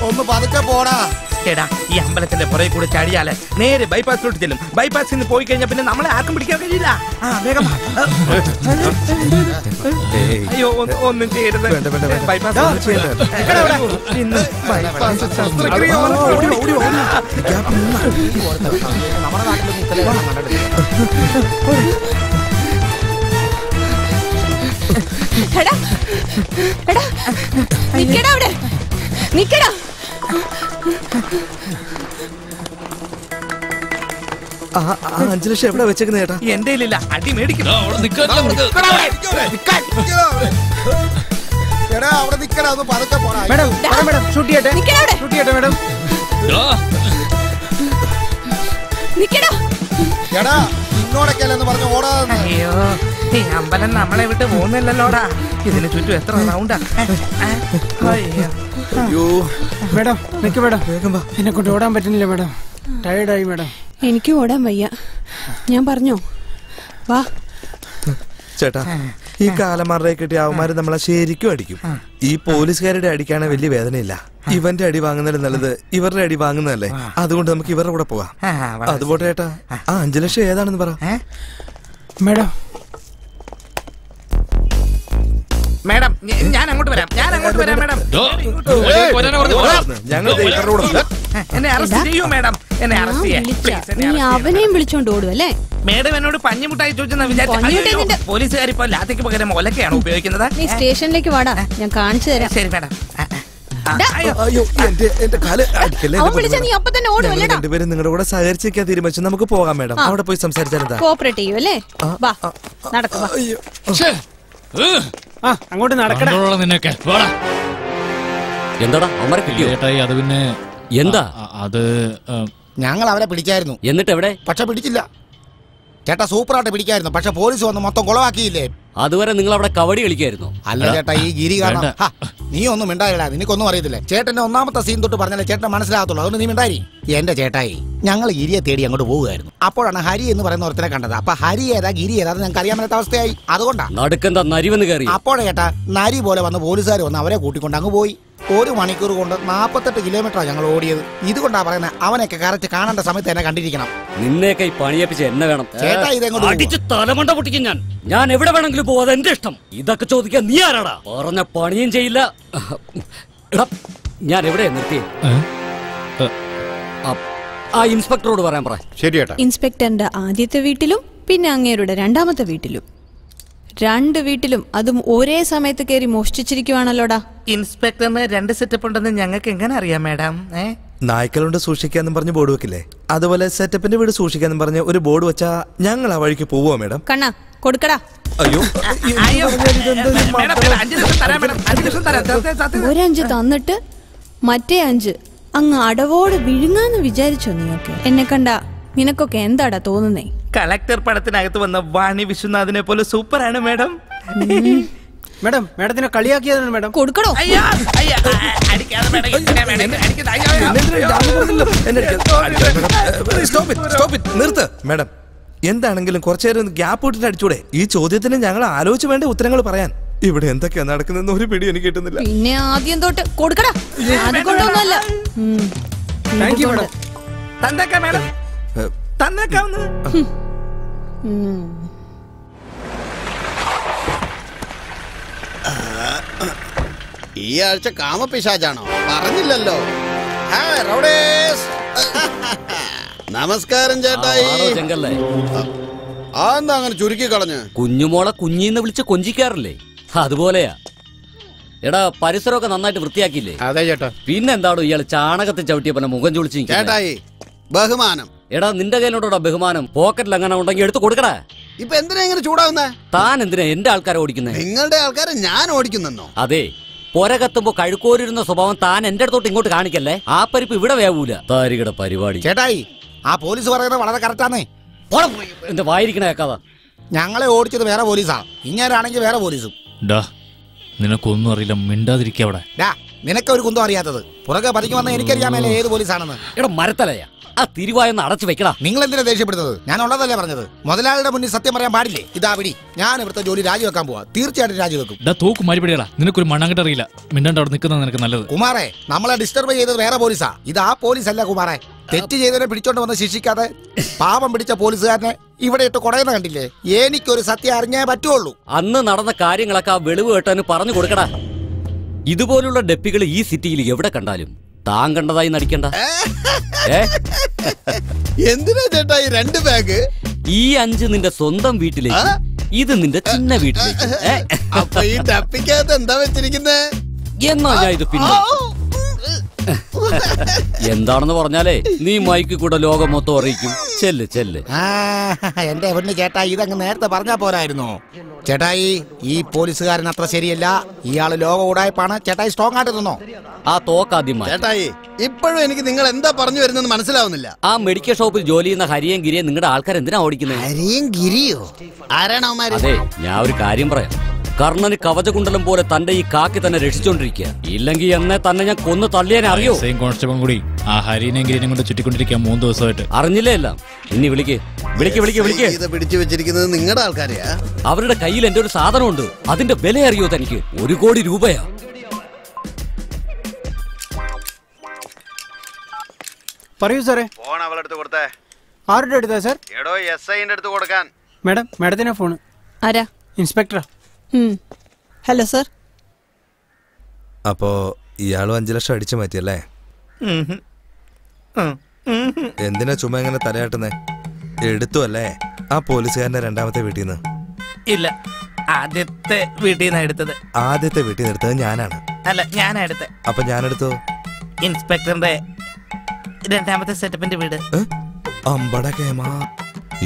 ഒന്ന് പതുക്കെ പോടാ. ടാ, ഈ അമ്പലത്തിന്റെ പുറകെ കൂടെ ചാടിയാല് നേരെ ബൈപ്പാസിലോട്ട് ചെല്ലും. ബൈപ്പാസിൽ നിന്ന് പോയി കഴിഞ്ഞാൽ പിന്നെ നമ്മളെ ആർക്കും പിടിക്കാൻ കഴിയില്ല. ആ, വേഗം. അയ്യോ, ഒന്നും ചെയ്യരുത്. ബൈപ്പാസ് എടാ എടാ നിക്കടാ അവിടെ നിക്കടാ ആ ആ അഞ്ചലക്ഷ എവിടെ വെച്ചേക്കുന്നേ ചേട്ടാ? എൻ്റെ ഇല്ല അടി മേടിക്കടാ അവിടെ നിക്കടാ നിക്കടാ എടാ അവിടെ നിക്കടാ ഒന്ന് പതുക്കെ പോടാ. മാഡം മാഡം ഷൂട്ട് ചെയ്യട്ടെ നിക്കടാ അവിടെ ഷൂട്ട് ചെയ്യട്ടെ മാഡം ഡാ നിക്കടാ എടാ ഇങ്ങോട്ടേക്കല്ലെന്ന് പറഞ്ഞു ഓടാന്ന്. അയ്യോ ഈ അമ്പലം നമ്മളെ വിട്ട് പോകുന്നില്ലല്ലോടാ. ഇതിന് ചുറ്റും എത്ര റൗണ്ടാ. അയ്യോ മേഡം നിക്ക് മേഡം വേഗം വാ. എന്നെ കൊണ്ട് ഓടാൻ പറ്റുന്നില്ല മേഡം. ടയേർഡായി മേഡം. എനിക്ക് ഓടാൻ വയ്യ. ഞാൻ പറഞ്ഞോ വാ ചേട്ടാ. ഈ കാലമാരുടെ കിട്ടിയ അവന്മാര് നമ്മളെ ശരിക്കും അടിക്കും. ഈ പോലീസുകാരുടെ അടിക്കാണ് വലിയ വേദനയില്ല. ഇവന്റെ അടി വാങ്ങുന്നതിൽ നല്ലത് ഇവരുടെ അടി വാങ്ങുന്നതല്ലേ? അതുകൊണ്ട് നമുക്ക് ഇവരുടെ കൂടെ പോവാം. അതുപോലെ ചേട്ടാ ആ അഞ്ചു ലക്ഷം ഏതാണെന്ന് പറ മേഡം. മേഡം ഞാൻ അങ്ങോട്ട് വരാം ഞാൻ അങ്ങോട്ട് വരാം മേഡം. എന്നെ അറസ്റ്റ് ചെയ്യൂ മേഡം. എന്നെ അറസ്റ്റ് ചെയ്യാം. അവനെയും വിളിച്ചോണ്ട് ഓടും അല്ലേ മേഡം? എന്നോട് പഞ്ഞിമുട്ടായി ചോദിച്ചാൽ പോലീസുകാർ ഇപ്പൊ ലാത്തിക്ക് പകരം ഒലക്കെയാണ് ഉപയോഗിക്കുന്നത്. നീ സ്റ്റേഷനിലേക്ക് വാടാ ഞാൻ കാണിച്ചു തരാം. ശരി മേഡം. രണ്ടുപേരും നിങ്ങളുടെ കൂടെ സഹകരിച്ചേക്കാൻ തീരുമാനിച്ചു. നമുക്ക് പോകാം മേഡം. അവിടെ പോയി സംസാരിച്ചാൽ കോപ്പറേറ്റ് ചെയ്യൂ അല്ലേ? അങ്ങോട്ട് എന്താടാ അവന്മാരെ കിട്ടിയോ? അത് പിന്നെ എന്താ അത് ഞങ്ങൾ അവരെ പിടിക്കായിരുന്നു. എന്നിട്ട് എവിടെ? പക്ഷെ പിടിച്ചില്ല ചേട്ടാ. സൂപ്പറായിട്ട് പിടിക്കായിരുന്നു. പക്ഷെ പോലീസ് വന്ന് മൊത്തം കുളവാക്കിയില്ലേ? അതുവരെ നിങ്ങൾ അവിടെ കബഡി കളിക്കായിരുന്നു അല്ല ചേട്ടാ? ഈ ഗിരി കാരണം നീ ഒന്നും മിണ്ടായില്ല. നിനക്കൊന്നും അറിയത്തില്ലേ? ചേട്ടന്റെ ഒന്നാമത്തെ സീൻ തൊട്ട് പറഞ്ഞാലേ ചേട്ടൻ മനസ്സിലാകത്തുള്ളൂ. അതുകൊണ്ട് നീ മിണ്ടായി. എന്റെ ചേട്ടായി ഞങ്ങൾ ഗിരിയെ തേടി അങ്ങോട്ട് പോവുകയായിരുന്നു. അപ്പോഴാണ് ഹരി എന്ന് പറയുന്ന ഒരുത്തനെ കണ്ടത്. അപ്പൊ ഹരി ഏതാ ഗിരി ഏതാ ഞങ്ങൾക്ക് അറിയാൻ പറ്റാത്ത അവസ്ഥയായി. അതുകൊണ്ടാണ് അപ്പോഴേ ചേട്ടാ നരി പോലെ വന്ന് പോലീസുകാർ വന്ന് അവരെ കൂട്ടിക്കൊണ്ട് അങ്ങ് പോയി. ഒരു മണിക്കൂർ കൊണ്ട് നാപ്പത്തെട്ട് കിലോമീറ്ററാണ് ഞങ്ങൾ ഓടിയത്. ഇതുകൊണ്ടാ പറയുന്നത് അവനൊക്കെ കറക്റ്റ് കാണേണ്ട സമയത്ത് എന്നെ കണ്ടിരിക്കണം. നിന്നെയൊക്കെ പണിയപ്പിച്ച് എന്നെ വേണം ചേട്ടാ. ഇതങ്ങോട്ട് തലമണ്ട പൊട്ടിക്കും ഞാൻ. ഞാൻ എവിടെ വേണമെങ്കിലും പോവാതെ എന്റെ ഇഷ്ടം. ഇതൊക്കെ ചോദിക്കാൻ നീ ആരാടാ? പറഞ്ഞ പണിയും ചെയ്യില്ല. ഞാൻ എവിടെയാ നിർത്തി? ആ ഇൻസ്പെക്ടറോട് പറയാൻ പറ. ശരി ഇൻസ്പെക്ടറിന്റെ ആദ്യത്തെ വീട്ടിലും പിന്നെ അങ്ങേരുടെ രണ്ടാമത്തെ വീട്ടിലും രണ്ട് വീട്ടിലും അതും ഒരേ സമയത്ത് കയറി മോഷ്ടിച്ചിരിക്കുവാണല്ലോടാ. ഇൻസ്പെക്ടറിന് രണ്ട് സെറ്റപ്പ് ഉണ്ടെന്ന് ഞങ്ങൾക്ക് എങ്ങനെ അറിയാം മേഡം? നായ്ക്കളുണ്ട് സൂക്ഷിക്കാന്നും പറഞ്ഞ് ബോർഡ് വെക്കില്ലേ? അതുപോലെ സെറ്റപ്പിന്റെ വീട് സൂക്ഷിക്കാന്നും പറഞ്ഞ് ഒരു ബോർഡ് വെച്ചാ ഞങ്ങൾ ആ വഴിക്ക് പോവോ മേഡം? കണ്ണാ കൊടുക്കടാ. അയ്യോ ഒരഞ്ച് തന്നിട്ട് മറ്റേ അഞ്ച് അങ്ങ് അടവോട് വിഴുങ്ങാന്ന് വിചാരിച്ചോ നീയൊക്കെ? എന്നെ കണ്ട നിനക്കൊക്കെ എന്താടാ തോന്നുന്നേ? കളക്ടർ പടത്തിനകത്ത് വന്ന വാണി വിശ്വനാഥിനെ പോലെ സൂപ്പറാണ് മേഡം. മേഡം മേഡത്തിനെ കളിയാക്കിയതാണ് മേഡം. കൊടുക്കണോ? നിർത്ത് മേഡം. എന്താണെങ്കിലും കുറച്ചേരം ഗ്യാപ്പ് ഇട്ടിട്ട് അടിച്ചൂടെ? ഈ ചോദ്യത്തിന് ഞങ്ങൾ ആലോചിച്ച് വേണ്ട ഉത്തരങ്ങൾ പറയാൻ. ഇവിടെ എന്തൊക്കെയാ നടക്കുന്നതെന്ന് ഒരു പിടി എനിക്ക് കിട്ടുന്നില്ല. പിന്നെ ആദ്യം തൊട്ട് കൊടുക്കടാ. അതുകൊണ്ടൊന്നുമല്ല. Thank you madam. തന്നേക്കാം മേഡം. തന്നേക്കാവുന്ന ഈ ആഴ്ച കാമപിശാചാണോ? പറഞ്ഞില്ലല്ലോ. നമസ്കാരം ചേട്ടായി. അതെന്താ അങ്ങനെ ചുരുക്കി കളഞ്ഞ്? കുഞ്ഞുമോളെ കുഞ്ഞിന്ന് വിളിച്ച് കൊഞ്ചിക്കാറില്ലേ? അതുപോലെയാ. എടാ പരിസരമൊക്കെ നന്നായിട്ട് വൃത്തിയാക്കിയില്ലേ? അതെ ചേട്ടാ. പിന്നെന്താണോ ഇയാൾ ചാണകത്തിൽ ചവിട്ടിയ പോലെ മുഖം ചൊളിച്ചു? ചേട്ടായി ബഹുമാനം. എടാ നിന്റെ കയ്യിലോട്ടോടാ ബഹുമാനം. പോക്കറ്റിൽ അങ്ങനെ ഉണ്ടെങ്കിൽ എടുത്ത് കൊടുക്കടാ. ഇപ്പൊ എന്തിനാ ഇങ്ങനെ ചൂടാവുന്നേ? താൻ എന്തിനാ എന്റെ ആൾക്കാരെ ഓടിക്കുന്നത്? നിങ്ങളുടെ ആൾക്കാരെ ഞാൻ ഓടിക്കുന്നോ? അതെ. പൊര കത്തുമ്പോ കഴുക്കോരിരുന്ന സ്വഭാവം താൻ എന്റെ അടുത്തോട്ട് ഇങ്ങോട്ട് കാണിക്കല്ലേ. ആ പരിപ്പ് ഇവിടെ വേവൂല. താരികട പരിപാടി. ചേട്ടായി ആ പോലീസ് പറയുന്നത് വളരെ കറക്റ്റാന്നേ. എന്റെ വായിരിക്കണ കേക്കാതാ. ഞങ്ങളെ ഓടിച്ചത് വേറെ പോലീസാ. ഇങ്ങനാണെങ്കിൽ വേറെ പോലീസും. നിനക്കൊന്നും അറിയില്ല. മിണ്ടാതിരിക്കാ. അവിടെ നിനക്ക് ഒരു കുന്തം അറിയാത്തത്. പുറകെ പതിക്കും വന്നാൽ എനിക്കറിയാമല്ലേ ഏത് പോലീസാണെന്ന്. എടാ മരത്തലയാ ആ തിരുവായൊന്ന് അടച്ചു വെക്കടാ. നിങ്ങൾ എന്തിനാ ദേഷ്യപ്പെടുന്നത്? ഞാൻ ഉള്ളതല്ലേ പറഞ്ഞത്. മുതലാളിയുടെ മുന്നിൽ സത്യം പറയാൻ പാടില്ലേ? ഇതാ പിടി. ഞാൻ ഇവിടുത്തെ ജോലി രാജിവെക്കാൻ പോവാ. തീർച്ചയായിട്ടും രാജിവെക്കും. തോക്ക് മരിപടിയാടാ. നിനക്കൊരു മണ്ണാങ്കട്ട അറിയില്ല. മിണ്ടാണ്ട് അവിടെ നിൽക്കുന്നത് നിനക്ക് നല്ലത്. കുമാറെ നമ്മളെ ഡിസ്റ്റർബ് ചെയ്തത് വേറെ പോലീസാ. ഇത് ആ പോലീസ് അല്ല കുമാറെ. തെറ്റ് ചെയ്തവരെ പിടിച്ചോണ്ട് വന്ന് ശിക്ഷിക്കാതെ പാപം പിടിച്ച പോലീസുകാരനെ ഇവിടെ ഇട്ട് കൊടയുന്ന കണ്ടില്ലേ? എനിക്കൊരു സത്യം അറിഞ്ഞേ പറ്റുള്ളൂ. അന്ന് നടന്ന കാര്യങ്ങളൊക്കെ ആ വെളിവ് കേട്ടവന് പറഞ്ഞു കൊടുക്കടാ. ഇതുപോലുള്ള ഡെപ്പികൾ ഈ സിറ്റിയിൽ എവിടെ കണ്ടാലും താൻ കണ്ടതായി നടിക്കണ്ട. എന്തിനാ ചേട്ടാ ഈ രണ്ട് ബാഗ്? ഈ അഞ്ച് നിന്റെ സ്വന്തം വീട്ടിലേക്ക് ഇത് നിന്റെ ചിന്ന വീട്ടിലേക്ക്. അപ്പൊ ഈ ടപ്പിക്കകത്ത് എന്താ വെച്ചിരിക്കുന്നേ എന്നാ ഞാൻ ഇത് പിന്നെ എന്താണെന്ന് പറഞ്ഞാലേ നീ മൈക്ക് കൂടെ ലോകം മൊത്തം അറിയിക്കും. ചെല്ല് ചെല്ല്. എന്റെ പൊന്ന് ചേട്ടായി, ഇതങ്ങ് നേരത്തെ പറഞ്ഞാ പോരായിരുന്നു ചേട്ടായി. ഈ പോലീസുകാരൻ അത്ര ശരിയല്ല, ഇയാള് ലോകം ഉടായ്പാണ്. ചേട്ടായി സ്ട്രോങ് ആയിട്ട് തന്നോ ആ തോക്കാദ്യമായി. ചേട്ടായി ഇപ്പോഴും എനിക്ക് നിങ്ങൾ എന്താ പറഞ്ഞു വരുന്നത് മനസ്സിലാവുന്നില്ല. ആ മെഡിക്കൽ ഷോപ്പിൽ ജോലി ചെയ്യുന്ന ഹരിയും ഗിരിയെ നിങ്ങളുടെ ആൾക്കാർ എന്തിനാ ഓടിക്കുന്നത്? ഹരിയും ഗിരിയോ? ആരാണോ? അതെ, ഞാൻ ഒരു കാര്യം പറയാം. കർണന് കവചകുണ്ടലം പോലെ തന്റെ ഈ കാക്കി തന്നെ രക്ഷിച്ചോണ്ടിരിക്കുക. ഇല്ലെങ്കിൽ എന്നെ തന്നെ ഞാൻ കൊന്നു തള്ളിയാനെ അറിയോ? കോൺസ്റ്റബിൾ കൂടി ആ ഹരിനെങ്കിലും കൊണ്ട് ചുറ്റിക്കൊണ്ടിരിക്കുക മൂന്ന് ദിവസമായിട്ട്. അറിഞ്ഞില്ലേ എല്ലാം? ഇനി വിളിക്ക് വിളിക്ക് വിളിക്ക് വിളിക്ക്. ഇത് പിടിച്ചു വെച്ചിരിക്കുന്നത് നിങ്ങളുടെ ആൾക്കാരെയാ. അവരുടെ കയ്യിൽ എന്റെ ഒരു സാധനമുണ്ട്. അതിന്റെ വില അറിയോ തനിക്ക്? ഒരു കോടി രൂപയാ. പറയൂ സാറേ. ഫോൺ അവളുടെ അടുത്ത് കൊടുത്തേ. ആരുടെ അടുത്താ സാർ? എടോ എസ് ഐന്റെ അടുത്ത് കൊടുക്കാൻ. മാഡം മാഡത്തിനാ ഫോൺ. ആരാ? ഇൻസ്പെക്ടറാ. Hello sir. അപ്പോ ഇയാളും അഞ്ചു ലക്ഷം അടിച്ചു മാറ്റിയല്ലേ? എന്തിനാ ചുമ്മാ ഇങ്ങനെ തലയാട്ടുന്നേ? എടുത്തു അല്ലേ ആ പോലീസുകാരന്റെ രണ്ടാമത്തെ വീട്ടിൽ നിന്ന്? ഇല്ല, ആദ്യത്തെ വീട്ടിൽ നിന്നാ എടുത്തത്. ആദ്യത്തെ വീട്ടിൽ നിന്ന് എടുത്തത് ഞാനാണ്. അല്ല, ഞാനാ എടുത്തത്. അപ്പൊ ഞാനെടുത്തു ഇൻസ്പെക്ടറിന്റെ രണ്ടാമത്തെ സെറ്റപ്പിന്റെ വീട്. അമ്പട കേമാ,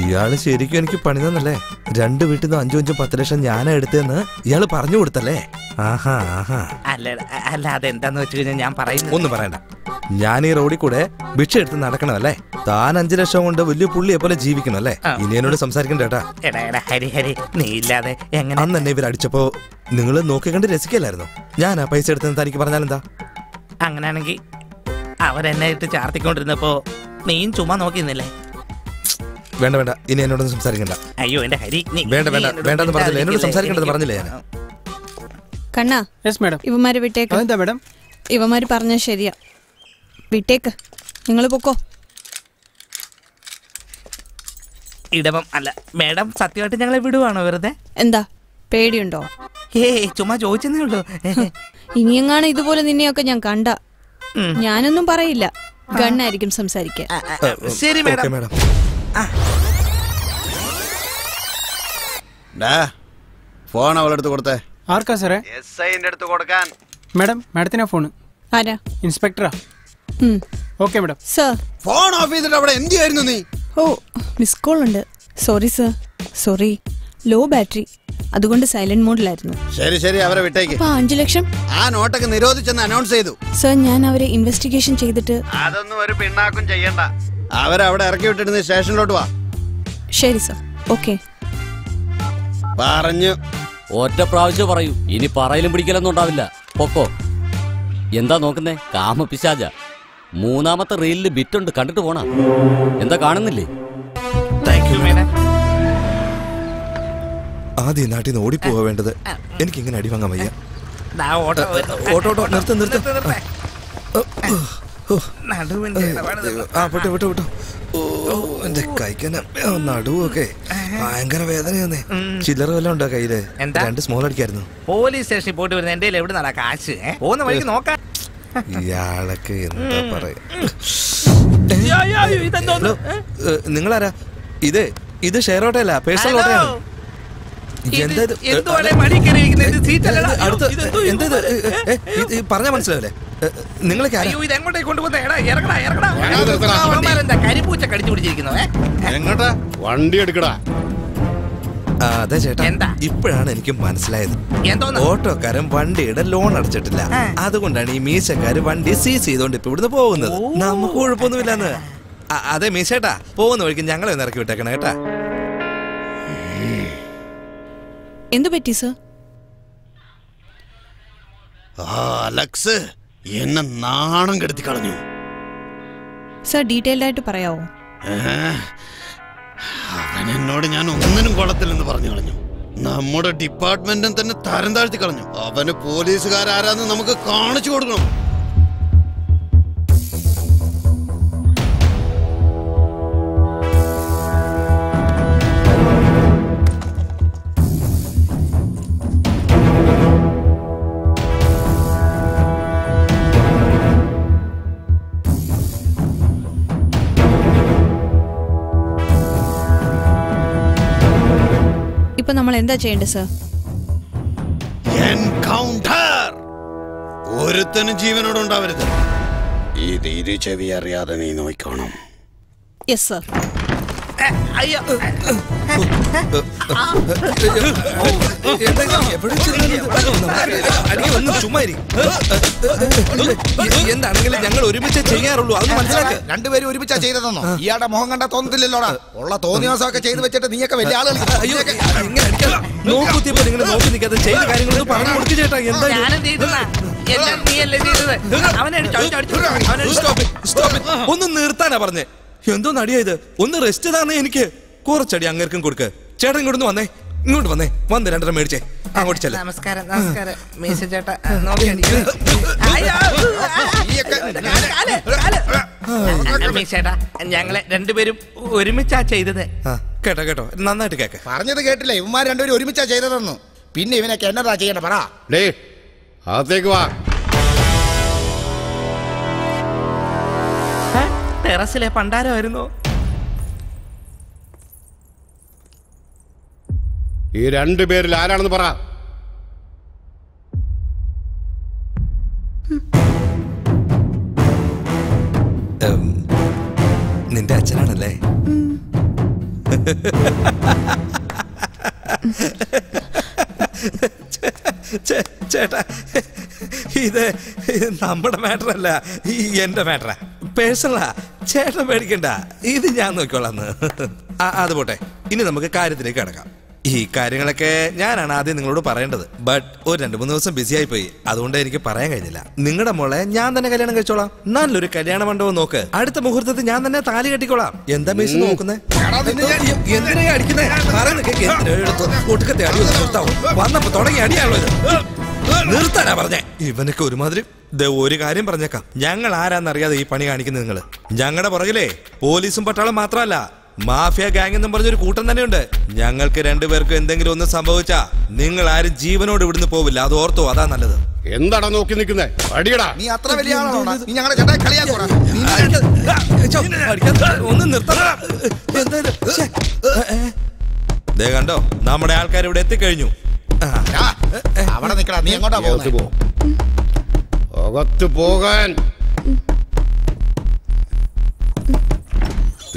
ഇയാള് ശരിക്കും എനിക്ക് പണി തന്നല്ലേ? രണ്ട് വീട്ടിൽ നിന്ന് അഞ്ചു അഞ്ചും പത്ത് ലക്ഷം ഞാനാ എടുത്തെന്ന് ഇയാള് പറഞ്ഞു കൊടുത്തല്ലേ? ആഹാ ആഹാ. അല്ല അല്ല, അതെന്താന്ന് വെച്ച് കഴിഞ്ഞാൽ ഞാൻ പറയുന്നു. ഒന്നും പറയണ്ട. ഞാൻ ഈ റോഡിൽ കൂടെ ഭിക്ഷ എടുത്ത് നടക്കണമല്ലേ? താൻ അഞ്ചു ലക്ഷം കൊണ്ട് വലിയ പുള്ളിയെ പോലെ ജീവിക്കണല്ലേ? ഇനി എന്നോട് സംസാരിക്കണ്ടേട്ടാ. അന്ന് എന്നെ ഇവരടിച്ചപ്പോ നിങ്ങൾ നോക്കിക്കണ്ട് രസിക്കല്ലായിരുന്നു. ഞാൻ ആ പൈസ എടുത്തെന്ന് തനിക്ക് പറഞ്ഞാലെന്താ? അങ്ങനെയാണെങ്കിൽ അവരെന്നെ ഇട്ട് ചാർത്തിക്കൊണ്ടിരുന്നപ്പോ നീയും ചുമ്മാ നോക്കിയിരുന്നില്ലേ? വേണ്ട വേണ്ട, ഇനി എന്നോട് സംസാരിക്കണ്ട. അയ്യോ എന്റെ ഹരി, വേണ്ട വേണ്ട വേണ്ടെന്ന് പറഞ്ഞില്ലേ? എന്നോട് സംസാരിക്കണ്ടെന്ന് പറഞ്ഞില്ലേ ഞാൻ? കണ്ണാ. Yes madam. ഇവന്മാര് വിട്ടേക്ക്. എന്താ മാഡം? ഇവന്മാര് പറഞ്ഞാൽ ശരിയാ, വിട്ടേക്ക്. നിങ്ങൾ പൊക്കോ. ഇടവം അല്ല മാഡം, സത്യമായിട്ട് ഞങ്ങളെ വിടുവാണോ വെറുതെ? എന്താ പേടിയുണ്ടോ? ഏ ചുമ്മാ ചോദിച്ചെന്നേ ഉള്ളൂ. ഇനിയെങ്ങാണ് ഇതുപോലെ നിന്നെയൊക്കെ ഞാൻ കണ്ട, ഞാനൊന്നും പറയില്ല, ഗണ്ണായിരിക്കും സംസാരിക്കാൻ. ശരി മാഡം. ഫോൺ അവളെടുത്ത് കൊടുത്തേ. ആർക്കാ സാറേ? എസ് ഐന്റെ അടുത്ത് കൊടുക്കാൻ. മാഡം മാഡത്തിനാ ഫോൺ. ആരാ? ഇൻസ്പെക്ടറാ. Okay madam. Sir phone off ചെയ്തിട്ട് അവിടെ എന്ത് ആയിരുന്നു നീ? ഓ മിസ് കോൾ ഉണ്ട്. Sorry sir. Sorry, low battery, അതുകൊണ്ട് സൈലന്റ് മോഡിലായിരുന്നു. ശരി ശരി, അവരെ വിട്ടേക്ക്. അപ്പൊ അഞ്ചു ലക്ഷം ആ നോട്ടൊക്കെ നിരോധിച്ചെന്ന് അനൗൺസ് ചെയ്തു. സർ ഞാൻ അവരെ ഇൻവെസ്റ്റിഗേഷൻ ചെയ്തിട്ട്. അതൊന്നും ഒരു പിണ്ണാക്കും ചെയ്യണ്ട, അവരവിടെ ഇറക്കി വിട്ടിരുന്ന സ്റ്റേഷനിലോട്ട് വാ. ശരി സർ. ഓക്കെ. പറഞ്ഞു ഒറ്റ പ്രാവശ്യം പറയൂ, ഇനി പറയലും പിടിക്കലൊന്നും ഉണ്ടാവില്ല. പൊക്കോ. എന്താ നോക്കുന്നേ? കാമപിശാച. മൂന്നാമത്തെ റീലില് ബിറ്റുണ്ട്, കണ്ടിട്ട് പോണ. എന്താ കാണുന്നില്ലേ? ആദ്യം നാട്ടിൽ നിന്ന് ഓടിപ്പോവാ വേണ്ടത്. എനിക്ക് ഇങ്ങനെ അടിവാങ്ങാൻ വയ്യ. ഓട്ടോ നിർത്ത് നിർത്ത്. നടുവൊക്കെ ഭയങ്കര വേദനയാന്നേ. ചില്ലറ വല്ല ഉണ്ടോ കയ്യില്? രണ്ട് സ്മോൾ അടിക്കായിരുന്നു. പോലീസ് സ്റ്റേഷനിൽ പോയിട്ട് വരുന്ന എന്റെ എവിടെ നടക്കാ കാശ്? പോകുന്ന വഴിക്ക് നോക്കാം. ഇയാളൊക്കെ എന്താ പറയാ? നിങ്ങളാരാ? ഇത് ഇത് ഷെയർ ഓട്ടോയല്ല, പേഴ്സണൽ ഓട്ടോയാണ്. പറഞ്ഞാ മനസ്സിലാവില്ലേ നിങ്ങളൊക്കെ? അതെ ചേട്ടാ, ഇപ്പോഴാണ് എനിക്ക് മനസ്സിലായത്. ഓട്ടോക്കാരൻ വണ്ടിയുടെ ലോൺ അടച്ചിട്ടില്ല, അതുകൊണ്ടാണ് ഈ മീശക്കാര് വണ്ടി സീസ് ചെയ്തോണ്ട് ഇപ്പൊ ഇവിടുന്ന് പോകുന്നത്. നമുക്ക് കുഴപ്പമൊന്നുമില്ലെന്ന്. അതെ മീശേട്ടാ, പോകുന്ന വഴിക്ക് ഞങ്ങളെ ഒന്ന് ഇറക്കി വിട്ടേക്കണ കേട്ടാ. എന്തു പറ്റി സർ? അലക്സ് എന്നെ നാണം കെടുത്തി കളഞ്ഞു. സർ ഡീറ്റെയിൽഡ് ആയിട്ട് പറയാവോ? അവൻ എന്നോട് ഞാൻ ഒന്നിനും കൊള്ളത്തില്ലെന്ന് പറഞ്ഞു കളഞ്ഞു. നമ്മുടെ ഡിപ്പാർട്ട്മെന്റിൽ തന്നെ തരം താഴ്ത്തി കളഞ്ഞു. അവന് പോലീസുകാരാരാന്ന് നമുക്ക് കാണിച്ചു കൊടുക്കണം. ഇപ്പോ നമ്മൾ എന്താ ചെയ്യേണ്ടേ സർ? എൻകൗണ്ടർ. ഒരുത്തനും ജീവനോടെ ഉണ്ടാവരുത്. ഈ ദീദി ചെവി അറിയാതെ നീ നോക്കണം. Yes sir. അയ്യ എന്താ എവിടെ ചുമ്മായിരിക്കും. എന്താണെങ്കിലും ഞങ്ങൾ ഒരുമിച്ച് ചെയ്യാറുള്ളൂ, അത് മനസ്സിലാക്കുക. രണ്ടുപേരും ഒരുമിച്ചാ ചെയ്തതെന്നോ? ഇയാളുടെ മുഖം കണ്ടാ തോന്നത്തില്ലല്ലോടാ. ഉള്ള തോന്നിയാസമൊക്കെ ചെയ്ത് വെച്ചിട്ട് നീയൊക്കെ വലിയ ആളുകൾ നോക്കുത്തിയപ്പോ നിങ്ങൾ നോക്കി നിൽക്കാതെ ചെയ്ത കാര്യങ്ങളൊന്നും പറഞ്ഞു കൊടുത്തു ചേട്ടാ. എന്താ ഒന്നും നിർത്താനാ പറഞ്ഞേ? എന്തോ നടിയായത്. ഒന്ന് റെസ്റ്റ് തന്നെ. എനിക്ക് കുറച്ചടി അങ്ങേർക്കും കൊടുക്ക. ചേട്ടൻ ഇങ്ങോട്ട് വന്നേ, ഇങ്ങോട്ട് വന്നേ, വന്ന് രണ്ടര മേടിച്ചേ. അങ്ങോട്ട് ചെല്ലാം. നമസ്കാരം, നമസ്കാരം മേശ ചേട്ടാ. ചേട്ടാ ഞങ്ങളെ രണ്ടുപേരും ഒരുമിച്ചാ ചെയ്തത്. കേട്ടോ കേട്ടോ, നന്നായിട്ട് കേക്ക്. പറഞ്ഞത് കേട്ടില്ലേ? ഇവന്മാർ രണ്ടുപേരും ഒരുമിച്ചാ ചെയ്തതെന്നു. പിന്നെ ഇവനൊക്കെ എന്നതാ ചെയ്യണ പറ. അകത്തേക്ക് വാ. ടെറസിലെ പണ്ടാരമായിരുന്നു. ഈ രണ്ടുപേരിൽ ആരാണെന്ന് പറ. നിന്റെ അച്ഛനാണല്ലേ? ചേട്ടാ ഇത് നമ്മുടെ മാറ്ററല്ല, ഈ എന്റെ മാറ്ററാ, പേഴ്സണലാ. ചേട്ടൻ പേടിക്കണ്ട, ഇത് ഞാൻ നോക്കിക്കോളാന്ന്. അത് പോട്ടെ, ഇനി നമുക്ക് കാര്യത്തിലേക്ക് കിടക്കാം. ഈ കാര്യങ്ങളൊക്കെ ഞാനാണ് ആദ്യം നിങ്ങളോട് പറയേണ്ടത്. ബട്ട് ഒരു രണ്ട് മൂന്ന് ദിവസം ബിസി ആയി പോയി, അതുകൊണ്ട് എനിക്ക് പറയാൻ കഴിഞ്ഞില്ല. നിങ്ങളുടെ മോളെ ഞാൻ തന്നെ കല്യാണം കഴിച്ചോളാം. നല്ലൊരു കല്യാണ മണ്ഡപം നോക്ക്. അടുത്ത മുഹൂർത്തത്തിൽ ഞാൻ തന്നെ താലി കെട്ടിക്കോളാം. എന്താ മീസ് നോക്കുന്നേ? എന്തിനാ അടിക്കുന്നേ? ഒടുക്കത്തെ അടി വന്നപ്പോ തുടങ്ങി അടിയാണോ? നിർത്താനാ പറഞ്ഞേ? ഇവനൊക്കെ ഒരുമാതിരി. ഒരു കാര്യം പറഞ്ഞേക്കാം, ഞങ്ങൾ ആരാന്നറിയാതെ ഈ പണി കാണിക്കുന്നത് നിങ്ങള്. ഞങ്ങളുടെ പുറകിലേ പോലീസും പട്ടാളം മാത്രമല്ല, മാഫിയ ഗാങ് എന്നും പറഞ്ഞൊരു കൂട്ടം തന്നെയുണ്ട്. ഞങ്ങൾക്ക് രണ്ടുപേർക്കും എന്തെങ്കിലും ഒന്ന് സംഭവിച്ചാ നിങ്ങൾ ആരും ജീവനോട് ഇവിടുന്ന് പോവില്ല. അത് ഓർത്തോ, അതാ നല്ലത്. എന്താടാ നോക്കി നിൽക്കുന്നേ? ഒന്ന് നിർത്തേ. കണ്ടോ, നമ്മുടെ ആൾക്കാർ ഇവിടെ എത്തിക്കഴിഞ്ഞു. അവിടെ നിൽക്കടാ. നീ എങ്ങോട്ടാ പോകുന്നത്? അകത്ത് പോകാൻ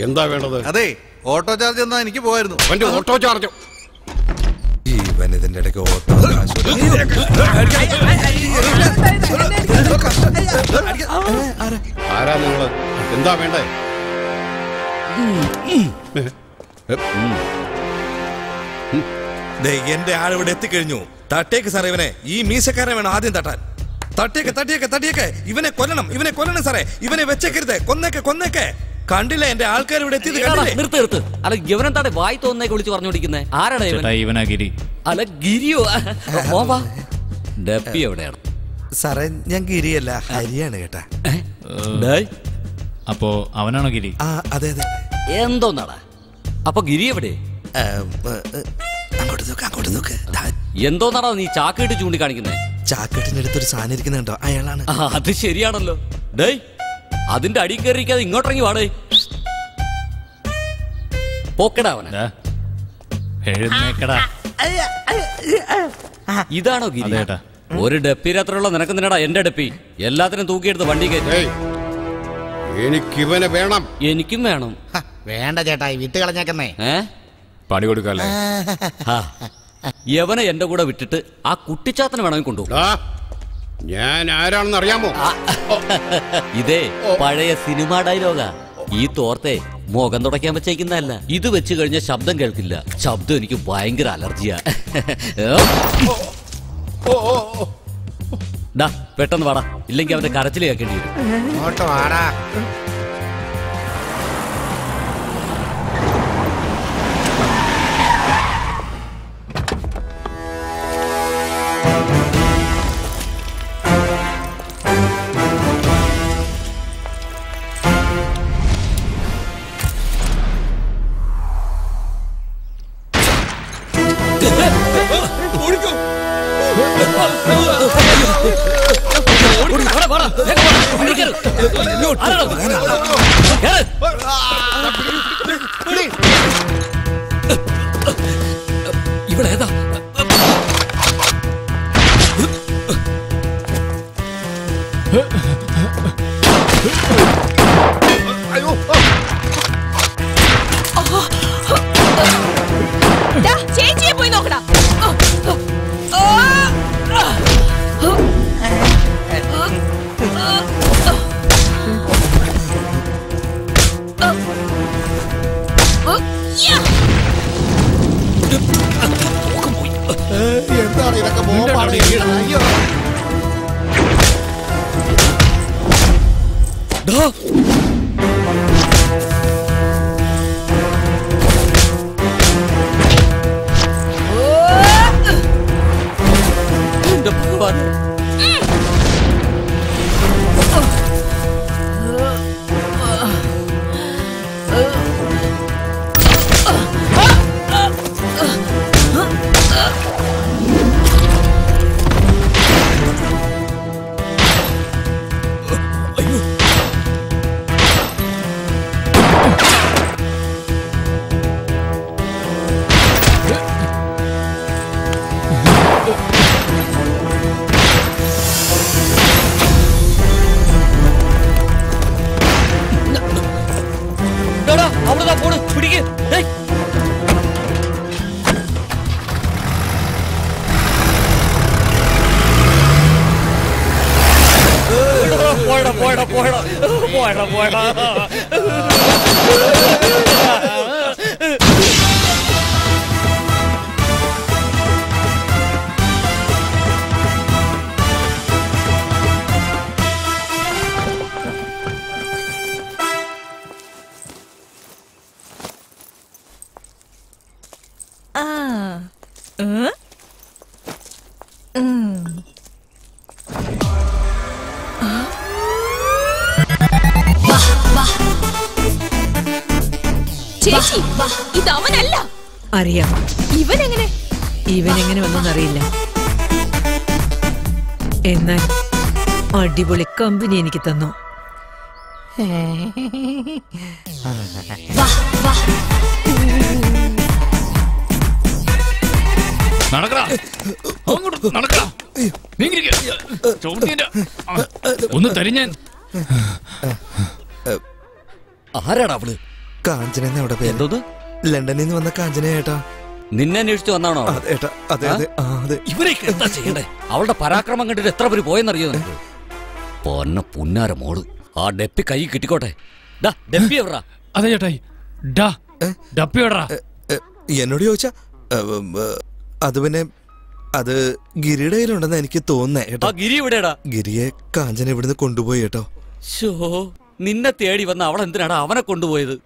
എന്താ വേണ്ടത്? അതെ, ഓട്ടോ ചാർജ് എന്നാ എനിക്ക് പോകായിരുന്നു. എന്റെ ഓട്ടോ ചാർജ് ഇവൻ ഇതിന്റെ ഇടയ്ക്ക് ഓട്ടോ ആരാ? നിങ്ങള് എന്താ വേണ്ടേ? എന്റെ ആളിവിടെ എത്തിക്കഴിഞ്ഞു. തട്ടേക്ക് സാറേ ഇവനെ. ഈ മീശക്കാരനെ വേണം ആദ്യം തട്ടാൻ. തട്ടിയൊക്കെ തട്ടിയൊക്കെ തട്ടിയൊക്കെ ഇവനെ കൊല്ലണം, ഇവനെ കൊല്ലണം സാറേ. ഇവനെ വെച്ചേക്കരുത്. കൊന്നേക്കെ കൊന്നേക്കെ. കണ്ടില്ലേ എന്റെ ആൾക്കാർ ഇവിടെ എത്തിയത്? അല്ല ഇവനെന്താണ് വായി തോന്നേക്ക് വിളിച്ച് പറഞ്ഞോണ്ടിരിക്കുന്നത്? ആരാണ് ഗിരി? അല്ല ഗിരിയോ? ഡപ്പി എവിടെയാണ് സാറേ? ഞാൻ ഗിരിയല്ല, ഹരിയാണ് കേട്ടാ. അപ്പോ അവനാണോ ഗിരി? അതെ അതെ. എന്തോന്നാടാ അപ്പൊ ഗിരി എവിടെ? എന്തോന്നാണോ നീ ചാക്കിട്ട് ചൂണ്ടിക്കാണിക്കുന്നത്? ചാക്കട്ടിനടുത്തൊരു സാധനം ഇരിക്കുന്നുണ്ടോ? അയാളാണ്. അത് ശരിയാണല്ലോ. ഡേ അതിന്റെ അടി കയറിയിരിക്കാതെ ഇങ്ങോട്ടിറങ്ങി വാടേ. പോക്കടാവന ഇതാണോ ഗിരി? ഒരു ഡപ്പി രാത്രിയുള്ള നിനക്ക് നിന്നടാ എന്റെ ഡപ്പി. എല്ലാത്തിനും തൂക്കിയെടുത്ത് വണ്ടി കയറ്റി. എനിക്കിവനെ വേണം. എനിക്കും വേണം. വേണ്ട ചേട്ടായി, വിട്ട് കളഞ്ഞേക്കുന്നേ. പണി കൊടുക്കല്ലേ? യവനെ എന്റെ കൂടെ വിട്ടിട്ട് ആ കുട്ടിച്ചാത്തനെ വേണമെങ്കിൽ കൊണ്ടുപോകും. ഞാൻ ആരാണെന്ന് അറിയാമോ? ഇതേ പഴയ സിനിമ ഡയലോഗാ. ഈ തോർത്തെ മുഖം തുടയ്ക്കാൻ വെച്ചേക്കുന്നതല്ല. ഇത് വെച്ച് കഴിഞ്ഞാൽ ശബ്ദം കേൾക്കില്ല. ശബ്ദം എനിക്ക് ഭയങ്കര അലർജിയാ. ഡാ പെട്ടെന്ന് വാടാ, ഇല്ലെങ്കിൽ അവന്റെ കരച്ചില് കേൾക്കേണ്ടി വരും. कंपनी ലണ്ടനിൽ നിന്ന് വന്ന കാഞ്ചന ഏട്ടാ നിന്നെ അന്വേഷിച്ചു വന്നാണോ? ഇവരൊക്കെ എന്താ ചെയ്യണ്ടേ? അവളുടെ പരാക്രമം കണ്ടിട്ട് എത്ര പേര് പോയെന്നറിയോ? പൊന്ന പുന്നാര മോള്, ആ ഡപ്പി കൈ കിട്ടിക്കോട്ടെ. അതെ ചേട്ടായി, എന്നോട് ചോദിച്ചാ അത് പിന്നെ അത് ഗിരിയുടെ കയ്യിലുണ്ടെന്ന് എനിക്ക് തോന്നുന്നേട്ടാ. ഗിരിയെ കാഞ്ചന ഇവിടുന്ന് കൊണ്ടുപോയി കേട്ടോ. ഷോ, നിന്നെ തേടി വന്ന അവളെന്തിനാണ് അവനെ കൊണ്ടുപോയത്?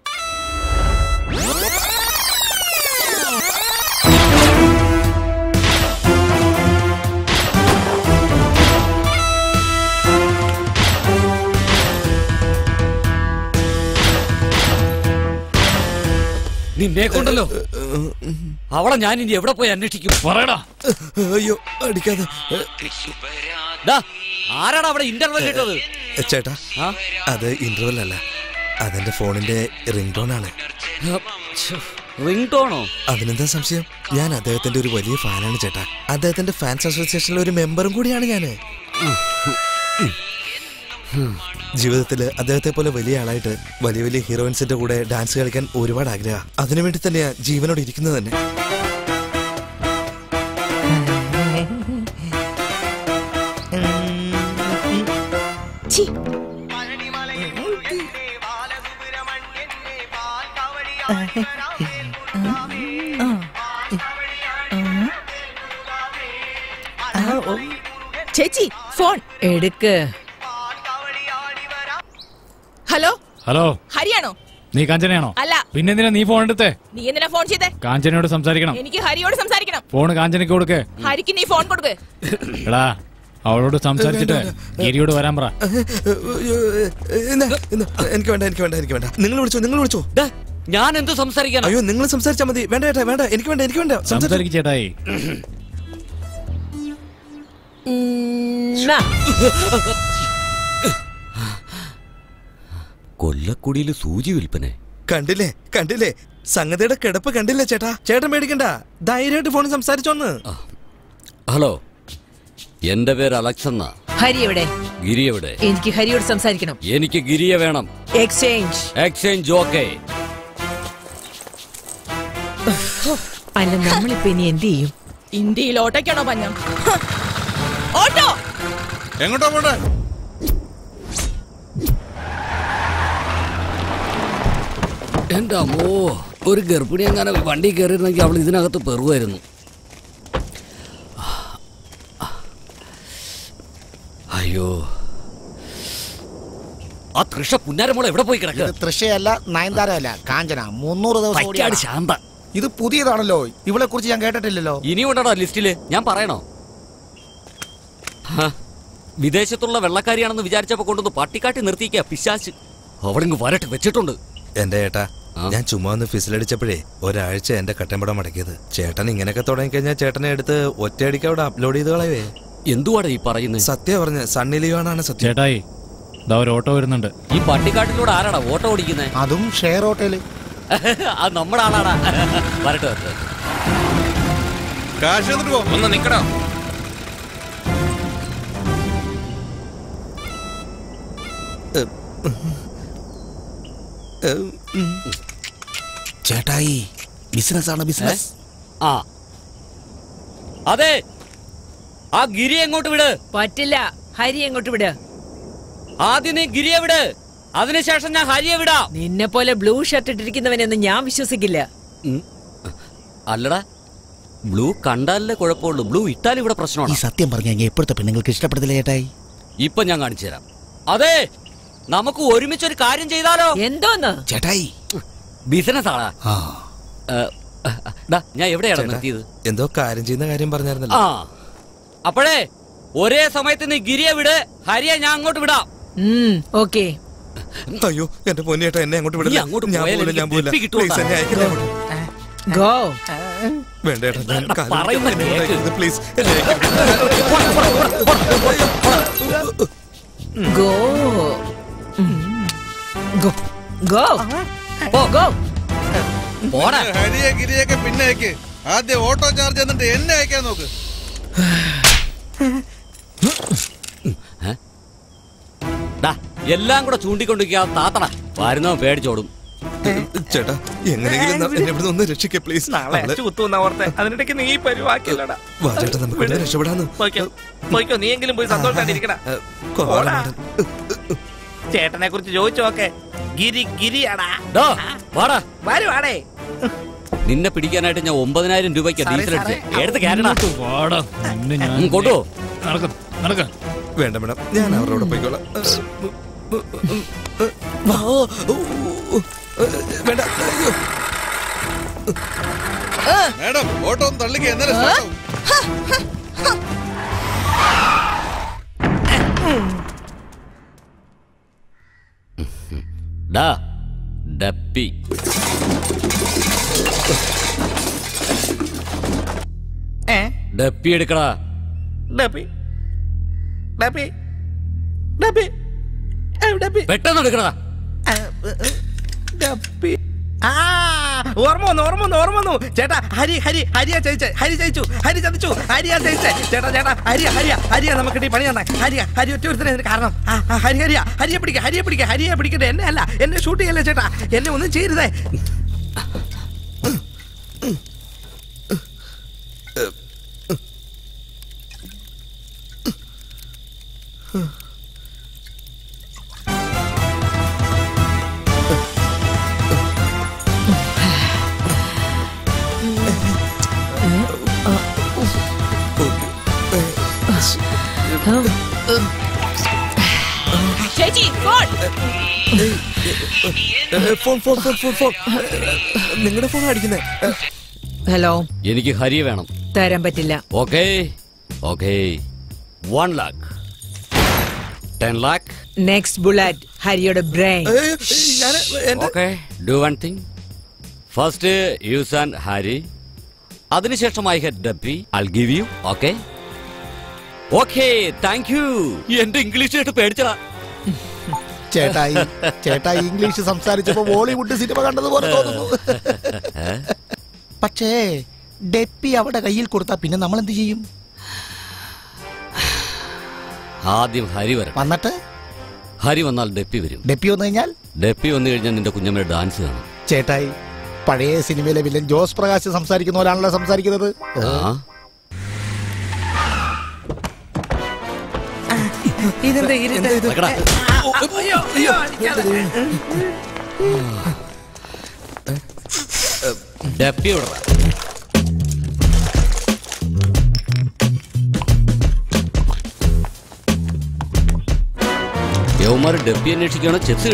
നിന്നെ കൊണ്ടല്ലോ അവളെ ഞാൻ ഇനി എവിടെ പോയി അന്വേഷിക്കും? പറയടാ. അയ്യോ അടിക്കാതെ. ആരാടാ അവിടെ ഇന്റർവെൽ ഇട്ടത്? ചേട്ടാ അത് ഇന്റർവെൽ അല്ല, അതെന്റെ ഫോണിന്റെ റിംഗ് ടോൺ ആണ്. റിംഗ് ടോണോ? അതിനെന്താ സംശയം? ഞാൻ അദ്ദേഹത്തിന്റെ ഒരു വലിയ ഫാനാണ് ചേട്ടാ. അദ്ദേഹത്തിന്റെ ഫാൻസ് അസോസിയേഷനിലെ ഒരു മെമ്പറും കൂടിയാണ് ഞാന്. ജീവിതത്തില് അദ്ദേഹത്തെ പോലെ വലിയ ആളായിട്ട് വലിയ വലിയ ഹീറോയിൻസിന്റെ കൂടെ ഡാൻസ് കളിക്കാൻ ഒരുപാട് ആഗ്രഹം. അതിനുവേണ്ടി തന്നെയാ ജീവനോട് ഇരിക്കുന്നത് തന്നെ. ചേച്ചി ഫോൺ എടുക്ക. ഹലോ ഹലോ, ഹരിയാണോ? നീ കാഞ്ചനയാണോ? അല്ല, പിന്നെന്തിനാ നീ ഫോൺ എടുത്തേ? നീ എന്തിനാ ഫോൺ ചെയ്തേ? കാഞ്ചനയോട് സംസാരിക്കണം. എനിക്ക് ഹരിയോട് സംസാരിക്കണം. ഫോൺ കാഞ്ചനക്ക് കൊടുക്കേ. ഹരിക്ക് നീ ഫോൺ കൊടുക്കേ. എടാ അവളോട് സംസാരിച്ചിട്ട് ഗിരിയോട് വരാൻ പറ. എനിക്ക് വേണ്ട, എനിക്ക് വേണ്ട, എനിക്ക് വേണ്ട. നിങ്ങൾ വിളിച്ചോ, നിങ്ങൾ വിളിച്ചോ. ഞാൻ എന്ത് സംസാരിക്കണം? അയ്യോ നിങ്ങൾ സംസാരിച്ചാൽ മതി. വേണ്ട ചേട്ടാ, വേണ്ട. എനിക്ക് വേണ്ട, എനിക്ക് വേണ്ട. സംസാരിക്കും ചേട്ടായി. കൊല്ലക്കുടിയിൽ സൂചി വിൽപ്പന കണ്ടില്ലേ? കണ്ടില്ലേ സംഗതിയുടെ കിടപ്പ്? കണ്ടില്ലേ ചേട്ടാ? ചേട്ടൻ മേടിക്കണ്ട, ധൈര്യമായിട്ട് ഫോണിൽ സംസാരിച്ചോന്ന്. ഹലോ, എന്റെ പേര് അലക്സ് എന്നാ. ഹരി എവിടെ? ഗിരി എവിടെ? എനിക്ക് ഹരിയോട് സംസാരിക്കണം. എനിക്ക് ഗിരിയെ വേണം. Exchange exchange okay. അല്ല നമ്മളിപ്പോ ഇനി എന്ത് ചെയ്യും? ഇന്ത്യയിൽ ഓട്ടോക്കാണോ പഞ്ഞം? ഓട്ടോ എങ്ങോട്ടോ പോട്ടെ. എന്താ മോ ഒരു ഗർഭിണി അങ്ങനെ വണ്ടി കയറിയിരുന്നെങ്കിൽ അവൾ ഇതിനകത്ത് പെറുവായിരുന്നു. അയ്യോ, ആ തൃഷ പുന്നാരമോളെ എവിടെ പോയി കിടക്കുക? തൃഷയല്ല, നയൻതാരമല്ല, കാഞ്ചന. മുന്നൂറ് ദിവസം ശാന്ത. ഇത് പുതിയതാണല്ലോ, ഇവളെ കുറിച്ച് ഞാൻ കേട്ടിട്ടില്ലല്ലോ. ഇനിയുണ്ടോ ലിസ്റ്റില്? ഞാൻ പറയണോ? വിദേശത്തുള്ള വെള്ളക്കാരിയാണെന്ന് വിചാരിച്ചപ്പോ കൊണ്ടൊന്ന് പട്ടിക്കാട്ടി നിർത്തിക്ക പിശാച്ച്. അവിടെ വരട്ട് വെച്ചിട്ടുണ്ട്. എന്റെ ഏട്ടാ, ഞാൻ ചുമ്മാ ഒന്ന് ഫിസിലടിച്ചപ്പോഴേ ഒരാഴ്ച എന്റെ കട്ടമ്പടം അടക്കിയത്. ചേട്ടൻ ഇങ്ങനെയൊക്കെ തുടങ്ങിക്കഴിഞ്ഞാൽ ചേട്ടനെ എടുത്ത് ഒറ്റയടിക്ക് അവിടെ അപ്ലോഡ് ചെയ്ത് കളയേ. എന്തുവാടാ ഈ പറയുന്നത്? സത്യം പറഞ്ഞ സണ്ണി ലിയോണാണ് സത്യം. ചേട്ടായി, ഓട്ടോ വരുന്നുണ്ട്. ഈ പട്ടിക്കാട്ടിലൂടെ ആരാടാ ഓട്ടോ ഓടിക്കുന്നത്? അതും ഷെയർ ഓട്ടോയില്. അത് നമ്മുടെ ആളാടാ. വരട്ടെ വരട്ടെ. കാശ് തന്നിട്ട് പോ. ഒന്ന് നിക്കടാ. ചേട്ടായി, ബിസിനസ്സാണ് ബിസിനസ്. ആ അതെ, ആ ഗിരി എങ്ങോട്ട് വിട്. പറ്റില്ല, ഹരി എങ്ങോട്ട് വിട്. ആദ്യം നീ ഗിരിയെ വിട്, അതിനുശേഷം ഞാൻ ഹരിയെ വിടാം. നിന്നെ പോലെ ബ്ലൂ ഷർട്ട് ഇട്ടിരിക്കുന്നവനെന്ന് ഞാൻ വിശ്വസിക്കില്ല. അല്ലടാ, ബ്ലൂ കണ്ടാലേ കുഴപ്പമുള്ളൂ, ബ്ലൂ ഇട്ടാലും ഇവിടെ പ്രശ്നമാണ്. സത്യം പറഞ്ഞാൽ എപ്പോഴത്തെ പെണ്ണുങ്ങൾക്ക് ഇഷ്ടപ്പെടുന്നില്ല ചേട്ടായി. ഇപ്പൊ ഞാൻ കാണിച്ചു തരാം. അതെ, നമുക്ക് ഒരുമിച്ചൊരു കാര്യം ചെയ്താലോ? എന്തോന്ന്? ചേട്ടായി, ബിസിനസ് ആളാ. ഞാൻ എവിടെയാണ് നിർത്തിയത്? എന്തോ കാര്യം ചെയ്യുന്ന കാര്യം പറഞ്ഞായിരുന്നല്ലോ. ആ, അപ്പോഴേ ഒരേ സമയത്ത് നീ ഗിരിയെ വിട്, ഹരിയെ ഞാൻ അങ്ങോട്ട് വിടാം. ഓക്കെ. അയ്യോ എന്റെ പൊന്നേട്ടാ, എന്നെ അങ്ങോട്ട് വിടില്ല. Go. Go. Go. Go. Go. പോടാ. ഹരിയെ ഗിരിയൊക്കെ പിന്നെ അയക്ക്. ആദ്യം ഓട്ടോ ചാർജ് എന്നിട്ട് എന്നെ അയക്കാൻ നോക്ക്. എല്ലാം കൂടെ ചൂണ്ടിക്കൊണ്ടിരിക്കുക താത്തട. വരുന്നവൻ പേടിച്ചോടും. ചേട്ടാ, എങ്ങനെയെങ്കിലും ഒന്ന് രക്ഷിക്കേ പ്ലീസ്. അതിനിടയ്ക്ക് നീ പരിവാക്കില്ലടാ. നീയെങ്കിലും പോയി സന്തോഷായിട്ടിരിക്കടാ. ചേട്ടനെ കുറിച്ച് ചോദിച്ചു നോക്കെ. ഗിരി ഗിരിയാടാ. വരുവാടേ, നിന്നെ പിടിക്കാനായിട്ട് ഞാൻ ഒമ്പതിനായിരം രൂപയ്ക്ക് ഡീസൽ എടുത്ത് കൊണ്ടു. വേണ്ട മേഡം, ഞാൻ അവരോട് പോയിക്കോളാം. മേഡം, ഓട്ടോ ഒന്ന് തള്ളിക്ക്. എന്നാലും ഡപ്പി എടുക്കടാ. ഡപ്പി ഡപ്പി ഡപ്പി പെട്ടെന്ന് എടുക്കണതാ. ഓർമ്മ വന്നു ഓർമ്മ വന്നു ഓർമ്മ വന്നു ചേട്ടാ, ഹരി ഹരി ഹരിയാ ചതിച്ച ഹരി ചതിച്ചു ഹരി ചതിച്ചു ഹരിയാ ചതിച്ച ചേട്ടാ ചേട്ടാ ഹരിയ ഹരിയ ഹരിയ നമുക്ക് പണി തന്നെ. ഹരിയ ഹരി ഒറ്റ ഒരുത്തനെ കാരണം. ഹരി ഹരിയ ഹരിയെ പിടിക്കുക ഹരിയെ പിടിക്കുക ഹരിയെ പിടിക്കട്ടെ. എന്നെ അല്ല, എന്നെ ഷൂട്ട് ചെയ്യല്ലേ ചേട്ടാ, എന്നെ ഒന്നും ചെയ്യരുതേ. ചേച്ചി phone phone phone phone phone നിങ്ങളുടെ ഫോൺ അടിക്കുന്നേ. ഹലോ, എനിക്ക് ഹരിയെ വേണം. തരാൻ പറ്റില്ല. Okay okay. One lakh, ten lakh, next bullet ഹരിയുടെ brain. Okay, do one thing. First use and Hari, അതിനുശേഷം I head ഡപ്പി. I give you. Okay okay, thank you. എന്റെ ഇംഗ്ലീഷ് കേട്ട് പേടിച്ചടാ. ചേട്ടായി ചേട്ടായി ഇംഗ്ലീഷ് സംസാരിച്ചപ്പോ ബോളിവുഡ് സിനിമ കണ്ടതുപോലെ തോന്നുന്നു. പക്ഷേ ഡെപ്പി അവിടെ കയ്യിൽ കൊടുത്താ പിന്നെ നമ്മൾ എന്ത് ചെയ്യും? ആദ്യം ഹരി വരും, വന്നിട്ട് ഹരി വന്നാൽ ഡെപ്പി വരും. ഡെപ്പി വന്നു കഴിഞ്ഞാൽ ഡെപ്പി വന്നു കഴിഞ്ഞാൽ നിന്റെ കുഞ്ഞമ്മയുടെ ഡാൻസ് കാണും. ചേട്ടായി, പഴയ സിനിമയിലെ വില്ലൻ ജോസ് പ്രകാശ് സംസാരിക്കുന്ന പോലാണല്ലോ സംസാരിക്കുന്നത്. डपी उड़ उमर डप्पी अन्वेषिका चिप्स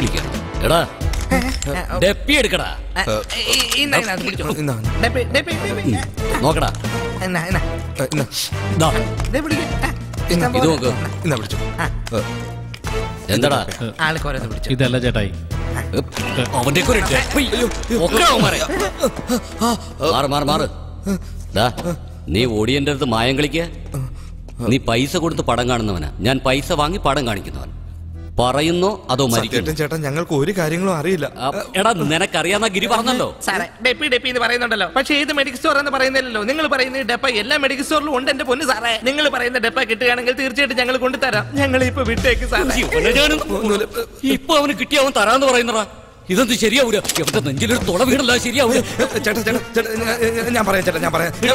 नी ओडिय मायं कलिक्क नी पैस कोडुत्त पडम काणुन्नवना ञान पैस वांगि पडम काणिक्कुन्नवन പറയുന്നോ അതോ മരിക്കുന്നു ചേട്ടൻ ഞങ്ങൾക്ക് ഒരു കാര്യങ്ങളും അറിയില്ല. എടാ നിനക്ക് അറിയാനാ ഗിരി പറഞ്ഞല്ലോ സാറേ. ഡെപ്പി ഡെപ്പി എന്ന് പറയുന്നുണ്ടല്ലോ, പക്ഷേ ഇത് മെഡിക്കൽ സ്റ്റോർ എന്ന് പറയുന്നില്ലല്ലോ. നിങ്ങൾ പറയുന്ന ഡെപ്പ എല്ലാ മെഡിക്കൽ സ്റ്റോറിലും ഉണ്ട് എൻ്റെ പൊന്നു സാറേ. നിങ്ങൾ പറയുന്ന ഡെപ്പ കിട്ടുകയാണെങ്കിൽ തീർച്ചയായിട്ടും ഞങ്ങൾ കൊണ്ടുതരാം. ഞങ്ങൾ ഇപ്പോ വിട്ടേക്ക് സാറേ. ഇപ്പോ അവന് കിട്ടിയ അവൻ തരാന്ന് പറയുന്നടാ. ഇതെന്ത് ശരിയാവൂല. എവിടെ നെഞ്ചിലൊരു തുള വീണല്ല ശരിയാവൂല. ചേട്ടാ ചേട്ടാ ഞാൻ പറയാം ചേട്ടാ ഞാൻ പറയാം ഞാൻ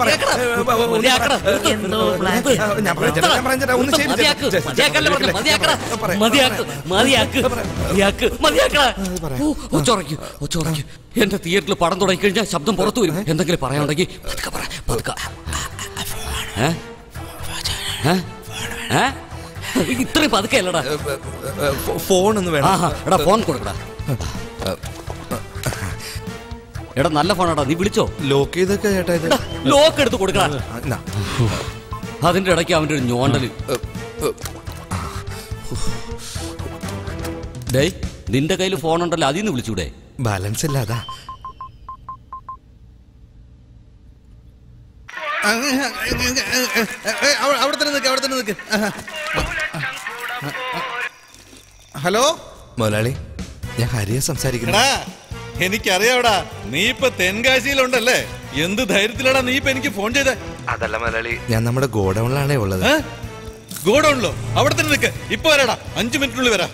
പറയാം ഒന്ന് ശരി. എന്റെ തിയേറ്ററിൽ പടം തുടങ്ങിക്കഴിഞ്ഞാൽ ശബ്ദം പുറത്തു വരും. എന്തെങ്കിലും പറയാനുണ്ടെങ്കിൽ പതുക്കെ പറ പതുക്കെ. ഇത്രയും പതുക്കെ അല്ലടാ. ഫോൺ ഒന്ന് വേണം. എടാ ഫോൺ കൊടുക്കടാ. എടാ നല്ല ഫോണാടാ. നീ വിളിച്ചോ? ലോക്ക് ചെയ്തൊക്കെ ചേട്ടാ. ഇത് ലോക്ക് എടുത്ത് കൊടുക്കടാ. അതിന്റെ ഇടയ്ക്ക് അവൻ്റെ ഒരു ഞോണ്ടല്. ഡേയ് നിന്റെ കയ്യിൽ ഫോൺ ഉണ്ടല്ലോ, അതിൽ നിന്ന് വിളിച്ചൂടെ? ബാലൻസ് ഇല്ല. അതാ അവിടെ തന്നെ നിൽക്ക്, അവിടെ തന്നെ നിൽക്ക്. ഹലോ മുതലാളി, ഞാൻ ഹരിയ സംസാരിക്കുന്നു. എനിക്കറിയാവടാ നീ ഇപ്പൊ തെൻകാശിയിലുണ്ടല്ലേ. എന്ത് ധൈര്യത്തിലാടാ നീ ഇപ്പൊ എനിക്ക് ഫോൺ ചെയ്തേ? അതല്ല മുതലാളി, ഞാൻ നമ്മുടെ ഗോഡൌണിലാണേ ഉള്ളത്. ഗോഡൌണിലോ? അവിടെ തന്നെ നിൽക്ക്, ഇപ്പൊ വരാടാ. അഞ്ചു മിനിറ്റിനുള്ളിൽ വരാ.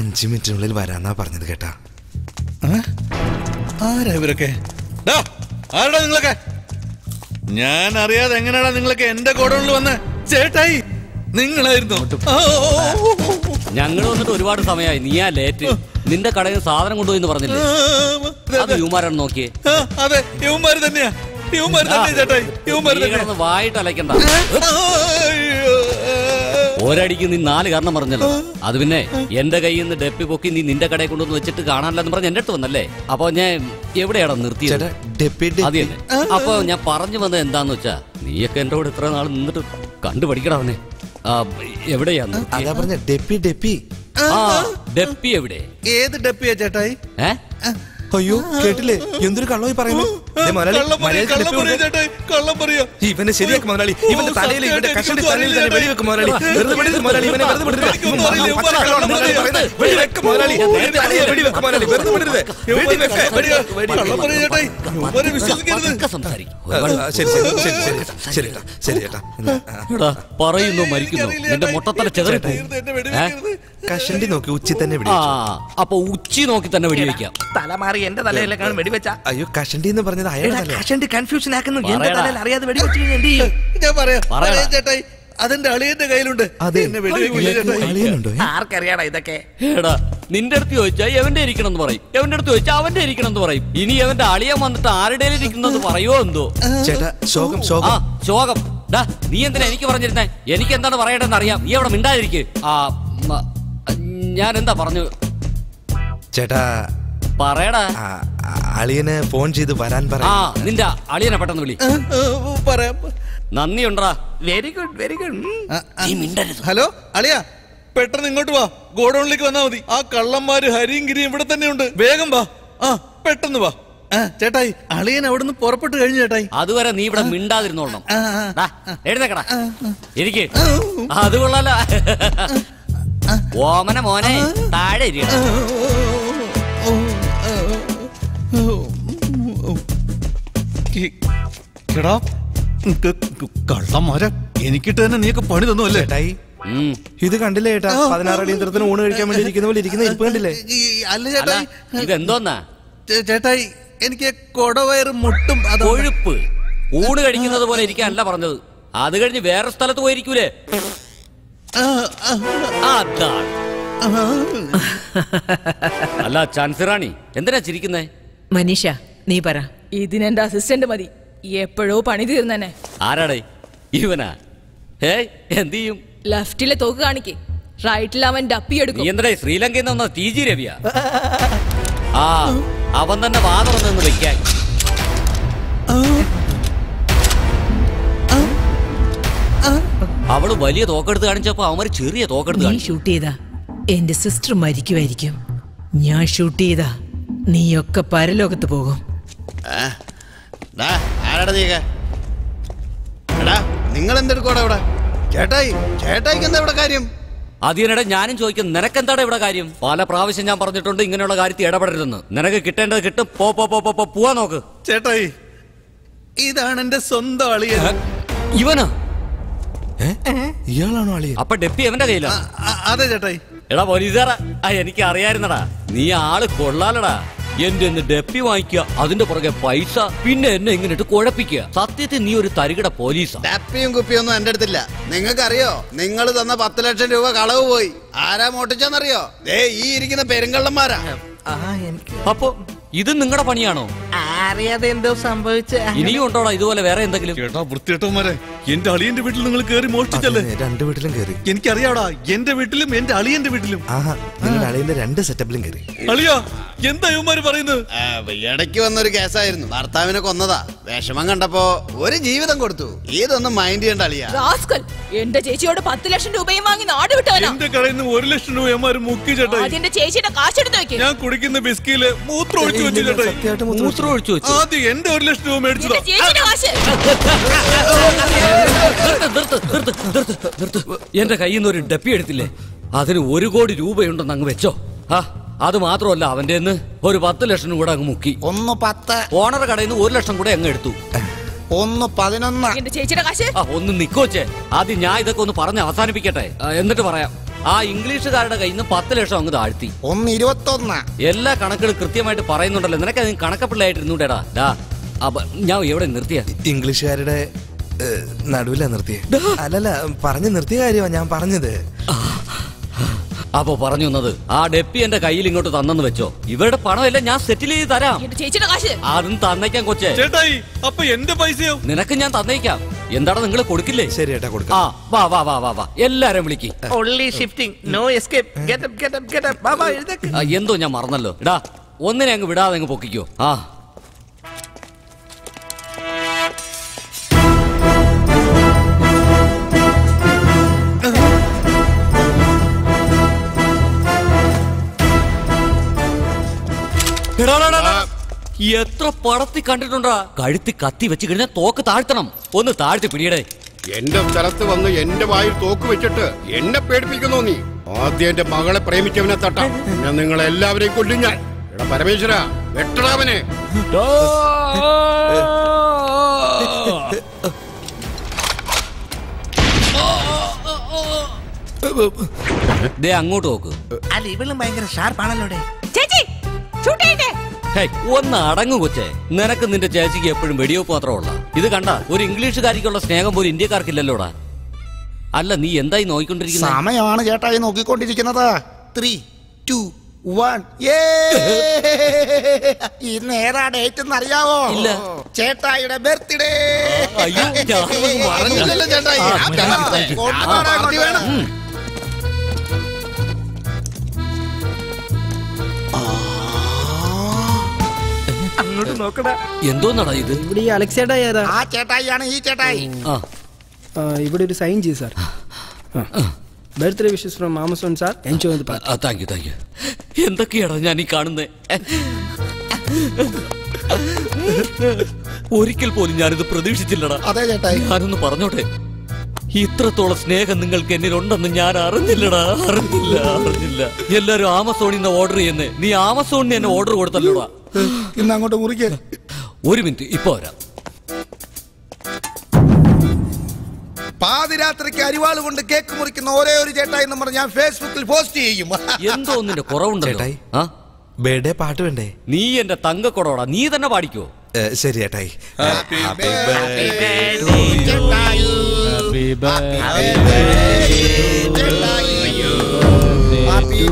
അഞ്ചു മിനിറ്റിനുള്ളിൽ വരാന്നാ പറഞ്ഞത് കേട്ടാ. ആരാ ഇവരൊക്കെ? ആരടാ നിങ്ങളൊക്കെ? ഞാൻ അറിയാതെ എങ്ങനെയാടാ നിങ്ങളൊക്കെ എന്റെ ഗോഡൌണിൽ വന്ന്? ചേട്ടായി നിങ്ങളായിരുന്നു. ഞങ്ങൾ വന്നിട്ട് ഒരുപാട് സമയമായി. നീയാ ലേറ്റ്. നിന്റെ കടയിൽ സാധനം കൊണ്ടുപോയി പറഞ്ഞില്ലേ? അത് യുവമാരാണ്. നോക്കിയേ. അതെ യുവമാര് തന്നെയാ. യുവമാര് തന്നെയാ ചേട്ടായി. യുവമാര് തന്നെ. വായിട്ട് അലക്കണ്ട. ഒരടിക്ക് നീ നാല് കാരണം പറഞ്ഞല്ലോ. അത് പിന്നെ എന്റെ കയ്യിൽ നിന്ന് ഡെപ്പി പൊക്കി നീ നിന്റെ കടയിൽ കൊണ്ടുവന്ന് വെച്ചിട്ട് കാണാനില്ലെന്ന് പറഞ്ഞ് എന്റെ അടുത്ത് വന്നല്ലേ. അപ്പൊ ഞാൻ എവിടെയാണ് നിർത്തിയത്? അത് തന്നെ. അപ്പൊ ഞാൻ പറഞ്ഞു വന്നത് എന്താന്ന് വെച്ചാ, നീയൊക്കെ എന്റെ കൂടെ ഇത്ര നാൾ നിന്നിട്ട് കണ്ടുപഠിക്കണം അവനെ. എവിടെയാന്ന് പറഞ്ഞ ഡെപ്പി? ഡെപ്പി ആ ഡെപ്പി എവിടെ? ഏത് ഡെപ്പിയാ ചേട്ടായി? ഏ അയ്യോ കേട്ടില്ലേ എന്തൊരു കള്ളോയി പറയുന്നു. ഇവനെ ശരിയാക്കും മുതലാളി. ഇവന്റെ തലയിൽ ഇവന്റെ കഷണ്ടി തലയിൽ തന്നെ വെടിവെക്കും മുതലാളി. വെറുതെ വെടിവെക്കും മുതലാളി. ഇവനെ വെറുതെ വെടിവെക്കും മുതലാളി. വെടിവെക്കും മുതലാളി. വെറുതെ വെടിവെക്കും. പറയുന്നു മരിക്കുന്നു. എന്റെ മുട്ടത്തല ചെതറിപ്പോയി. കഷണ്ടി നോക്കി ഉച്ചി തന്നെ വെടിവെക്കും. അപ്പൊ ഉച്ചി നോക്കി തന്നെ വെടിവെക്കാം. തലമാറി എന്റെ തലയിലേക്കാണ് വെടിവെച്ച. അയ്യോ കഷണ്ടി എന്ന് പറഞ്ഞത് അയാളെ കൺഫ്യൂഷൻ ആക്കുന്നു. എന്റെ തലയിൽ അറിയാതെ വെടിവെച്ചു. ഞാൻ പറയാം ചേട്ടായി, അതെന്റെ അളിയന്റെ കയ്യിലുണ്ട്. ആർക്കറിയാടാ ഇതൊക്കെ? എടാ നിന്റെ അടുത്ത് ചോദിച്ചാൽ എവന്റെ ഇരിക്കണം എന്ന് പറയും. എവന്റെ അടുത്ത് ചോദിച്ചാൽ അവന്റെ ഇരിക്കണം എന്ന് പറയും. ഇനി എവന്റെ അളിയൻ വന്നിട്ട് ആരുടെ ഇരിക്കുന്നത് പറയുമോ എന്തോ. ചേട്ടാ ശോകം ശോകം ശോകം. നീ എന്തിനാ എനിക്ക് പറഞ്ഞിരുന്നേ? എനിക്ക് എന്താണ് പറയേണ്ടതെന്ന് അറിയാം. നീ അവിടെ മിണ്ടാതിരിക്കും. ആ ഞാൻ എന്താ പറഞ്ഞു ചേട്ടാ? പറയടാ. അളിയനെ ഫോൺ ചെയ്ത് വരാൻ പറ. നിന്റെ അളിയനെ പെട്ടെന്ന് വിളി. നന്ദിയുണ്ടാ. Very good very good. Hello അളിയ, പെട്ടെന്ന് ഇങ്ങോട്ട് വാ. ഗോഡൌണിലേക്ക് വന്നാ മതി. ആ കള്ളന്മാര് ഹരിയും ഗിരിയും ഇവിടെ തന്നെയുണ്ട്. വേഗം വാ. ആ പെട്ടെന്ന് വാ. ചേട്ടായി അളിയൻ അവിടുന്ന് പുറപ്പെട്ടു കഴിഞ്ഞു ചേട്ടായി. അതുവരെ നീ ഇവിടെ മിണ്ടാതിരുന്നോളണം. എഴുന്നേക്കടാ. എനിക്ക് അത് കൊള്ളാലോ. ഓമന മോനെ താഴെ കള്ളന്മാരെ എനിക്കിട്ട് തന്നെ നീയൊക്കെ പണി തന്നു അല്ലേ ചേട്ടായി? ഇത് കണ്ടില്ലേ ചേട്ടാ, പതിനാറ് അടിയന്തരത്തിന് ഊണ് കഴിക്കാൻ വേണ്ടി ഇരിക്കുന്ന പോലെ ഇരിക്കുന്ന ഇരിപ്പ് കണ്ടില്ലേ? അല്ല ചേട്ടായി ഇതെന്തോന്നാ ചേട്ടായി? എനിക്ക് കൊടവയർ മുട്ടും. അത് കൊഴുപ്പ്. ഊണ് കഴിക്കുന്നത് പോലെ ഇരിക്കാനല്ല പറഞ്ഞത്. അത് കഴിഞ്ഞ് വേറെ സ്ഥലത്ത് പോയിരിക്കൂലേ? അതാണ് അല്ല ചാൻസി റാണി എന്തിനാ ചിരിക്കുന്നേ? മനീഷ നീ പറ. ഇതിനെന്റെ അസിസ്റ്റന്റ് മതി, എപ്പോഴോ പണി തീർന്നെ. ആരാടേ ഇവനാ? ഏയ് എന്ത് ചെയ്യും? ലെഫ്റ്റിലെ തോക്ക് കാണിക്കേ, റൈറ്റിൽ അവൻ ഡപ്പി എടുക്കും. എന്താ ശ്രീലങ്കയിൽ നിന്ന് ടി ജി രവിയാ? ആ അവൻ തന്നെ വാതറന്ന് വെക്കാൻ. അവള് വലിയ തോക്കെടുത്ത് കാണിച്ചപ്പോ അവന്മാര് ചെറിയ തോക്കെടുത്ത് കാണിച്ചു. ഷൂട്ട് ചെയ്താ എന്റെ സിസ്റ്റർ മരിക്കുമായിരിക്കും. ഞാൻ ഷൂട്ട് ചെയ്താ നീയൊക്കെ പരലോകത്ത് പോകും. നിങ്ങൾ എന്തെടുക്കോടാ ഇവിടെ? ചേട്ടായി ചേട്ടായിക്ക് എന്താ ഇവിടെ കാര്യം? അതിനിടെ ഞാനും ചോദിക്കും, നിനക്കെന്താടാ ഇവിടെ കാര്യം? പല പ്രാവശ്യം ഞാൻ പറഞ്ഞിട്ടുണ്ട് ഇങ്ങനെയുള്ള കാര്യത്തിൽ ഇടപെടരുതെന്ന്. നിനക്ക് കിട്ടേണ്ടത് കിട്ടും. പോ പോ പോ പോ പോവാ നോക്ക്. ചേട്ടായി ഇതാണ് എന്റെ സ്വന്തം അളിയ. ഇവനാ ഇയാളാണോ അളിയ? അപ്പൊ ഡെപ്പി അവന്റെ കയ്യിലാ? അതെ ചേട്ടായി. എടാ പോലീസാറാ, ആ എനിക്ക് അറിയായിരുന്നടാ, നീ ആള് കൊള്ളാലടാ. എന്റെ ഒന്ന് ഡെപ്പി വാങ്ങിക്കുക, അതിന്റെ പുറകെ പൈസ, പിന്നെ എന്നെ ഇങ്ങനെട്ട് കുഴപ്പിക്കുക. സത്യത്തിൽ നീ ഒരു തരികിട പോലീസാ. ഡെപ്പിയും കുപ്പിയൊന്നും എന്റെ അടുത്തില്ല. നിങ്ങൾക്കറിയോ നിങ്ങൾ തന്ന പത്ത് ലക്ഷം രൂപ കളവ് പോയി. ആരാ മോട്ടിച്ചെന്നറിയോ? ദേ ഈ ഇരിക്കുന്ന പെരുങ്കള്ളന്മാരാ. അപ്പൊ ഇത് നിങ്ങളുടെ പണിയാണോ? അറിയാതെ എന്തോ സംഭവിച്ച ഇനിയും ഉണ്ടോടാ ഇതുപോലെ വേറെ എന്തെങ്കിലും? ചേട്ടാ വൃത്തിയേട്ടന്മാരെ, എന്റെ അളിയന്റെ വീട്ടിൽ നിങ്ങൾ കയറി മോഷ്ടിച്ചല്ലേ? രണ്ട് വീട്ടിലും കയറി. എനിക്കറിയാടാ, എന്റെ വീട്ടിലും എന്റെ അളിയന്റെ വീട്ടിലും. നിങ്ങളുടെ അളിയന്റെ രണ്ട് സെറ്റപ്പിലും കയറി. അളിയാ എന്താ ഇവന്മാര് പറയുന്നത്? ഇടയ്ക്ക് വന്നൊരു കേസായിരുന്നു, ഭർത്താവിനെ കൊന്നതാ. വിഷമം കണ്ടപ്പോ ഒരു ജീവിതം കൊടുത്തു. ഇതൊന്നും മൈൻഡ് ചെയ്യണ്ട അളിയാ. എന്റെ ചേച്ചിയോട് പത്ത് ലക്ഷം രൂപയും വാങ്ങി നാട് വിട്ടവനാ. എന്റെ കടയിൽ നിന്ന് ഒരു ലക്ഷം രൂപ മുക്കി ചേട്ടാ. എന്റെ ചേച്ചിയുടെ കാശെടുത്ത് വെക്കും. ഞാൻ കുടിക്കുന്ന ബിസ്കില് മൂത്രം ഒഴിച്ചു വെച്ചു ചേട്ടാ. മൂത്രം ഒഴിച്ചു വെച്ചു. ആദ്യം എന്റെ ഒരു ലക്ഷം രൂപ മേടിച്ചതാ. എന്റെ കയ്യിൽ നിന്ന് ഒരു ഡപ്പി എടുത്തില്ലേ, അതിന് ഒരു കോടി രൂപയുണ്ടെന്ന് അങ്ങ് വെച്ചോ. ആ അത് മാത്രമല്ല, അവന്റെ ഒരു പത്ത് ലക്ഷം കൂടെ അങ്ങ് മുക്കി. ഒന്ന് പത്ത്. ഓണർ കടയിൽ നിന്ന് ഒരു ലക്ഷം കൂടെ അങ്ങ് എടുത്തു. ഒന്ന് പതിനൊന്ന്. എന്റെ ചേച്ചിയുടെ കാശ്. ആ ഒന്ന് നിക്കോച്ചേ, ആദ്യം ഞാൻ ഇതൊക്കെ ഒന്ന് പറഞ്ഞ് അവസാനിപ്പിക്കട്ടെ, എന്നിട്ട് പറയാം. ആ ഇംഗ്ലീഷുകാരുടെ കയ്യിൽ നിന്ന് പത്ത് ലക്ഷം അങ്ങ് താഴ്ത്തി. ഒന്ന് ഇരുപത്തൊന്ന്. എല്ലാ കണക്കുകളും കൃത്യമായിട്ട് പറയുന്നുണ്ടല്ലോ. നിനക്ക് അതിന് കണക്കപ്പിള്ളായിട്ടിരുന്നൂടേടാ. ഞാൻ എവിടെ നിർത്തിയ? ഇംഗ്ലീഷുകാരുടെ നടുവിലാ നിർത്തിയ. അല്ലല്ല, പറഞ്ഞു നിർത്തിയ കാര്യമാ ഞാൻ പറഞ്ഞത്. അപ്പൊ പറഞ്ഞു വന്നത്, ആ ഡെപ്പി എന്റെ കയ്യിൽ ഇങ്ങോട്ട് തന്നെന്ന് വെച്ചോ. ഇവരുടെ പണമല്ല ഞാൻ സെറ്റിൽ ചെയ്ത് തരാം. അതും തന്നേക്കാം കൊച്ചേ. ചേട്ടായി അപ്പൊ എന്റെ പൈസയോ? നിനക്ക് ഞാൻ തന്നേക്കാം. എന്താണ് നിങ്ങൾ കൊടുക്കില്ലേ? ശരി ഏട്ടാ കൊടുക്കാം. ആ വാ വാ വാ വാ വാ, എല്ലാരും വിളിക്ക്. എന്തോ ഞാൻ മറന്നല്ലോ. ഇടാ ഒന്നിനെ അങ്ങ് വിടാതെ അങ്ങ് പൊക്കിക്കോ. ആ എത്ര പടത്തി കണ്ടിട്ടുണ്ടാ കഴുത്തി കത്തി വെച്ച് കഴിഞ്ഞാൽ തോക്ക് താഴ്ത്തണം. ഒന്ന് താഴ്ത്തി പിടിയടേ. എന്റെ സ്ഥലത്ത് വന്ന് എന്റെ വായിൽ തോക്ക് വെച്ചിട്ട് എന്നെ പേടിപ്പിക്കുന്നു നീ. ആദ്യം എന്റെ മകളെ പ്രേമിച്ചവനെ തട്ടാം, പിന്നെ നിങ്ങളെല്ലാവരെയും കൊല്ലും ഞാൻ. എടാ പരമേശ്വരാ, വെട്ടടാവനെ. ദേ അങ്ങോട്ട് നോക്ക്. അല്ല ഇവളും ഭയങ്കര ഷാർപ്പാണല്ലോ. ഒന്ന് അടങ്ങു കൊച്ചേ. നിനക്ക് നിന്റെ ചേച്ചിക്ക് എപ്പോഴും വെടിവെപ്പ് മാത്രമുള്ള ഇത് കണ്ട ഒരു ഇംഗ്ലീഷുകാരിക്കുള്ള സ്നേഹം പോലും ഇന്ത്യക്കാർക്കില്ലല്ലോടാ. അല്ല നീ എന്തായി നോക്കിക്കൊണ്ടിരിക്കുന്ന? സമയമാണ് ചേട്ടായി നോക്കിക്കൊണ്ടിരിക്കുന്നത്. Three two one. ഇന്ന് ഏതാ ഡേറ്റ് എന്ന് അറിയാവോ? ചേട്ടായിയുടെ ബർത്ത്ഡേ. എന്തോന്നാടാ ഇത്? ഇവിടെ ഈ അലക്സ് ചേട്ടായി ഏതാ? ആ ചേട്ടായിയാണ് ഈ ചേട്ടായി. ഇവിടെ ഒരു സൈൻ ചെയ്യ് sir. Birthday wishes from Amazon sir. Enjoy the party. Thank you thank you. എന്തൊക്കെയാടാ ഞാൻ ഈ കാണുന്നേ? ഒരിക്കൽ പോലും ഞാനിത് പ്രതീക്ഷിച്ചില്ലടാ. അതെ ചേട്ടായി. ഞാനൊന്ന് പറഞ്ഞോട്ടെ, ഇത്രത്തോളം സ്നേഹം നിങ്ങൾക്ക് എന്നിലുണ്ടെന്ന് ഞാൻ അറിഞ്ഞില്ലടാ. അറിഞ്ഞില്ല അറിഞ്ഞില്ല എല്ലാരും ആമസോണിൽ നിന്ന് ഓർഡർ ചെയ്യുന്നേ, നീ ആമസോണിന് എന്നെ ഓർഡർ കൊടുത്തല്ലോടാ. ഇന്ന് അങ്ങോട്ട് മുറിക്കേ. ഒരു മിനിറ്റ്, ഇപ്പൊ വരാം. പാതിരാത്രിക്ക് അരിവാള് കൊണ്ട് കേക്ക് മുറിക്കുന്ന ഒരേ ഒരു ചേട്ടായി എന്ന് പറഞ്ഞാൽ ഞാൻ ഫേസ്ബുക്കിൽ പോസ്റ്റ് ചെയ്യും. എന്തോ ഒന്നിന്റെ കുറവുണ്ട് ചേട്ടായി. ബേഡേ പാട്ട് വേണ്ടേ? നീ എന്റെ തങ്കക്കൊടോടാ, നീ തന്നെ പാടിക്കോ. ശരി ചേട്ടായി. Happy birthday to you. Happy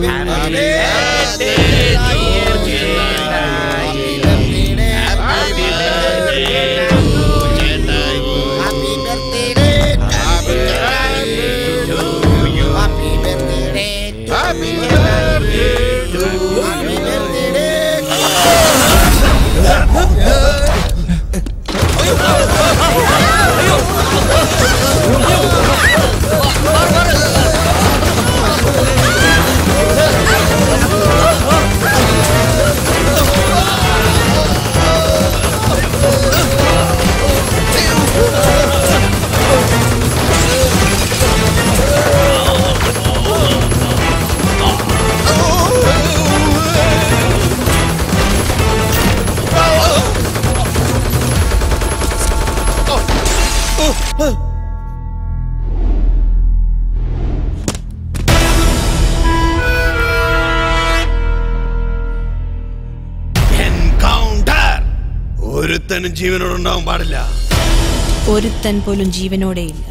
ജീവനോടെ ഇല്ല.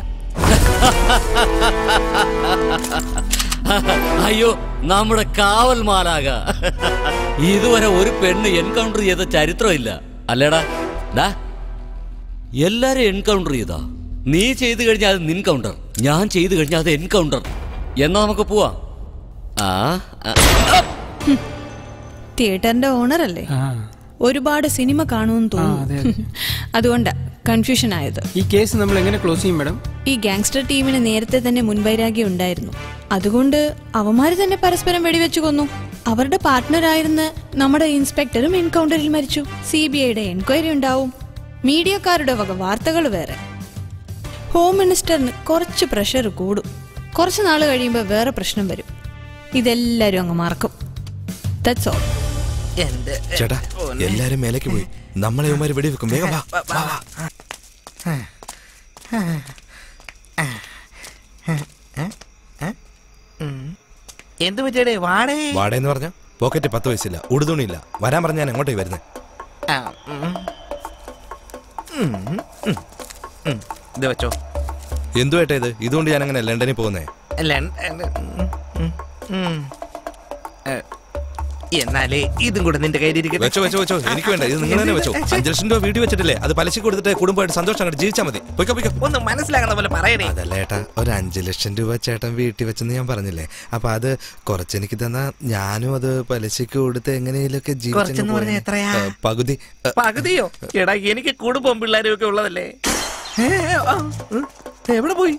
അയ്യോ, നമ്മുടെ കാവൽ മാലാക ഇതുവരെ ഒരു പെണ്ണ് എൻകൗണ്ടർ ചെയ്ത ചരിത്രമില്ല അല്ലേടാ. എല്ലാരും എൻകൗണ്ടർ ചെയ്താ. നീ ചെയ്തു കഴിഞ്ഞാൽ അത് എൻകൗണ്ടർ, ഞാൻ ചെയ്തു കഴിഞ്ഞാൽ അത് എൻകൗണ്ടർ. എന്നാ നമുക്ക് പോവാ. തിയേറ്ററിന്റെ ഓണർ അല്ലേ, ഒരുപാട് സിനിമ കാണുമെന്ന് തോന്നുന്നു, അതുകൊണ്ടാ കൺഫ്യൂഷൻ ആയത്. ഈ കേസ് നമ്മൾ എങ്ങനെ ക്ലോസ് ചെയ്യും മാഡം? ഈ ഗാങ്സ്റ്റർ ടീമിന് നേരത്തെ തന്നെ മുൻവൈരാഗ്യം ഉണ്ടായിരുന്നു, അതുകൊണ്ട് അവന്മാര് തന്നെ പരസ്പരം വെടിവെച്ചു കൊന്നു. അവരുടെ പാർട്ട്ണറായിരുന്ന നമ്മുടെ ഇൻസ്പെക്ടറും എൻകൗണ്ടറിൽ മരിച്ചു. സി ബി ഐയുടെ എൻക്വയറി ഉണ്ടാവും, മീഡിയക്കാരുടെ വക വാർത്തകൾ വേറെ. ഹോം മിനിസ്റ്ററിന് കുറച്ച് പ്രഷർ കൂടും, കുറച്ച് നാൾ കഴിയുമ്പോൾ വേറെ പ്രശ്നം വരും. ഇതെല്ലാവരും അങ്ങ് മറക്കും. That's all. ചേട്ടാ, എല്ലാരും മേലേക്ക് പോയി, നമ്മളെ ഇവന്മാര് വെടിവെക്കും. വേഗം വാ. എന്ത് പറ്റിയടേ? വാടേ വാടേന്ന് പറഞ്ഞ പോക്കറ്റ് പത്ത് പൈസയില്ല, ഉടുതുണിയില്ല. വരാൻ പറഞ്ഞ ഞാൻ എങ്ങോട്ടേ വരുന്നേ? എന്തുവേട്ടാ ഇത്? ഇതുകൊണ്ട് ഞാൻ അങ്ങനെ ലണ്ടനിൽ പോകുന്നേ. എന്നാലേ ഇതും കൂടെ നിന്റെ കയ്യിലിരിക്കട്ടെ. വെച്ചോ വെച്ചോ വെച്ചോ, എനിക്ക് വേണ്ട. ഇത് നിങ്ങൾ തന്നെ വെച്ചോ. അഞ്ച് ലക്ഷം രൂപ വീട്ടിൽ വെച്ചിട്ടില്ലേ, അത് പലിശ കൊടുത്തിട്ട് കുടുംബമായിട്ട് സന്തോഷം ജീവിച്ചാൽ മതി. ഒന്ന് മനസ്സിലാകുന്ന പോലെ പറയണേ. അതല്ല ഏട്ടാ, ഒരു അഞ്ച് ലക്ഷം രൂപ ചേട്ടൻ വീട്ടിൽ വെച്ചെന്ന് ഞാൻ പറഞ്ഞില്ലേ, അപ്പൊ അത് കുറച്ചെനിക്ക് തന്നാ ഞാനും അത് പലിശക്ക് കൊടുത്ത് എങ്ങനെയൊക്കെ ജീവിച്ചു. പകുതി പകുതിയോ? എടാ, എനിക്ക് കുടുംബം പിള്ളേരും ഒക്കെ ഉള്ളതല്ലേ. എവിടെ പോയി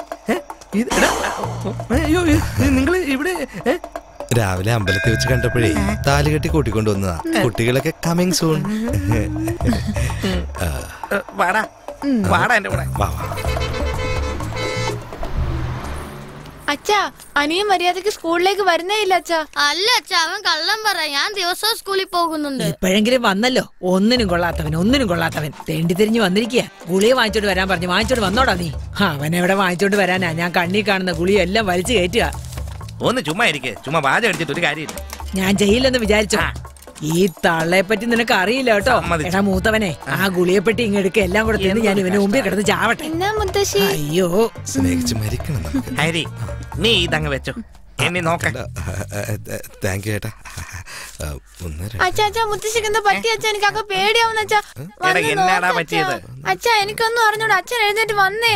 നിങ്ങൾ? ഇവിടെ രാവിലെ അമ്പലത്തിൽ വെച്ച് കണ്ടപ്പോഴേ താലി കെട്ടി കൂട്ടിക്കൊണ്ടു വന്നതാ. കുട്ടികളൊക്കെ കമ്മിങ് സൂൺ. അച്ഛാ, അനിയൻ മര്യാദക്ക് സ്കൂളിലേക്ക് വരുന്നേ ഇല്ല അച്ഛാ. അല്ല അച്ഛാ, അവൻ കള്ളം പറയാ. ഞാൻ ദിവസവും സ്കൂളിൽ പോകുന്നുണ്ട്. എപ്പോഴെങ്കിലും വന്നല്ലോ. ഒന്നിനും കൊള്ളാത്തവൻ, ഒന്നിനും കൊള്ളാത്തവൻ തേണ്ടി തിരിഞ്ഞു വന്നിരിക്കുക. ഗുളിയെ വാങ്ങിച്ചോണ്ട് വരാൻ പറഞ്ഞു. വാങ്ങിച്ചോണ്ട് വന്നോടാ നീ. അവനെവിടെ വാങ്ങിച്ചോണ്ട് വരാനാ? ഞാൻ കണ്ണി കാണുന്ന ഗുളിയെല്ലാം വലിച്ചു കയറ്റുക. ഒന്ന് ചുമ്മാ ഇരിക്കേ. ചുമ്മാ വാചകം എടുത്തിട്ട് ഒരു കാര്യമില്ല. ഞാൻ ജയിലെന്ന് വിചാരിച്ചോ? ഈ തള്ളയെ പറ്റി നിനക്ക് അറിയില്ല കേട്ടോ. എടാ മൂത്തവനെ, ആ ഗുളിയെപ്പറ്റി ഇങ്ങെടുക്ക. എല്ലാം കൂടെ തിന്ന് ഞാൻ ഇവന് മുമ്പിൽ കിടന്ന് ചാവട്ടെ. അയ്യോ, സ്നേഹിച്ച് മരിക്കണം. ഹരി, നീ ഇതങ്ങ് വെച്ചോ. എന്നെ നോക്കണ്ട. താങ്ക് യു ഏട്ടാ. എന്നാടാ പറ്റിയത്? അച്ഛാ, എനിക്കൊന്നും അറിഞ്ഞൂടാ. അച്ഛൻ എഴുന്നേറ്റ് വന്നേ.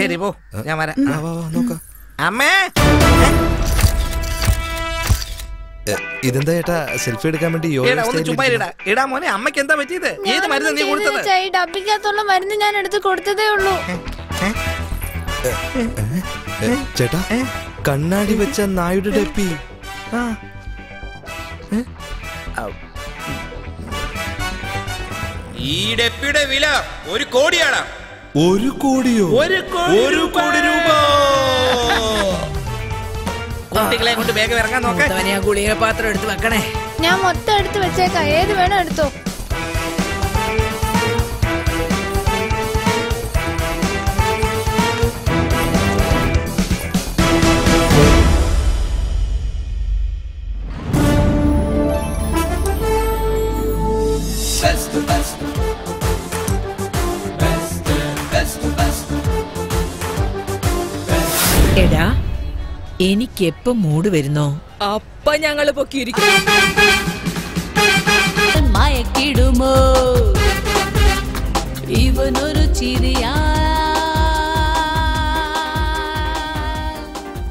ശരി പോ, ഞാൻ വരാം. നോക്കാം. ഇതെന്താ ചേട്ടാ സെൽഫി എടുക്കാൻ വേണ്ടി? അമ്മക്ക് എന്താ പറ്റിയത്? ഏത് മരുന്ന് നീ കൊടുത്തത്? ഡബിക്കകത്തുള്ള മരുന്ന് ഞാൻ എടുത്ത് കൊടുത്തതേ ഉള്ളൂ. ചേട്ടാ, കണ്ണാടി വെച്ച നായുടെ ഡപ്പി. ഈ ഡപ്പിയുടെ വില ഒരു കോടിയാണ്. ഒരു കോടിയോ? ഒരു കോടി രൂപ. കുട്ടികളെ കൊണ്ട് വേഗം ഇറങ്ങാൻ നോക്കാം. ഗുളിക പാത്രം എടുത്ത് വെക്കണേ. ഞാൻ മൊത്തം എടുത്ത് വെച്ചേക്കാം, ഏത് വേണം എടുത്തോ. എനിക്കെപ്പോ മൂട് വരുന്നോ मयकिडुमो इवन चिरिया।